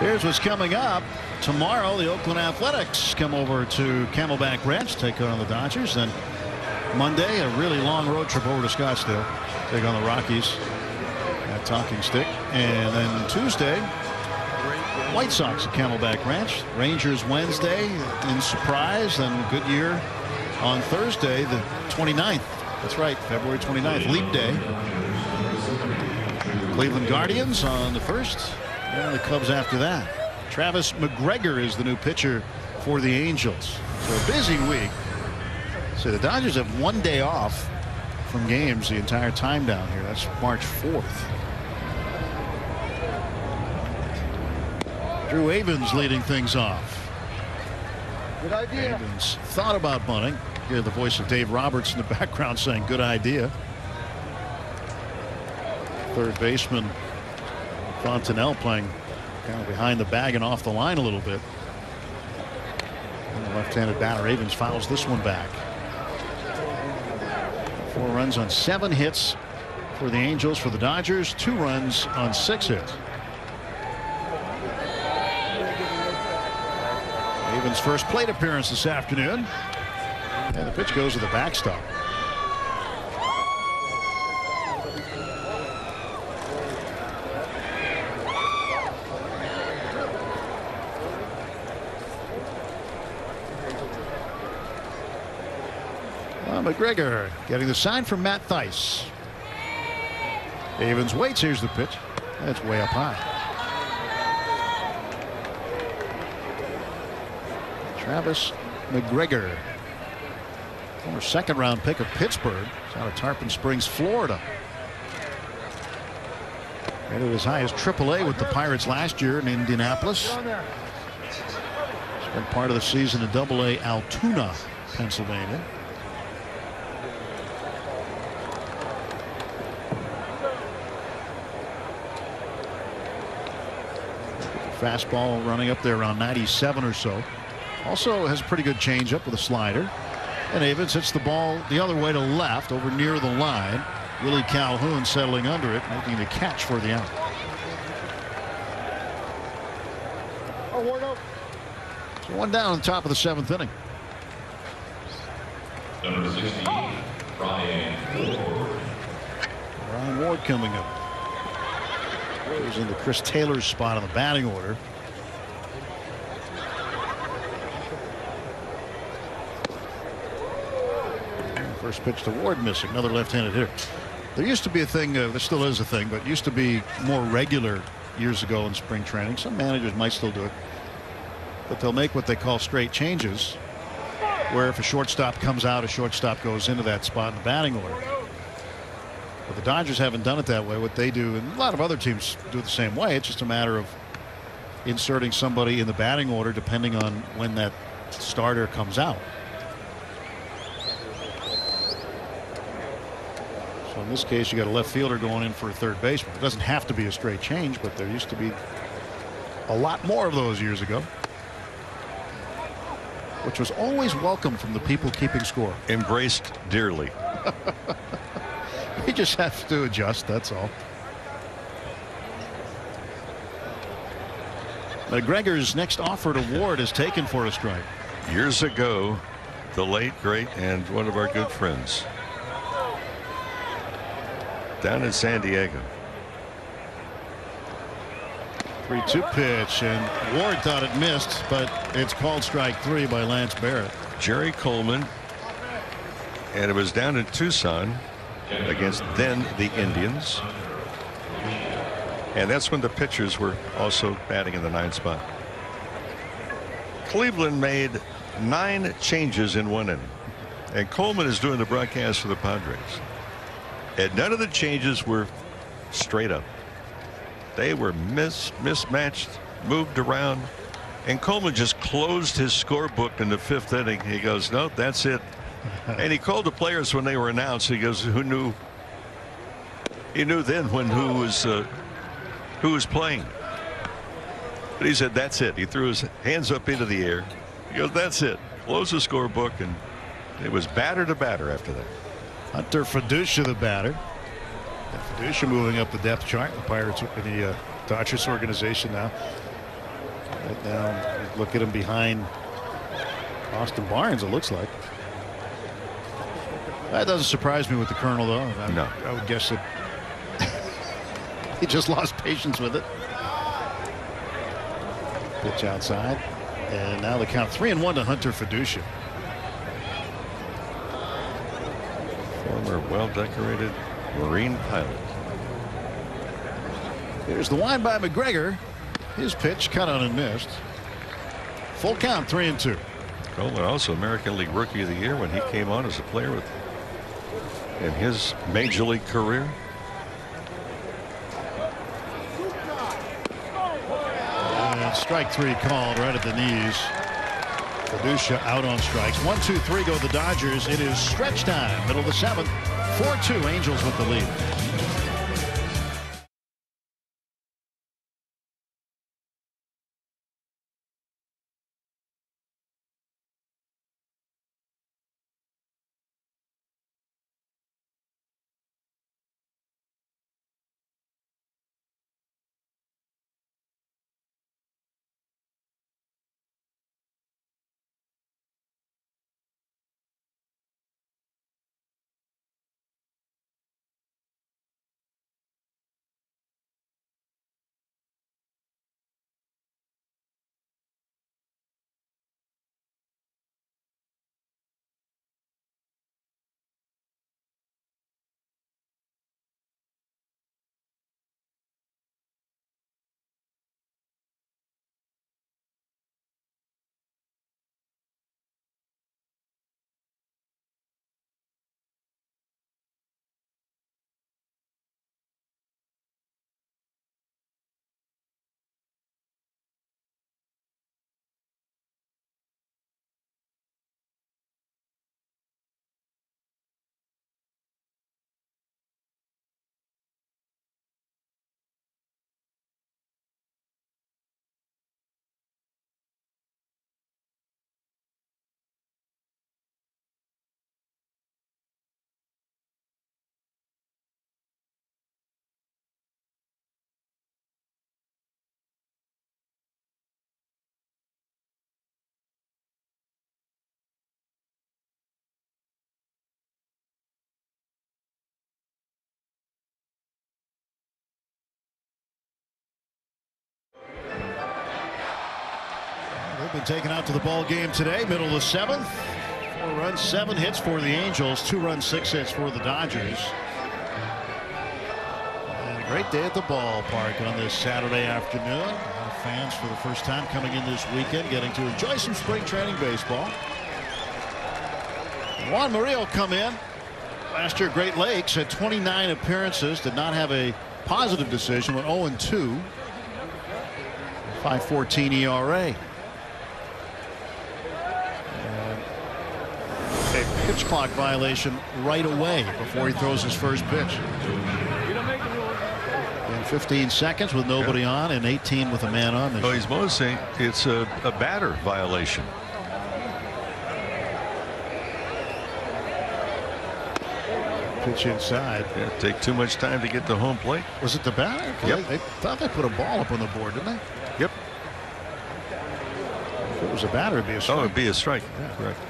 Here's what's coming up tomorrow. The Oakland Athletics come over to Camelback Ranch, take on the Dodgers. Then Monday, a really long road trip over to Scottsdale, take on the Rockies at Talking Stick. And then Tuesday, White Sox at Camelback Ranch. Rangers Wednesday in Surprise. Then Goodyear on Thursday, the 29th. That's right, February 29th, Leap Day. Cleveland Guardians on the 1st. And the Cubs after that. Travis McGregor is the new pitcher for the Angels. So a busy week. So the Dodgers have one day off from games the entire time down here. That's March 4th. Drew Avens leading things off. Good idea. Avens thought about bunting. Hear the voice of Dave Roberts in the background saying good idea. Third baseman Fontenelle playing kind of behind the bag and off the line a little bit. And the left-handed batter Avens fouls this one back. 4 runs on 7 hits for the Angels. For the Dodgers, 2 runs on 6 hits. Avens' first plate appearance this afternoon. And the pitch goes to the backstop. McGregor getting the sign from Matt Theis. Avens waits. Here's the pitch. That's way up high. Travis McGregor, former second-round pick of Pittsburgh. He's out of Tarpon Springs, Florida. Rated as high as AAA with the Pirates last year in Indianapolis. Spent part of the season in AA Altoona, Pennsylvania. Fastball running up there around 97 or so. Also has a pretty good changeup with a slider. And Avens hits the ball the other way to left over near the line. Willie Calhoun settling under it, making the catch for the out. So one down on the top of the 7th inning. Number 16, Ryan Ward coming up. Goes into Chris Taylor's spot on the batting order. First pitch to Ward, missing. Another left-handed hitter. There used to be a thing, there still is a thing, but used to be more regular years ago in spring training. Some managers might still do it, but they'll make what they call straight changes, where if a shortstop comes out, a shortstop goes into that spot in the batting order. But the Dodgers haven't done it that way. What they do, and a lot of other teams do it the same way, it's just a matter of inserting somebody in the batting order depending on when that starter comes out. So in this case, you got a left fielder going in for a third baseman. It doesn't have to be a straight change, but there used to be a lot more of those years ago, which was always welcome from the people keeping score. Embraced dearly. He just has to adjust, that's all. McGregor's next offer to Ward is taken for a strike. Years ago, the late, great, and one of our good friends down in San Diego. 3-2 pitch, and Ward thought it missed, but it's called strike 3 by Lance Barrett. Jerry Coleman, and it was down in Tucson against then the Indians, and that's when the pitchers were also batting in the 9th spot. Cleveland made 9 changes in one inning, and Coleman is doing the broadcast for the Padres, and none of the changes were straight up. They were mismatched, moved around, and Coleman just closed his scorebook in the 5th inning. He goes, nope, that's it. And he called the players when they were announced. He goes, who knew? He knew then when who was playing. But he said, that's it. He threw his hands up into the air. He goes, that's it. Closed the scorebook, and it was batter to batter after that. Hunter Fiducia, the batter. Fiducia moving up the depth chart. The Pirates, the Dodgers organization now. Right now, look at him behind Austin Barnes, it looks like. That doesn't surprise me with the Colonel, though. I would guess that he just lost patience with it. Pitch outside. And now the count 3-1 to Hunter Fiducia. Former well-decorated Marine pilot. Here's the wind by McGregor. His pitch cut on and missed. Full count, 3-2. Coleman also American League Rookie of the Year when he came on as a player with in his major league career. And strike three called right at the knees. Kalusha out on strikes. 1, 2, 3 go the Dodgers. It is stretch time, middle of the seventh. 4-2 Angels with the lead. Been taken out to the ball game today, middle of the seventh. 4 runs, 7 hits for the Angels, 2 runs, 6 hits for the Dodgers. And a great day at the ballpark on this Saturday afternoon. A lot of fans for the first time coming in this weekend, getting to enjoy some spring training baseball. Juan Murillo will come in. Last year, Great Lakes had 29 appearances, did not have a positive decision, went 0-2. 5.14 ERA. Pitch clock violation right away before he throws his first pitch. In 15 seconds with nobody on and 18 with a man on. Well, he's mostly it's a batter violation. Pitch inside. Yeah, take too much time to get to home plate. Was it the batter? Yep. They thought they put a ball up on the board, didn't they? Yep. If it was a batter, it'd be a strike. Oh, it'd be a strike. Yeah. Correct.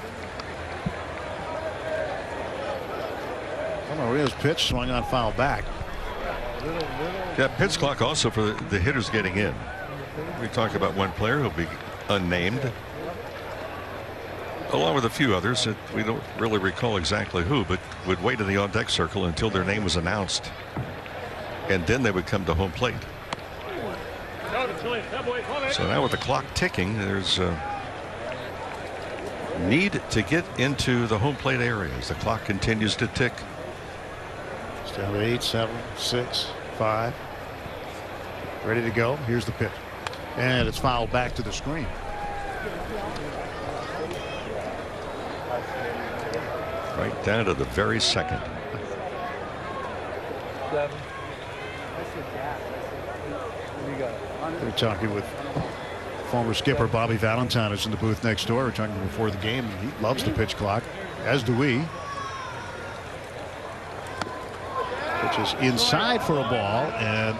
Murillo's pitch swung on foul back. Yeah, pitch clock also for the hitters getting in. We talk about one player who'll be unnamed, along with a few others that we don't really recall exactly who, but would wait in the on-deck circle until their name was announced, and then they would come to home plate. So now with the clock ticking, there's a need to get into the home plate area as the clock continues to tick. Down to 8, 7, 6, 5. Ready to go. Here's the pitch. And it's fouled back to the screen. Right down to the very second. We're talking with former skipper Bobby Valentine, who's in the booth next door. We're talking before the game. He loves the pitch clock, as do we. Which is inside for a ball, and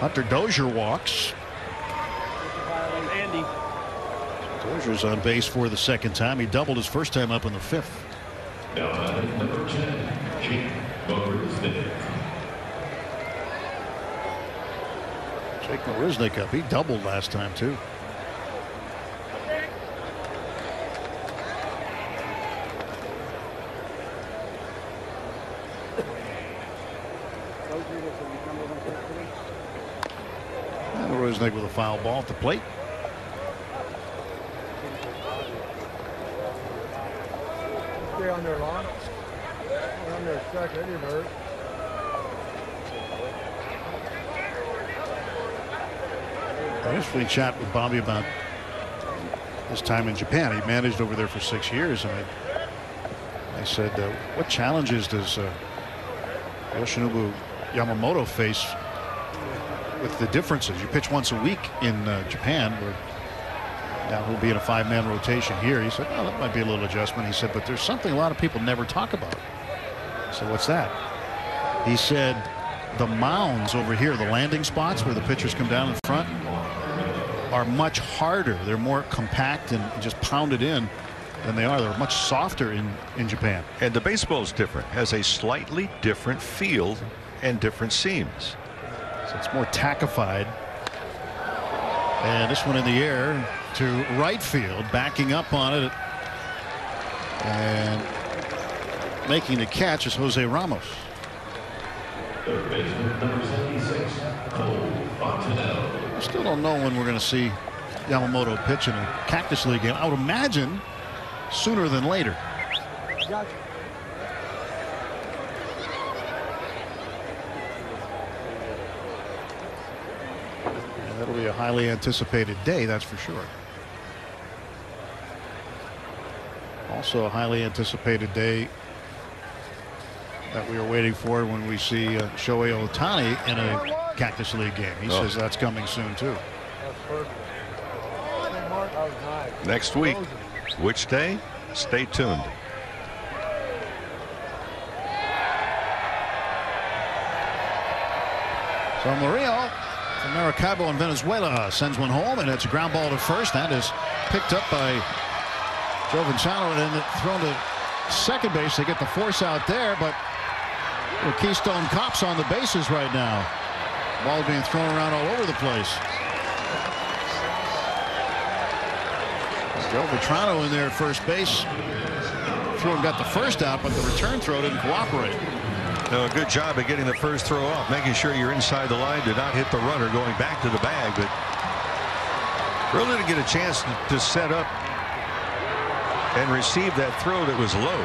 Hunter Dozier walks. Andy. Dozier's on base for the second time. He doubled his first time up in the fifth. Number 10, Jake Marisnik. Jake Marisnik up. He doubled last time too. Rosenick with a foul ball at the plate. Stay on their line. We're on their second. It didn't hurt. Initially chat with Bobby about his time in Japan. He managed over there for 6 years, and I said, what challenges does Yoshinobu Yamamoto face with the differences? You pitch once a week in Japan, where now he'll be in a five-man rotation here. He said, oh, that might be a little adjustment. He said, but there's something a lot of people never talk about. So what's that? He said, the mounds over here, the landing spots where the pitchers come down in front, are much harder. They're more compact and just pounded in than they are. They're much softer in Japan. And the baseball is different, has a slightly different field and different seams. So it's more tackified. And this one in the air to right field, backing up on it and making the catch is Jose Ramos. Still don't know when we're going to see Yamamoto pitch in a Cactus League game. I would imagine sooner than later. Gotcha. Yeah, that'll be a highly anticipated day, that's for sure. Also a highly anticipated day that we are waiting for when we see Shohei Ohtani in a Cactus League game. He says that's coming soon, too. Next week. Which day? Stay tuned. So Murillo from Maracaibo in Venezuela sends one home, and it's a ground ball to first. That is picked up by Jovenzano and then thrown to second base. They get the force out there, but the Keystone Cops on the bases right now. Ball being thrown around all over the place. Joe Vitrano in there at first base. Threw and got the first out, but the return throw didn't cooperate. No, good job at getting the first throw off, making sure you're inside the line, do not hit the runner going back to the bag, but really to get a chance to set up and receive that throw that was low.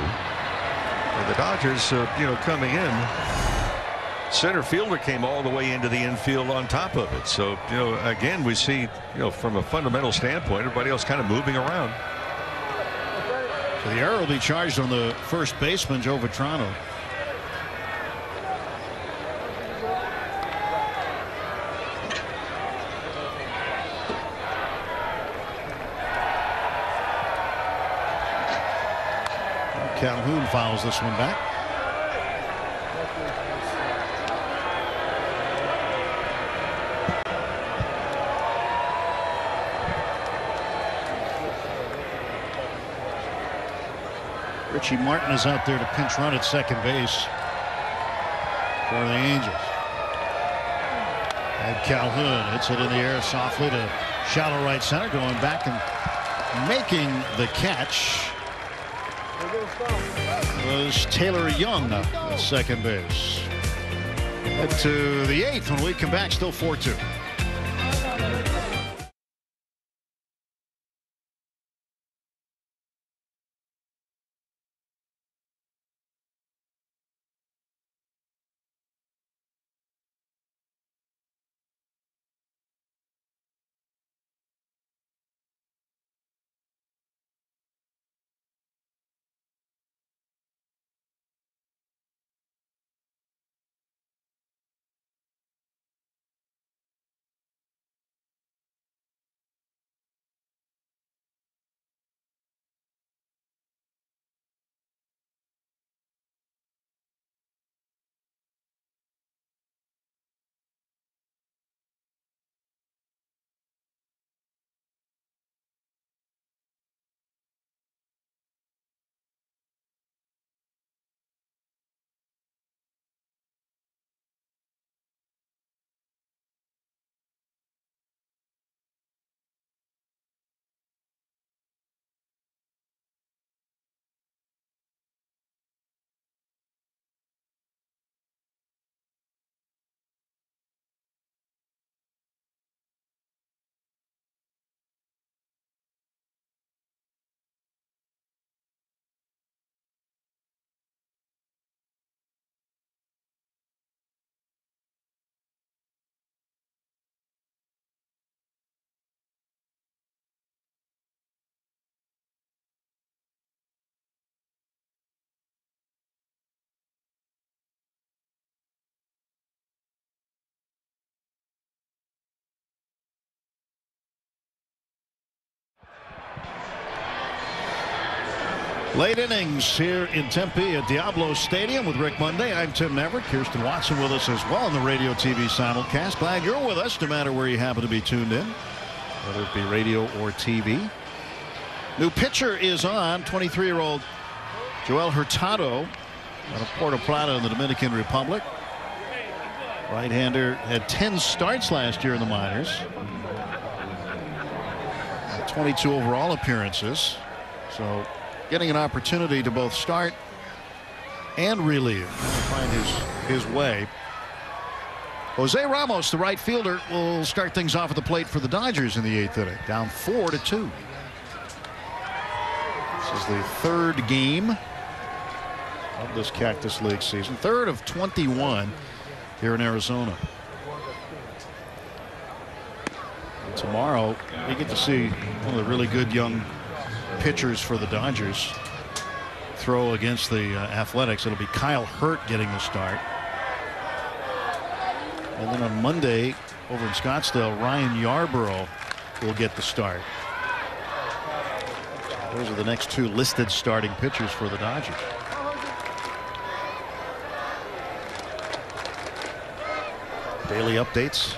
And the Dodgers, coming in, center fielder came all the way into the infield on top of it. So, again, we see, from a fundamental standpoint, everybody else kind of moving around. So the error will be charged on the first baseman, Joe Vitrano. Calhoun fouls this one back. Richie Martin is out there to pinch run at second base for the Angels. And Calhoun hits it in the air softly to shallow right center, going back and making the catch. Was Taylor Young at second base. Head to the eighth when we come back, still 4-2. Late innings here in Tempe at Diablo Stadium with Rick Monday. I'm Tim Neveritt. Kirsten Watson with us as well on the radio TV simulcast. Glad you're with us no matter where you happen to be tuned in, whether it be radio or TV. New pitcher is on, 23-year-old Joel Hurtado out of Puerto Plata in the Dominican Republic. Right-hander had 10 starts last year in the minors, 22 overall appearances, so getting an opportunity to both start and relieve, find his way. Jose Ramos, the right fielder, will start things off at the plate for the Dodgers in the eighth inning, down 4-2. This is the third game of this Cactus League season, third of 21 here in Arizona. Tomorrow we get to see one of the really good young pitchers for the Dodgers throw against the Athletics. It'll be Kyle Hurt getting the start. And then on Monday over in Scottsdale, Ryan Yarborough will get the start. Those are the next two listed starting pitchers for the Dodgers. Daily updates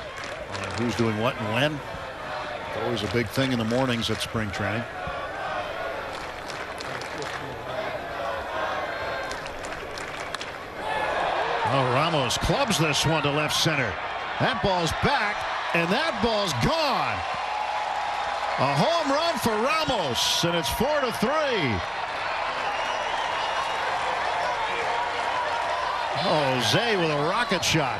on who's doing what and when. Always a big thing in the mornings at spring training. Oh, Ramos clubs this one to left center. That ball's back, and that ball's gone. A home run for Ramos, and it's 4-3. Jose with a rocket shot.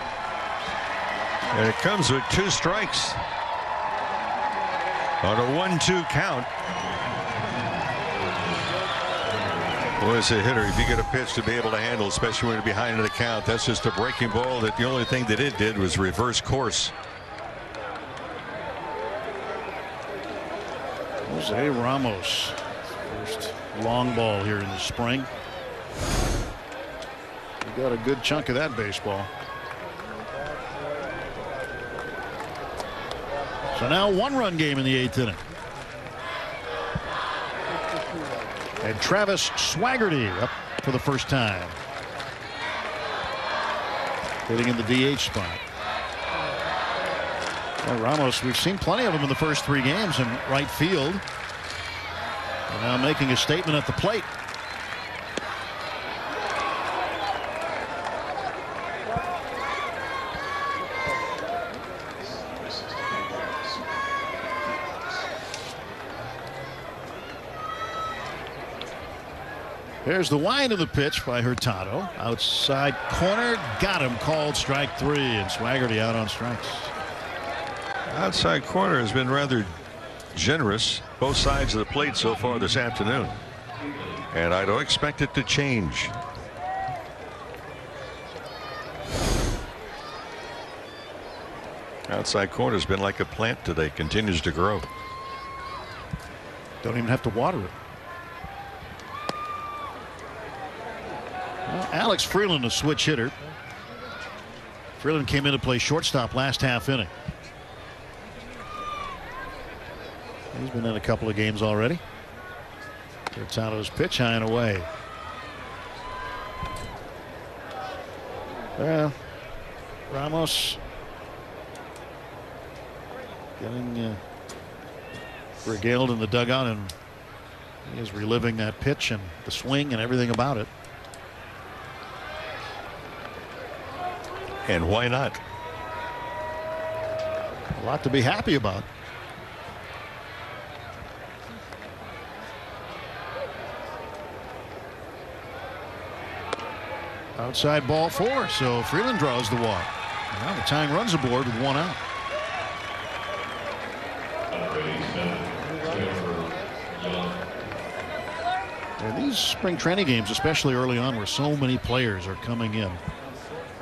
And it comes with two strikes on a 1-2 count. Boy, as a hitter, if you get a pitch to be able to handle, especially when you're behind in the count, that's just a breaking ball. That the only thing that it did was reverse course. Jose Ramos, first long ball here in the spring. He got a good chunk of that baseball. So now one-run game in the eighth inning. And Travis Swaggerty up for the first time, hitting in the DH spot. Well, Ramos, we've seen plenty of him in the first three games in right field. And now making a statement at the plate. There's the wind of the pitch by Hurtado. Outside corner, got him, called strike three, and Swaggerty out on strikes. Outside corner has been rather generous, both sides of the plate so far this afternoon. And I don't expect it to change. Outside corner has been like a plant today, continues to grow. Don't even have to water it. Alex Freeland, a switch hitter. Freeland came in to play shortstop last half inning. He's been in a couple of games already. Hurtado's pitch high and away. Well, Ramos getting regaled in the dugout, and he is reliving that pitch and the swing and everything about it. And why not? A lot to be happy about. Outside ball four, so Freeland draws the walk. Now the tying runs aboard with one out. And these spring training games, especially early on, where so many players are coming in.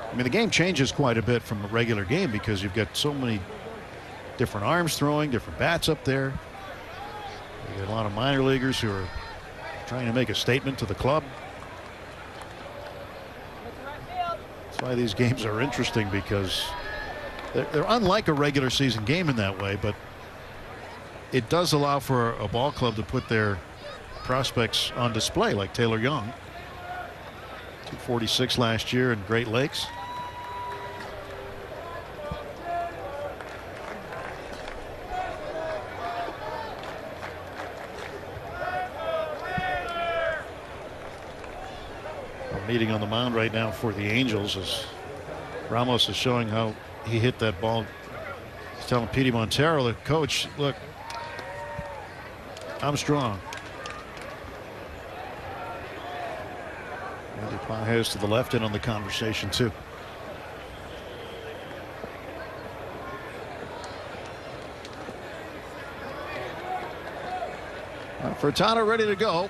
I mean, the game changes quite a bit from a regular game because you've got so many different arms throwing, different bats up there. You got a lot of minor leaguers who are trying to make a statement to the club. That's why these games are interesting, because they're unlike a regular season game in that way, but it does allow for a ball club to put their prospects on display like Taylor Young. 246 last year in Great Lakes. Meeting on the mound right now for the Angels is Ramos is showing how he hit that ball. He's telling Petey Montero, the coach, look, I'm strong. Andy Pajes to the left in on the conversation too. Furtado ready to go.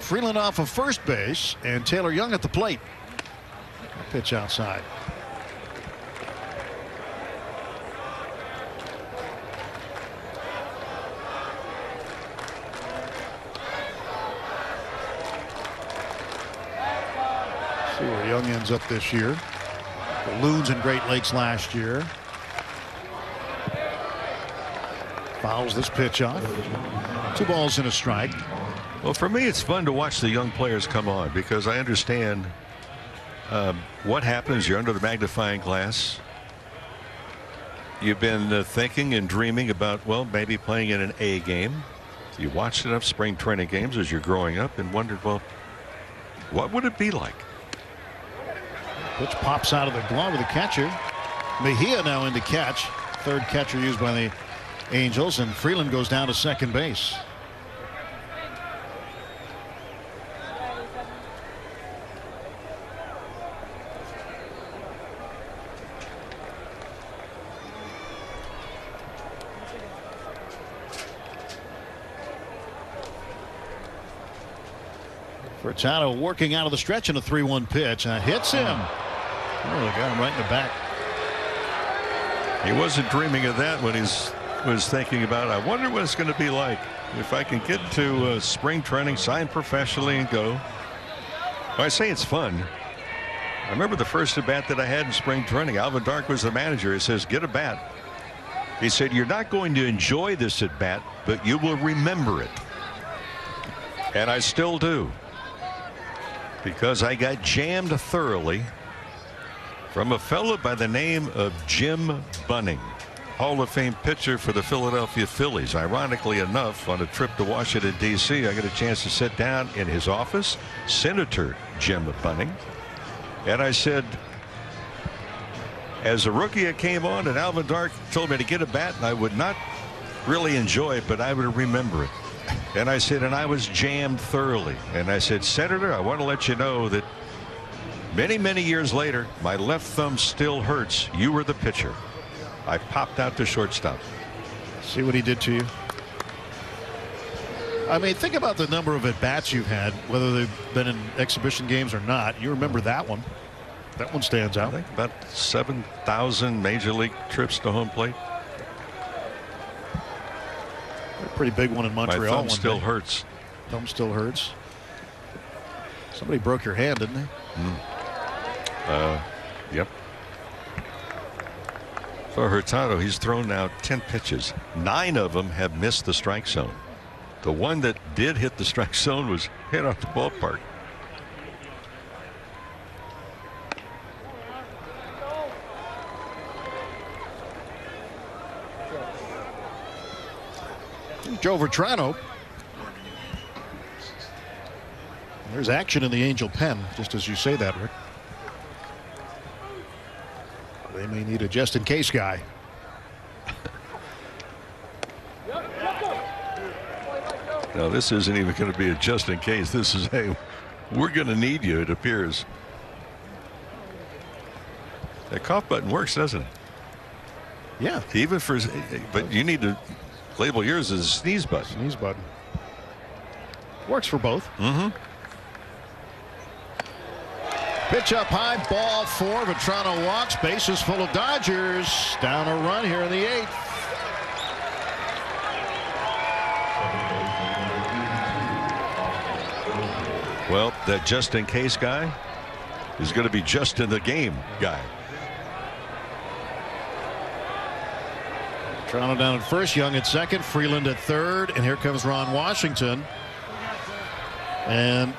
Freeland off of first base and Taylor Young at the plate. Pitch outside. See where Young ends up this year. The Loons in Great Lakes last year. Fouls this pitch off. 2 balls and a strike. Well, for me, it's fun to watch the young players come on because I understand what happens. You're under the magnifying glass. You've been thinking and dreaming about, well, maybe playing in an A game. You watched enough spring training games as you're growing up and wondered, well, what would it be like? Pitch pops out of the glove of the catcher. Mejia now in the catch. Third catcher used by the Angels, and Freeland goes down to second base. Furtado working out of the stretch in a 3-1 pitch. And hits him. Really got him right in the back. He wasn't dreaming of that when he was thinking about, I wonder what it's going to be like if I can get to spring training, sign professionally, and go. I say it's fun. I remember the first at bat that I had in spring training. Alvin Dark was the manager. He says, get a bat. He said, you're not going to enjoy this at bat, but you will remember it. And I still do. Because I got jammed thoroughly from a fellow by the name of Jim Bunning, Hall of Fame pitcher for the Philadelphia Phillies. Ironically enough, on a trip to Washington, D.C., I got a chance to sit down in his office, Senator Jim Bunning. And I said, as a rookie, I came on, and Alvin Dark told me to get a bat, and I would not really enjoy it, but I would remember it. And I said, and I was jammed thoroughly. And I said, Senator, I want to let you know that many, many years later, my left thumb still hurts. You were the pitcher. I popped out to shortstop. See what he did to you? I mean, think about the number of at-bats you've had, whether they've been in exhibition games or not. You remember that one. That one stands out. I think about 7,000 major league trips to home plate. Pretty big one in Montreal. My thumb still hurts. Thumb still hurts. Somebody broke your hand, didn't they? Yep. For Hurtado, he's thrown now 10 pitches. 9 of them have missed the strike zone. The one that did hit the strike zone was hit off the ballpark. Joe Vertrano. There's action in the Angel pen, just as you say that, Rick. They may need a just-in-case guy. No, this isn't even going to be a just-in-case. This is, hey, we're going to need you, it appears. That cough button works, doesn't it? Yeah. Even for, but you need to label yours as a sneeze button. Sneeze button. Works for both. Pitch up high, ball 4. Vetrano walks, bases full of Dodgers. Down a run here in the 8th. Well, that just in case guy is going to be just in the game guy. Toronto down at first, Young at second, Freeland at third, and here comes Ron Washington. And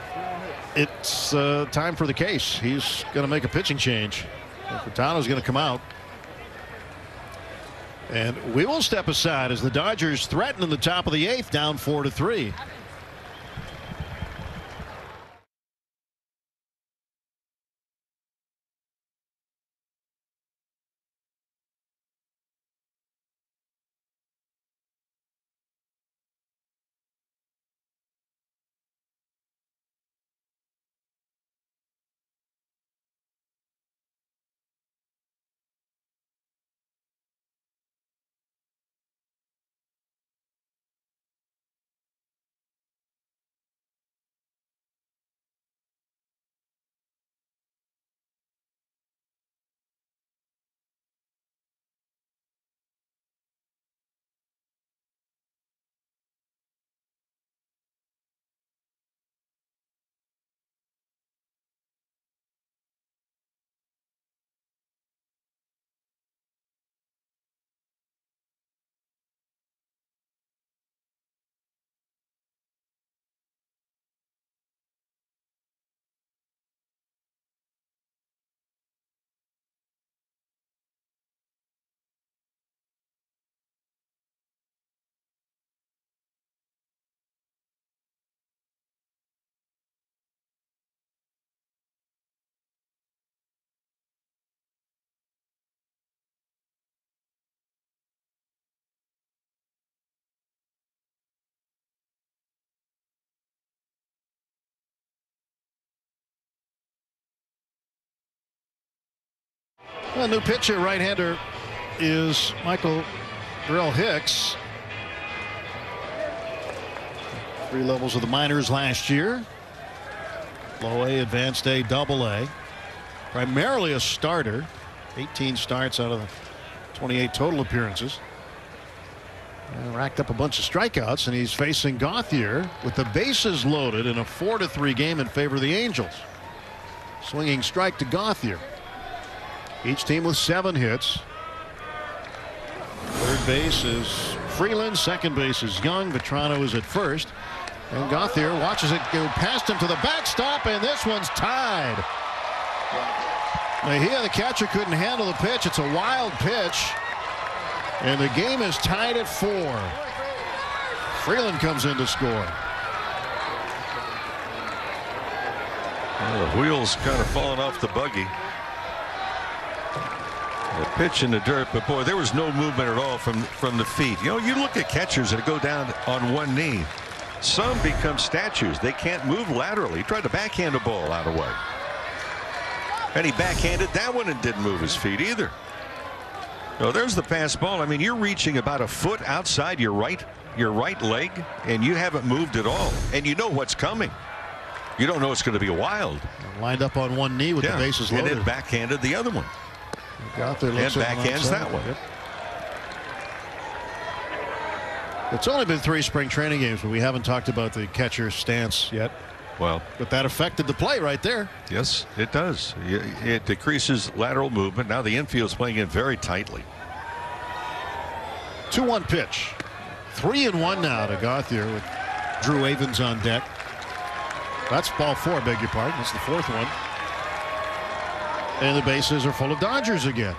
it's time for the case. He's going to make a pitching change. Furtado's going to come out. And we will step aside as the Dodgers threaten in the top of the eighth, down 4-3. A new pitcher, right-hander, is Michael Darrell Hicks. 3 levels of the minors last year. Low A, Advanced A, Double A. Primarily a starter. 18 starts out of the 28 total appearances. And racked up a bunch of strikeouts, and he's facing Gauthier with the bases loaded in a 4-3 game in favor of the Angels. Swinging strike to Gauthier. Each team with 7 hits. Third base is Freeland. Second base is Young. Vetrano is at first. And Gauthier watches it go past him to the backstop, and this one's tied. Mejia, the catcher, couldn't handle the pitch. It's a wild pitch. And the game is tied at 4. Freeland comes in to score. Well, the wheels kind of falling off the buggy. The pitch in the dirt, but boy, there was no movement at all from the feet. You know, you look at catchers that go down on one knee. Some become statues. They can't move laterally. He tried to backhand the ball out of way. And he backhanded that one and didn't move his feet either. No, there's the pass ball. I mean, you're reaching about a foot outside your right leg, and you haven't moved at all. And you know what's coming. You don't know it's going to be wild. Lined up on one knee with the bases loaded. And then backhanded the other one. Gauthier looks and backhands that one. Yep. It's only been 3 spring training games, but we haven't talked about the catcher's stance yet. Well, but that affected the play right there. Yes, it does. It decreases lateral movement. Now the infield's playing it very tightly. 2-1 pitch. 3-1 now to Gauthier with Drew Avens on deck. That's ball 4, beg your pardon. That's the 4th one. And the bases are full of Dodgers again.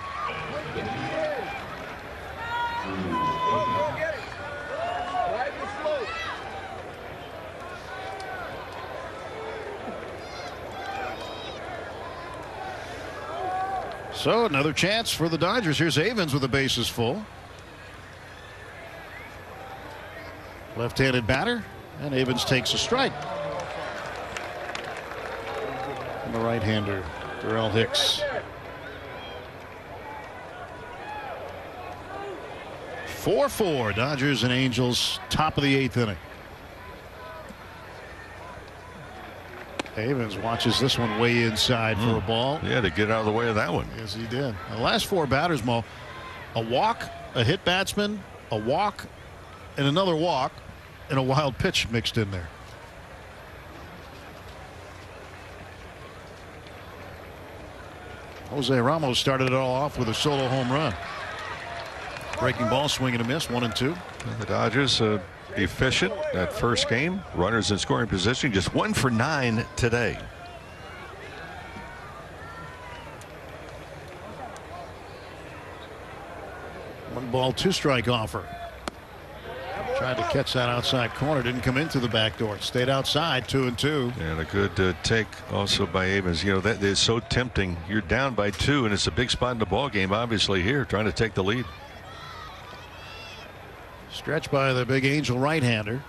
So another chance for the Dodgers. Here's Avens with the bases full. Left-handed batter, and Avens takes a strike. And the right-hander, Darrell Hicks. Four Dodgers and Angels, top of the 8th inning. Avens watches this one way inside for a ball. Yeah, to get out of the way of that one. Yes, he did. The last 4 batters, Mo, a walk, a hit batsman, a walk, and another walk, and a wild pitch mixed in there. Jose Ramos started it all off with a solo home run. Breaking ball, swing and a miss, 1-2. And the Dodgers efficient that first game. Runners in scoring position, just 1 for 9 today. One ball, two strike offer. Tried to catch that outside corner, didn't come into the back door, stayed outside. 2-2. And a good take also by Abrams. You know, that is so tempting. You're down by 2 and it's a big spot in the ball game, obviously, here trying to take the lead. Stretched by the big Angel right-hander.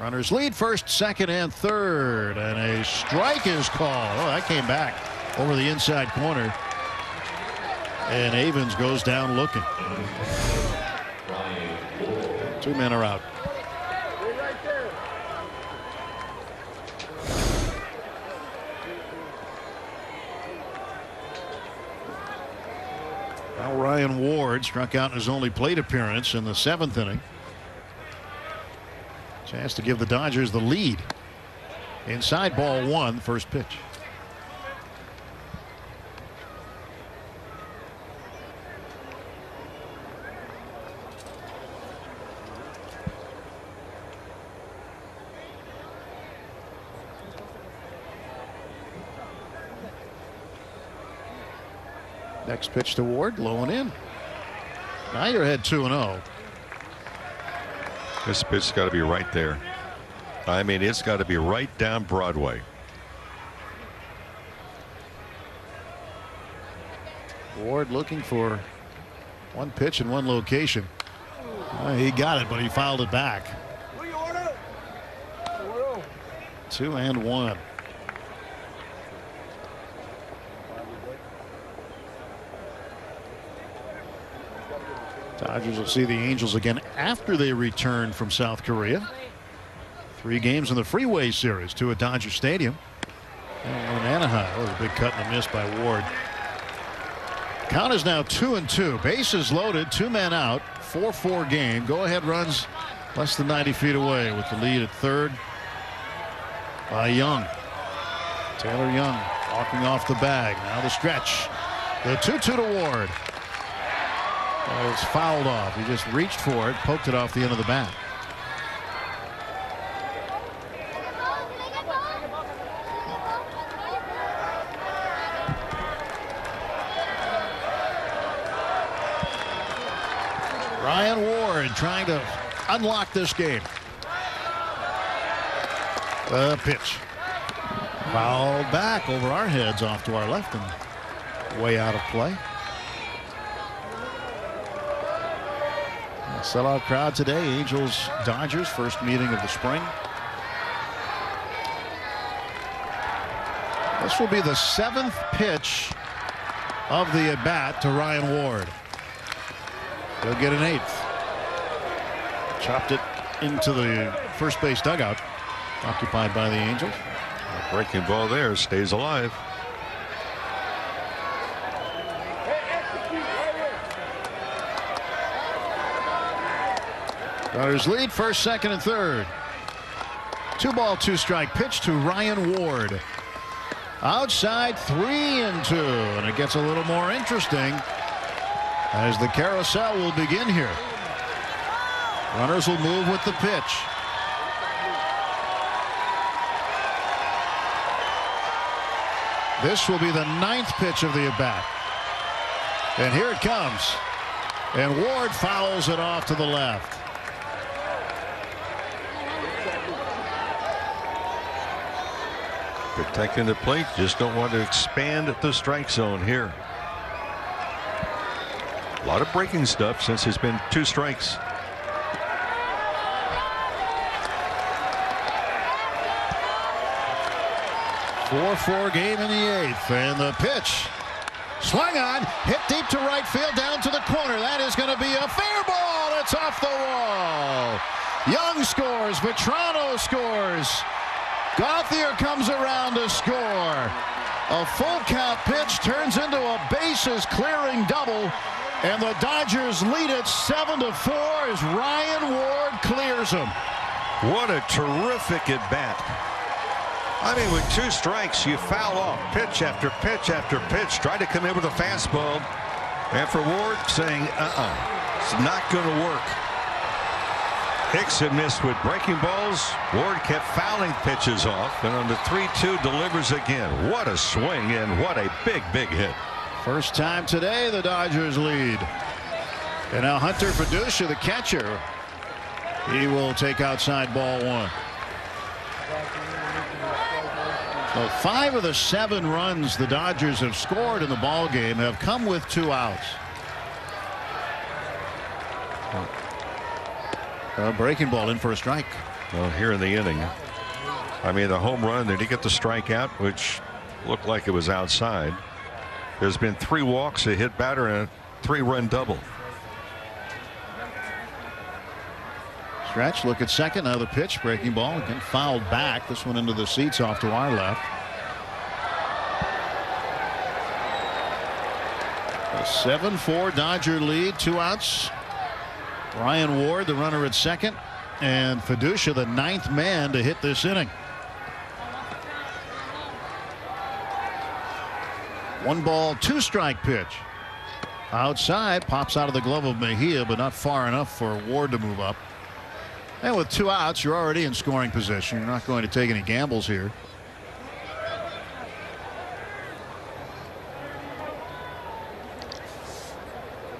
Runners lead first, second, and third, and a strike is called. Oh, that came back over the inside corner, and Avens goes down looking. 2 men are out. Now Ryan Ward struck out in his only plate appearance in the 7th inning. Chance to give the Dodgers the lead. Inside, ball 1, first pitch. Next pitch to Ward, low and in. Now you're ahead 2-0. This pitch's got to be right there. I mean, it's got to be right down Broadway. Ward looking for one pitch in one location. Well, he got it, but he fouled it back. 2-1. Dodgers will see the Angels again after they return from South Korea. 3 games in the Freeway Series, 2 at Dodger Stadium and 1 in Anaheim. Oh, a big cut and a miss by Ward. Count is now 2-2. Bases loaded, 2 men out, 4-4 game. Go ahead runs less than 90 feet away with the lead at third by Young. Taylor Young walking off the bag. Now the stretch. The 2-2 to Ward. Oh, it's fouled off. He just reached for it, poked it off the end of the bat. Ryan Ward trying to unlock this game. The pitch. Fouled back over our heads, off to our left, and way out of play. Sellout crowd today. Angels Dodgers first meeting of the spring. This will be the 7th pitch of the at bat to Ryan Ward. He'll get an 8th. Chopped it into the first base dugout occupied by the Angels. A breaking ball there, stays alive. Runners lead first, second, and third. 2-2 pitch to Ryan Ward. Outside, 3-2, and it gets a little more interesting as the carousel will begin here. Runners will move with the pitch. This will be the 9th pitch of the at bat, and here it comes. And Ward fouls it off to the left. Protecting the plate, just don't want to expand the strike zone here. A lot of breaking stuff since it's been 2 strikes. Four-four game in the 8th, and the pitch swung on, hit deep to right field, down to the corner. That is going to be a fair ball. It's off the wall. Young scores. Vetrano scores. Gauthier comes around to score. A full count pitch turns into a bases clearing double, and the Dodgers lead it 7-4 as Ryan Ward clears them. What a terrific at bat. I mean, with 2 strikes, you foul off pitch after pitch after pitch. Try to come in with a fastball, and for Ward saying, it's not going to work. Hickson missed with breaking balls. Ward kept fouling pitches off, and on the 3-2 delivers again. What a swing and what a big hit. First time today the Dodgers lead. And now Hunter Fiducia, the catcher, he will take outside ball one. So 5 of the 7 runs the Dodgers have scored in the ball game have come with 2 outs. A breaking ball in for a strike. Well, here in the inning, I mean, the home run, did he get the strikeout, which looked like it was outside? There's been 3 walks, a hit batter, and a 3-run double. Stretch, look at second, now the pitch, breaking ball, again fouled back. This one into the seats off to our left. A 7-4 Dodger lead, 2 outs. Ryan Ward, the runner at second, and Fiducia, the 9th man to hit this inning. 1-2 strike pitch. Outside, pops out of the glove of Mejia, but not far enough for Ward to move up. And with 2 outs, you're already in scoring position. You're not going to take any gambles here.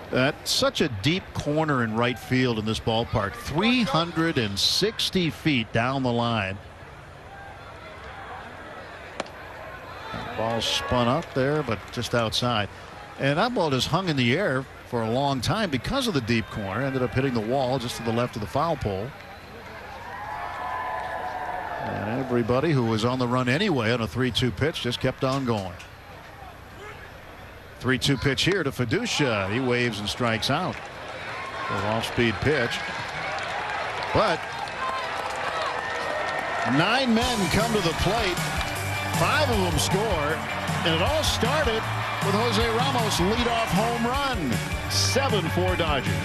That's such a deep corner in right field in this ballpark, 360 feet down the line. Ball spun up there, but just outside. And that ball just hung in the air for a long time because of the deep corner. Ended up hitting the wall just to the left of the foul pole. And everybody who was on the run anyway on a 3-2 pitch just kept on going. 3-2 pitch here to Fiducia. He waves and strikes out. Off-speed pitch. But 9 men come to the plate. 5 of them score. And it all started with Jose Ramos' leadoff home run. 7-4 Dodgers.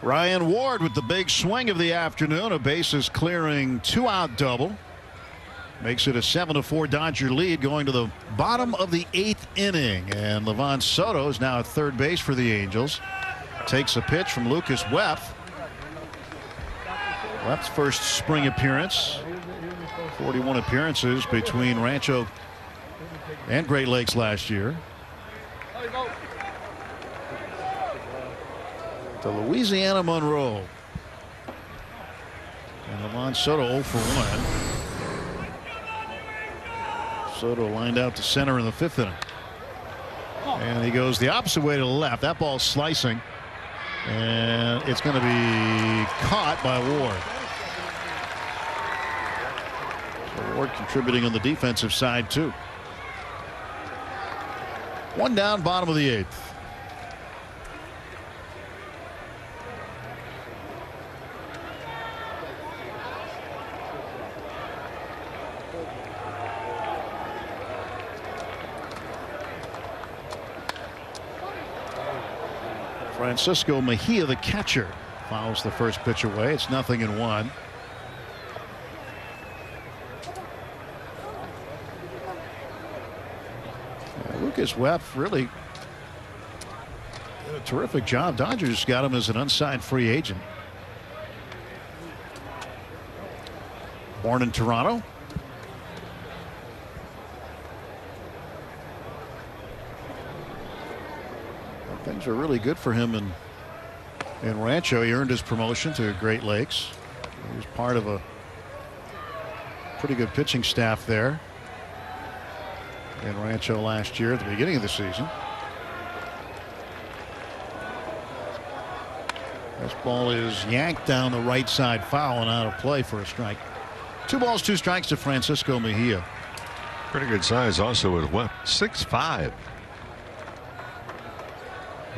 Ryan Ward with the big swing of the afternoon, a bases clearing 2-out double. Makes it a 7-4 Dodger lead going to the bottom of the 8th inning. And Lavon Soto is now at third base for the Angels. Takes a pitch from Lucas Wepf. Wepf's first spring appearance. 41 appearances between Rancho and Great Lakes last year. To Louisiana Monroe. And Lavon Soto 0 for 1. Soto lined out to center in the 5th inning. And he goes the opposite way to the left. That ball's slicing. And it's going to be caught by Ward. So Ward contributing on the defensive side, too. One down, bottom of the eighth. Francisco Mejia, the catcher, fouls the first pitch away. It's 0-1. Lucas Wepf really did a terrific job. Dodgers got him as an unsigned free agent. Born in Toronto. Things are really good for him in Rancho. He earned his promotion to Great Lakes. He was part of a pretty good pitching staff there in Rancho last year at the beginning of the season. This ball is yanked down the right side foul and out of play for a strike. 2 balls, 2 strikes to Francisco Mejia. Pretty good size also with Wepf, 6'5".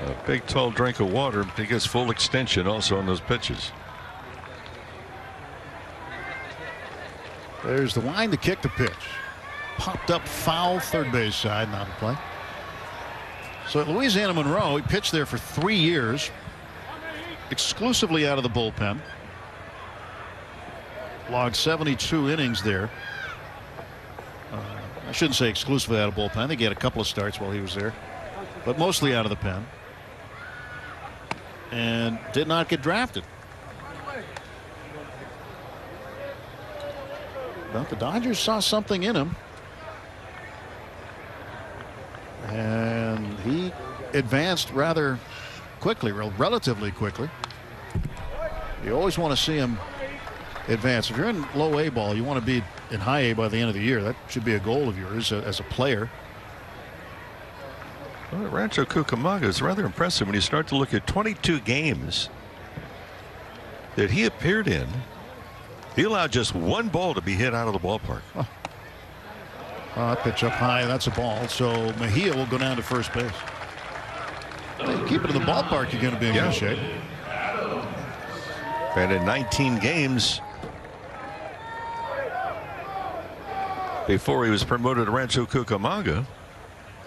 A big tall drink of water. He gets full extension also on those pitches. There's the wind to kick the pitch. Popped up foul, third base side, not a play. So at Louisiana Monroe, he pitched there for 3 years, exclusively out of the bullpen. Logged 72 innings there. I shouldn't say exclusively out of bullpen. I think he had a couple of starts while he was there, but mostly out of the pen. And did not get drafted. But the Dodgers saw something in him, and he advanced rather quickly, relatively quickly. You always want to see him advance. If you're in low A ball, you want to be in high A by the end of the year. That should be a goal of yours as a player. Well, Rancho Cucamonga is rather impressive when you start to look at 22 games that he appeared in. He allowed just 1 ball to be hit out of the ballpark. Pitch up high, that's a ball. So Mejia will go down to first base. Hey, keep it in the ballpark, you're going to be in good shape. And in 19 games before he was promoted to Rancho Cucamonga,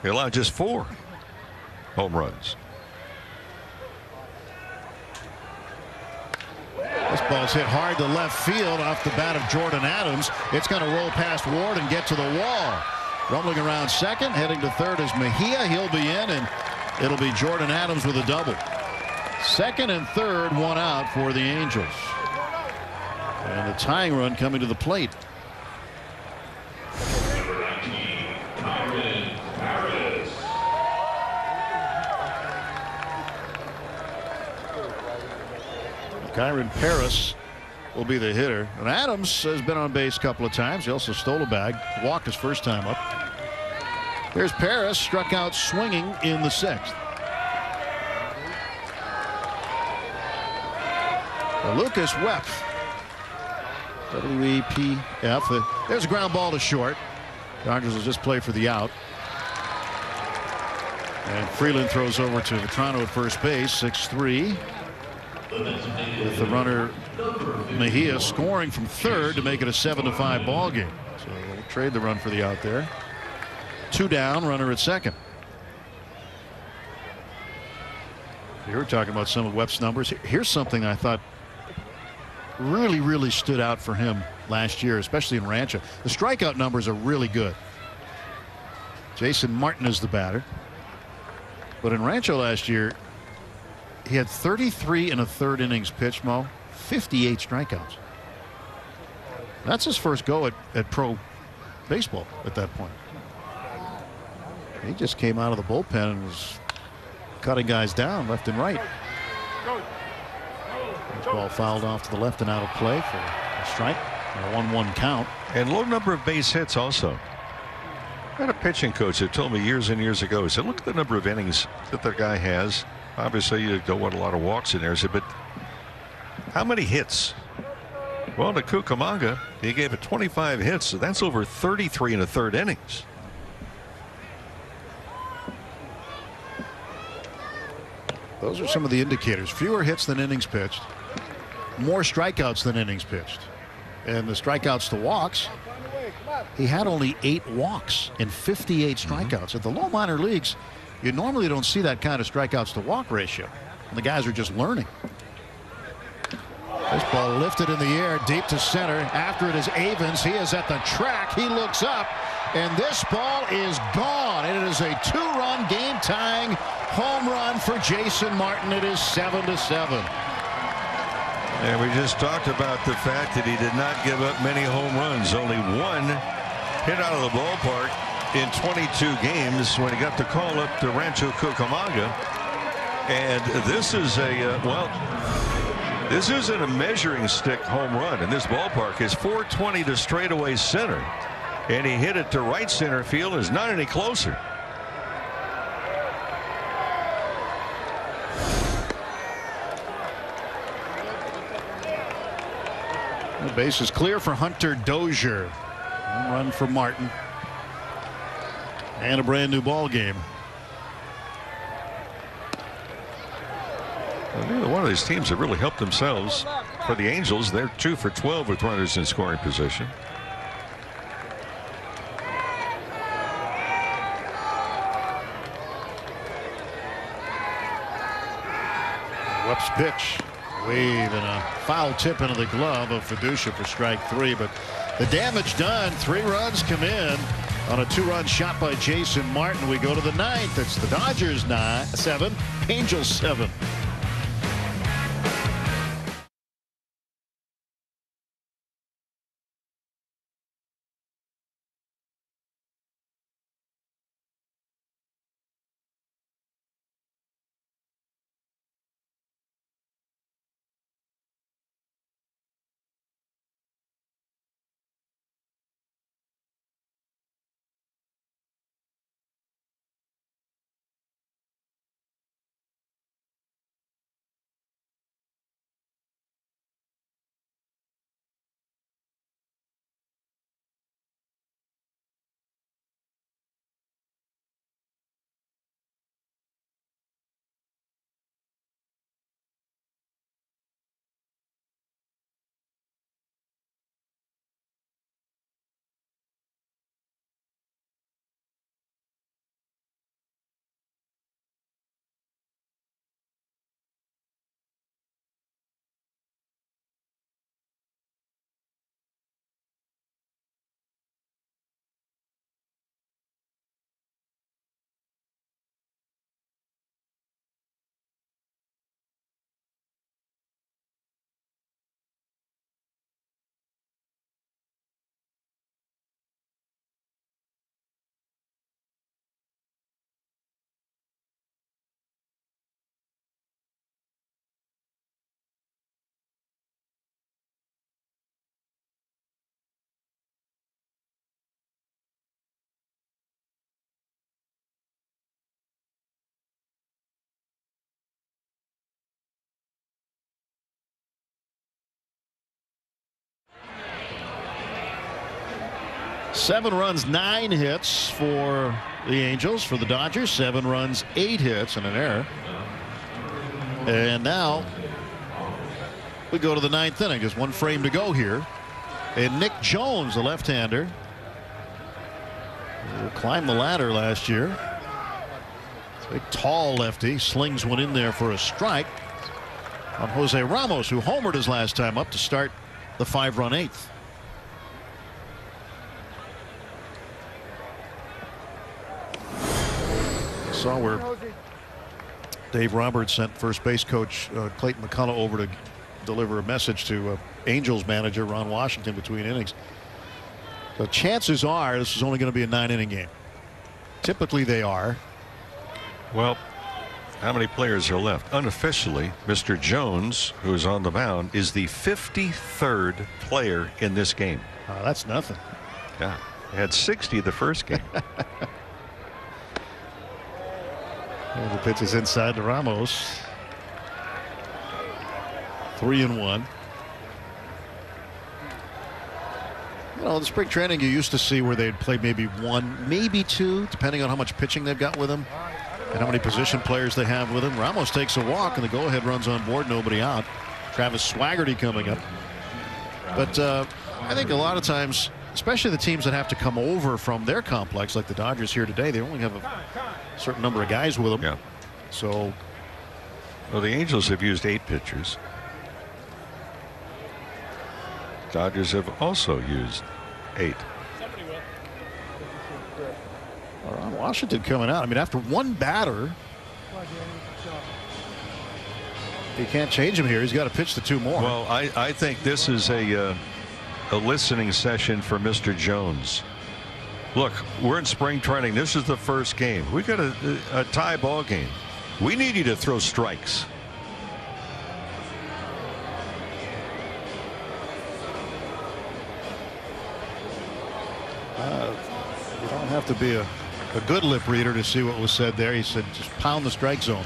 he allowed just 4 home runs. This ball's hit hard to left field off the bat of Jordan Adams. It's going to roll past Ward and get to the wall. Rumbling around second, heading to third is Mejia. He'll be in, and it'll be Jordan Adams with a double. Second and third, 1 out for the Angels. And the tying run coming to the plate. Kyron Parris will be the hitter. And Adams has been on base a couple of times. He also stole a bag, walked his first time up. Here's Parris, struck out swinging in the 6th. Now Lucas Wepf, W-E-P-F. There's a ground ball to short. Dodgers will just play for the out. And Freeland throws over to Vetrano at first base, 6-3. With the runner Mejia scoring from third to make it a 7-5 ball game. So we'll trade the run for the out there. 2 down, runner at second. You were talking about some of Wepf's numbers. Here's something I thought really stood out for him last year, especially in Rancho. The strikeout numbers are really good. Jason Martin is the batter. But in Rancho last year, he had 33 1/3 innings pitched, Mo, 58 strikeouts. That's his first go at pro baseball at that point. He just came out of the bullpen and was cutting guys down left and right. That ball fouled off to the left and out of play for a strike, a 1-1 count. And low number of base hits also. I had a pitching coach that told me years and years ago, he said, look at the number of innings that the guy has. Obviously, you don't want a lot of walks in there, but how many hits? Well, to Cucamonga, he gave it 25 hits, so that's over 33 1/3 innings. Those are some of the indicators. Fewer hits than innings pitched, more strikeouts than innings pitched. And the strikeouts to walks, he had only 8 walks and 58 strikeouts. At the low minor leagues, you normally don't see that kind of strikeouts to walk ratio. And the guys are just learning. This ball lifted in the air, deep to center. After it is Avins. He is at the track. He looks up, and this ball is gone. And it is a 2-run game-tying home run for Jason Martin. It is 7-7. And we just talked about the fact that he did not give up many home runs. Only 1 hit out of the ballpark in 22 games when he got the call up to Rancho Cucamonga. And this is a, well, this isn't a measuring stick home run in this ballpark. It's 420 to straightaway center. And he hit it to right center field. It's not any closer. The base is clear for Hunter Dozier. One run for Martin. And a brand new ball game. Well, neither one of these teams have really helped themselves. For the Angels, they're 2 for 12 with runners in scoring position. Whoops, pitch. Wave and a foul tip into the glove of Fiducia for strike 3, but the damage done. 3 runs come in on a 2-run shot by Jason Martin. We go to the 9th. It's the Dodgers 7, Angels 7. Seven runs, 9 hits for the Angels. For the Dodgers, 7 runs, 8 hits and an error. And now we go to the 9th inning. Just 1 frame to go here. And Nick Jones, the left-hander, who climbed the ladder last year. Big, tall lefty. Slings one in there for a strike on Jose Ramos, who homered his last time up to start the 5-run 8th. Saw where Dave Roberts sent first base coach Clayton McCullough over to deliver a message to Angels manager Ron Washington between innings. So chances are this is only going to be a 9-inning game. Typically they are. Well, how many players are left? Unofficially, Mr. Jones, who is on the mound, is the 53rd player in this game. That's nothing. Yeah, had 60 the first game. And the pitch is inside to Ramos. 3-1. You know, in spring training, you used to see where they'd play maybe 1, maybe 2, depending on how much pitching they've got with them. and how many position players they have with him. Ramos takes a walk, and the go-ahead runs on board, nobody out. Travis Swaggerty coming up. But I think a lot of times, especially the teams that have to come over from their complex, like the Dodgers here today, they only have a certain number of guys with them. Yeah. So. Well, the Angels have used 8 pitchers. Dodgers have also used 8. Ron Washington coming out. I mean, after one batter, he can't change him here. He's got to pitch the 2 more. Well, I think this is a listening session for Mr. Jones. Look, we're in spring training. This is the first game. We got a tie ball game. We need you to throw strikes. You don't have to be a good lip reader to see what was said there. He said, just pound the strike zone.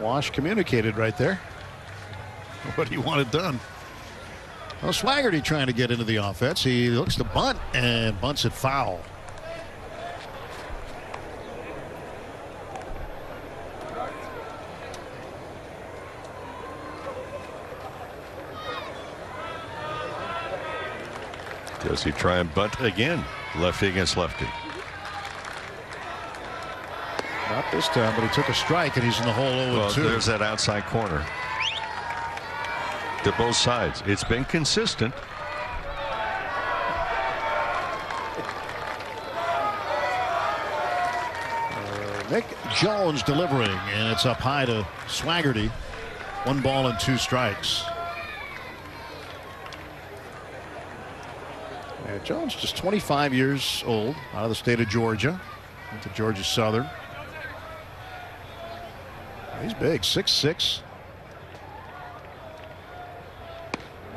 Wash communicated right there what he wanted done. Well, Swaggerty trying to get into the offense. He looks to bunt and bunts it foul. Does he try and bunt again? Lefty against lefty. Not this time, but he took a strike, and he's in the hole 0-2. Well, there's that outside corner to both sides. It's been consistent. Nick Jones delivering, and it's up high to Swaggerty. 1 ball and 2 strikes. And Jones just 25 years old, out of the state of Georgia. Went to Georgia Southern. He's big, 6'6".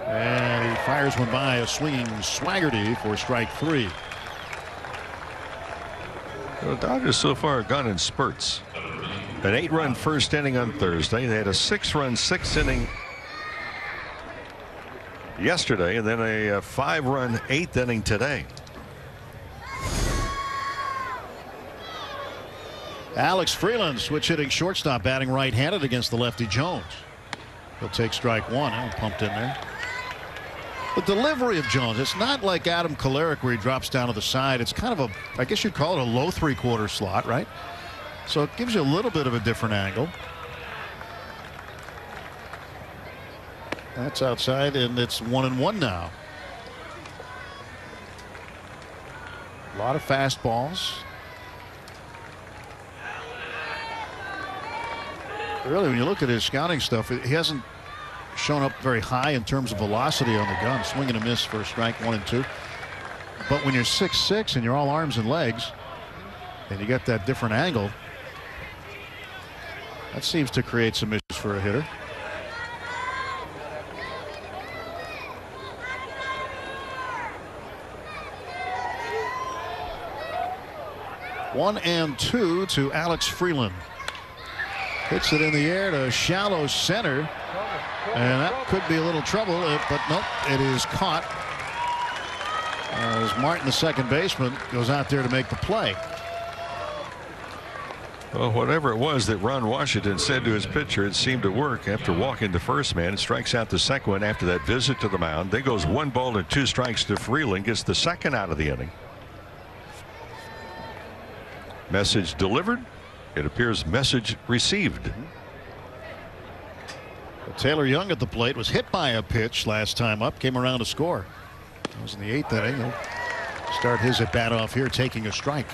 And he fires one by a swinging Swaggerty for strike 3. The Dodgers so far have gone in spurts. An 8-run first inning on Thursday. They had a 6-run 6th inning yesterday, and then a 5-run 8th inning today. Alex Freeland, switch hitting shortstop, batting right handed against the lefty Jones. He'll take strike 1. And pumped in there. The delivery of Jones, it's not like Adam Kolarek where he drops down to the side. It's kind of a, I guess you'd call it a low 3/4 slot, right? So it gives you a little bit of a different angle. That's outside, and it's 1-1 now. A lot of fastballs. Really, when you look at his scouting stuff, he hasn't shown up very high in terms of velocity on the gun. Swing and a miss for a strike 1 and 2. But when you're 6'6" and you're all arms and legs, and you get that different angle, that seems to create some issues for a hitter. One and two to Alex Freeland. Hits it in the air to shallow center. And that could be a little trouble, but nope, it is caught. As Martin, the second baseman, goes out there to make the play. Well, whatever it was that Ron Washington said to his pitcher, it seemed to work. After walking the first man, strikes out the second one after that visit to the mound. There goes 1 ball and 2 strikes to Freeland, gets the second out of the inning. Message delivered. It appears message received. Taylor Young at the plate was hit by a pitch last time up, came around to score. That was in the 8th inning. He'll start his at bat off here, taking a strike.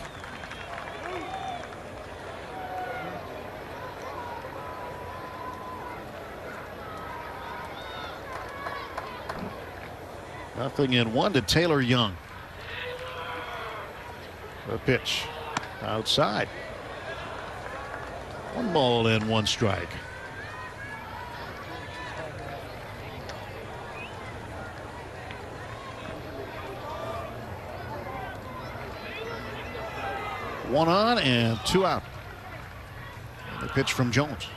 Nothing in 1 to Taylor Young. A pitch outside. 1 ball and 1 strike. One on and 2 out. The pitch from Jones.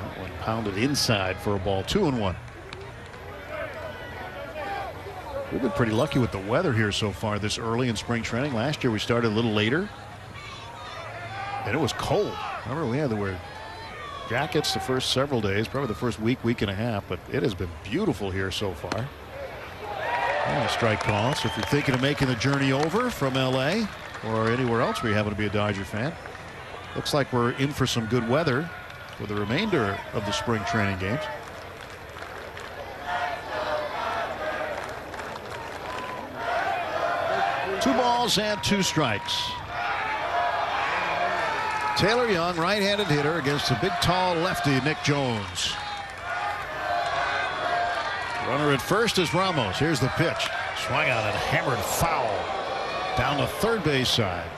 That one pounded inside for a ball. 2-1. We've been pretty lucky with the weather here so far this early in spring training. Last year we started a little later, and it was cold. Remember, we had to wear jackets the first several days, probably the first week and a half, but it has been beautiful here so far. And a strike call. So if you're thinking of making the journey over from LA or anywhere else where you happen to be a Dodger fan, looks like we're in for some good weather for the remainder of the spring training games. Two balls and two strikes. Taylor Young, right-handed hitter, against the big, tall lefty, Nick Jones. Runner at first is Ramos. Here's the pitch. Swung out and hammered foul down the third base side.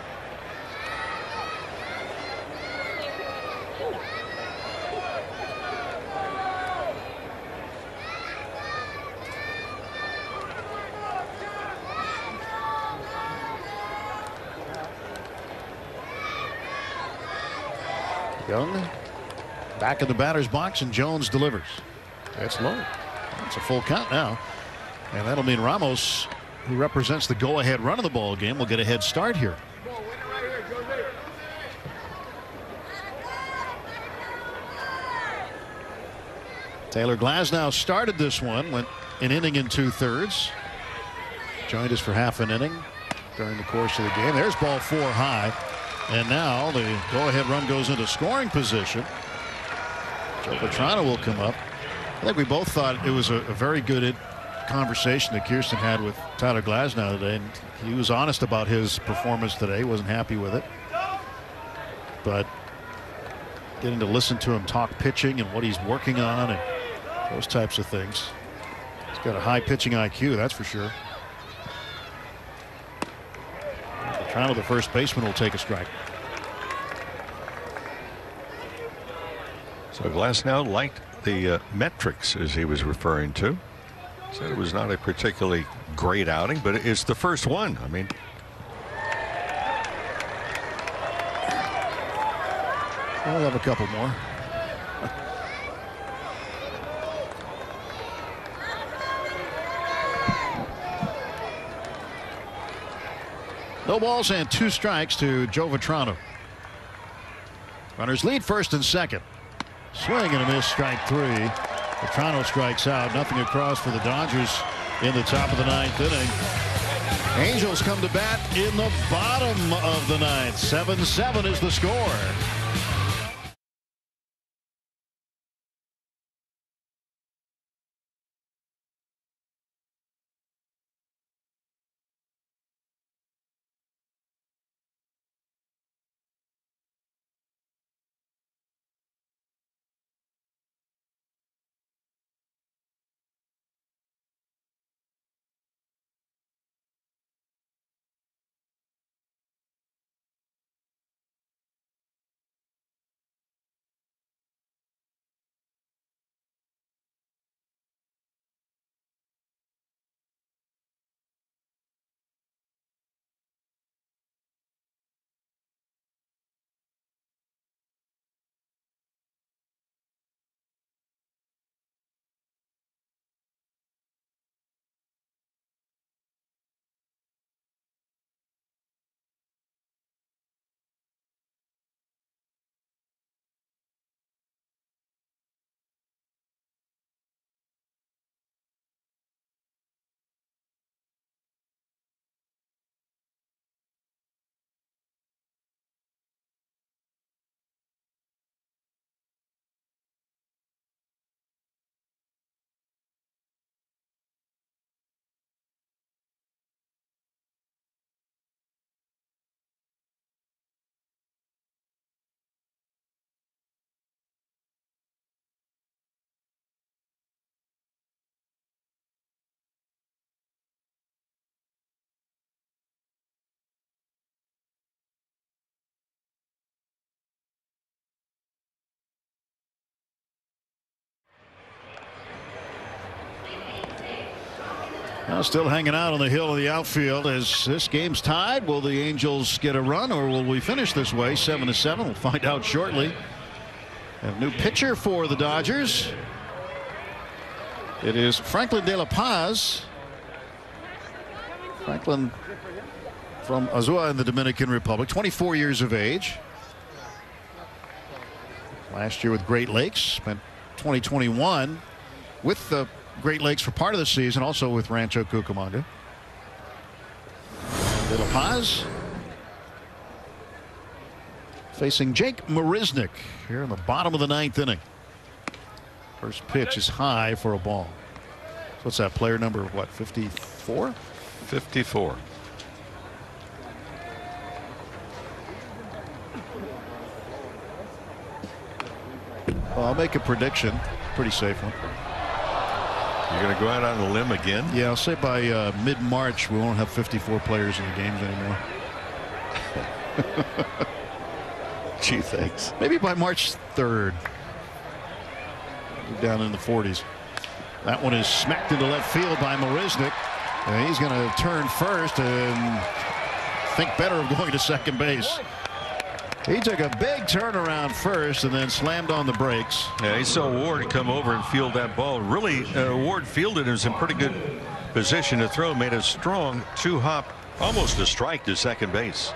Young back in the batter's box, and Jones delivers. That's low. It's a full count now, and that'll mean Ramos, who represents the go-ahead run of the ball game, will get a head start here. Taylor Glasnow started this one, went an inning and 2/3, joined us for half an inning during the course of the game. There's ball four high. And now the go-ahead run goes into scoring position. Joe Petrano will come up. I think we both thought it was a very good conversation that Kirsten had with Tyler Glasnow today, and he was honest about his performance today. He wasn't happy with it, but getting to listen to him talk pitching and what he's working on and those types of things. He's got a high pitching IQ, that's for sure. Toronto, the first baseman, will take a strike. So Glasnow liked the metrics, as he was referring to. Said it was not a particularly great outing, but it's the first one. I mean, we'll have a couple more. No balls and two strikes to Joe Vetrano. Runners lead first and second. Swing and a miss, strike three. Vetrano strikes out. Nothing across for the Dodgers in the top of the ninth inning. Angels come to bat in the bottom of the ninth. 7-7 is the score. Now still hanging out on the hill of the outfield as this game's tied. Will the Angels get a run, or will we finish this way? 7-7. We'll find out shortly. A new pitcher for the Dodgers. It is Franklin De La Paz. Franklin from Azua in the Dominican Republic, 24 years of age. Last year with Great Lakes, spent 2021 with the Great Lakes for part of the season, also with Rancho Cucamonga. De La Paz facing Jake Marisnik here in the bottom of the 9th inning. First pitch is high for a ball. So what's that, player number, what, 54? 54. Well, I'll make a prediction, pretty safe one. You're going to go out on a limb again? Yeah, I'll say by mid-March we won't have 54 players in the games anymore. Gee, thanks. Maybe by March 3rd. Down in the 40s. That one is smacked into left field by Marisnik. And he's going to turn first and think better of going to second base. He took a big turnaround first and then slammed on the brakes. Yeah, he saw Ward come over and field that ball. Really, Ward fielded it, was in pretty good position to throw. Made a strong two-hop, almost a strike to second base.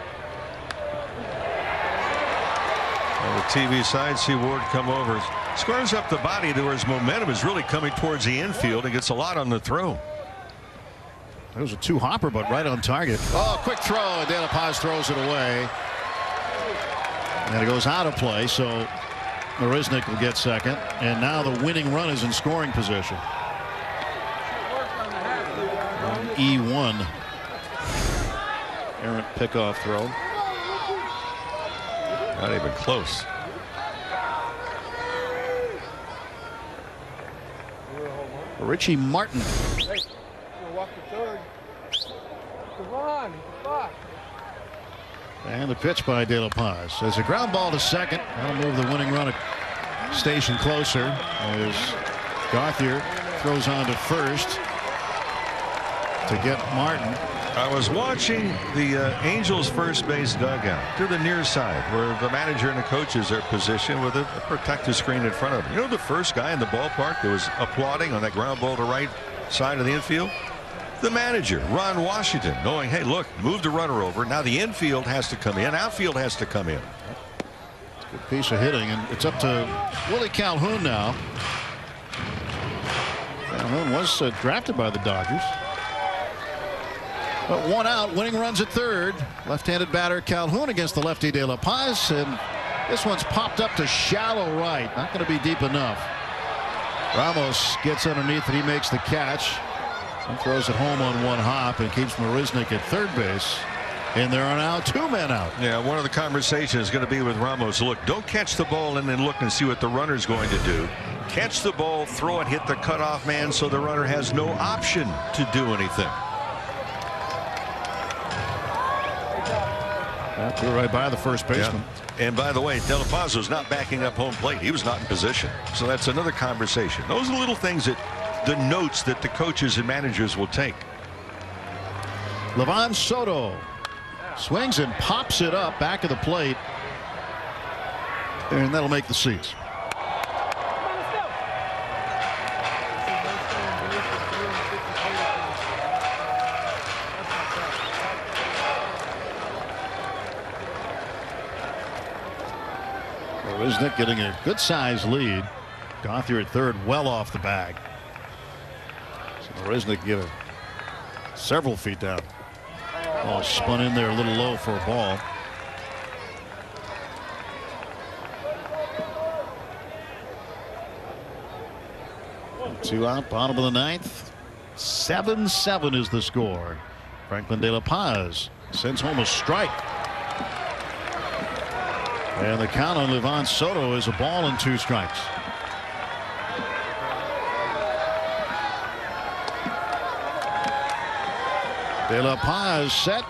On the TV side, see Ward come over. Squares up the body to where his momentum is really coming towards the infield and gets a lot on the throw. That was a two-hopper, but right on target. Oh, quick throw, and De La Paz throws it away. And it goes out of play, so Marisnik will get second. And now the winning run is in scoring position. E1. Errant pickoff throw. Not even close. Richie Martin. Hey, walk to third. Come on, fuck. And the pitch by De La Paz. There's a ground ball to second. That'll move the winning run a station closer as Gauthier throws on to first to get Martin. I was watching the Angels first base dugout to the near side where the manager and the coaches are positioned with a protective screen in front of them. You know, the first guy in the ballpark that was applauding on that ground ball to right side of the infield? The manager, Ron Washington, knowing, hey, look, move the runner over. Now the infield has to come in. Outfield has to come in. Good piece of hitting, and it's up to Willie Calhoun now. Calhoun was drafted by the Dodgers. But one out, winning runs at third. Left-handed batter Calhoun against the lefty De La Paz, and this one's popped up to shallow right. Not going to be deep enough. Ramos gets underneath and he makes the catch. And throws it home on one hop and keeps Marisnik at third base. And there are now two men out. Yeah, one of the conversations is going to be with Ramos. Look, don't catch the ball and then look and see what the runner's going to do. Catch the ball, throw it, hit the cutoff man, so the runner has no option to do anything. That threw right by the first baseman. Yeah. And by the way, De La Paz was not backing up home plate. He was not in position. So that's another conversation. Those are the little things that the notes that the coaches and managers will take. Lavon Soto swings and pops it up back of the plate, and that'll make the seats. Marisnik getting a good size lead. Gauthier at third, well off the bag. Marisnik get it several feet down. Ball spun in there a little low for a ball. Two out, bottom of the ninth. 7-7 is the score. Franklin De La Paz sends home a strike. And the count on Lavon Soto is a ball and two strikes. De La Paz set.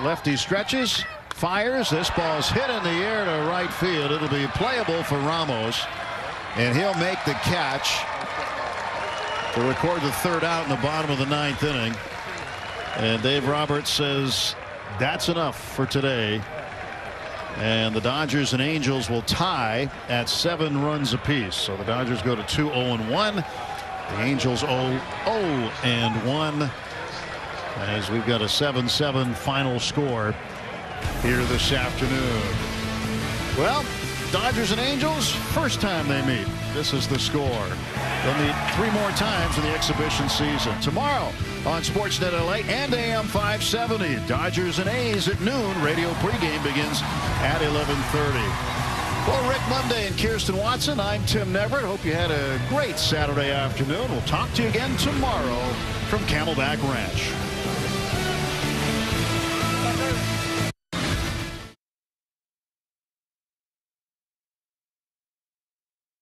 Lefty stretches. Fires. This ball's hit in the air to right field. It'll be playable for Ramos. And he'll make the catch to record the third out in the bottom of the 9th inning. And Dave Roberts says that's enough for today. And the Dodgers and Angels will tie at 7 runs apiece. So the Dodgers go to 2-0-1. The Angels 0-0-1. As we've got a 7-7 final score here this afternoon. Well, Dodgers and Angels, first time they meet. This is the score. They'll meet 3 more times in the exhibition season. Tomorrow on Sportsnet LA and AM 570, Dodgers and A's at noon. Radio pregame begins at 11:30. Well, Rick Monday and Kirsten Watson, I'm Tim Neverett. Hope you had a great Saturday afternoon. We'll talk to you again tomorrow from Camelback Ranch.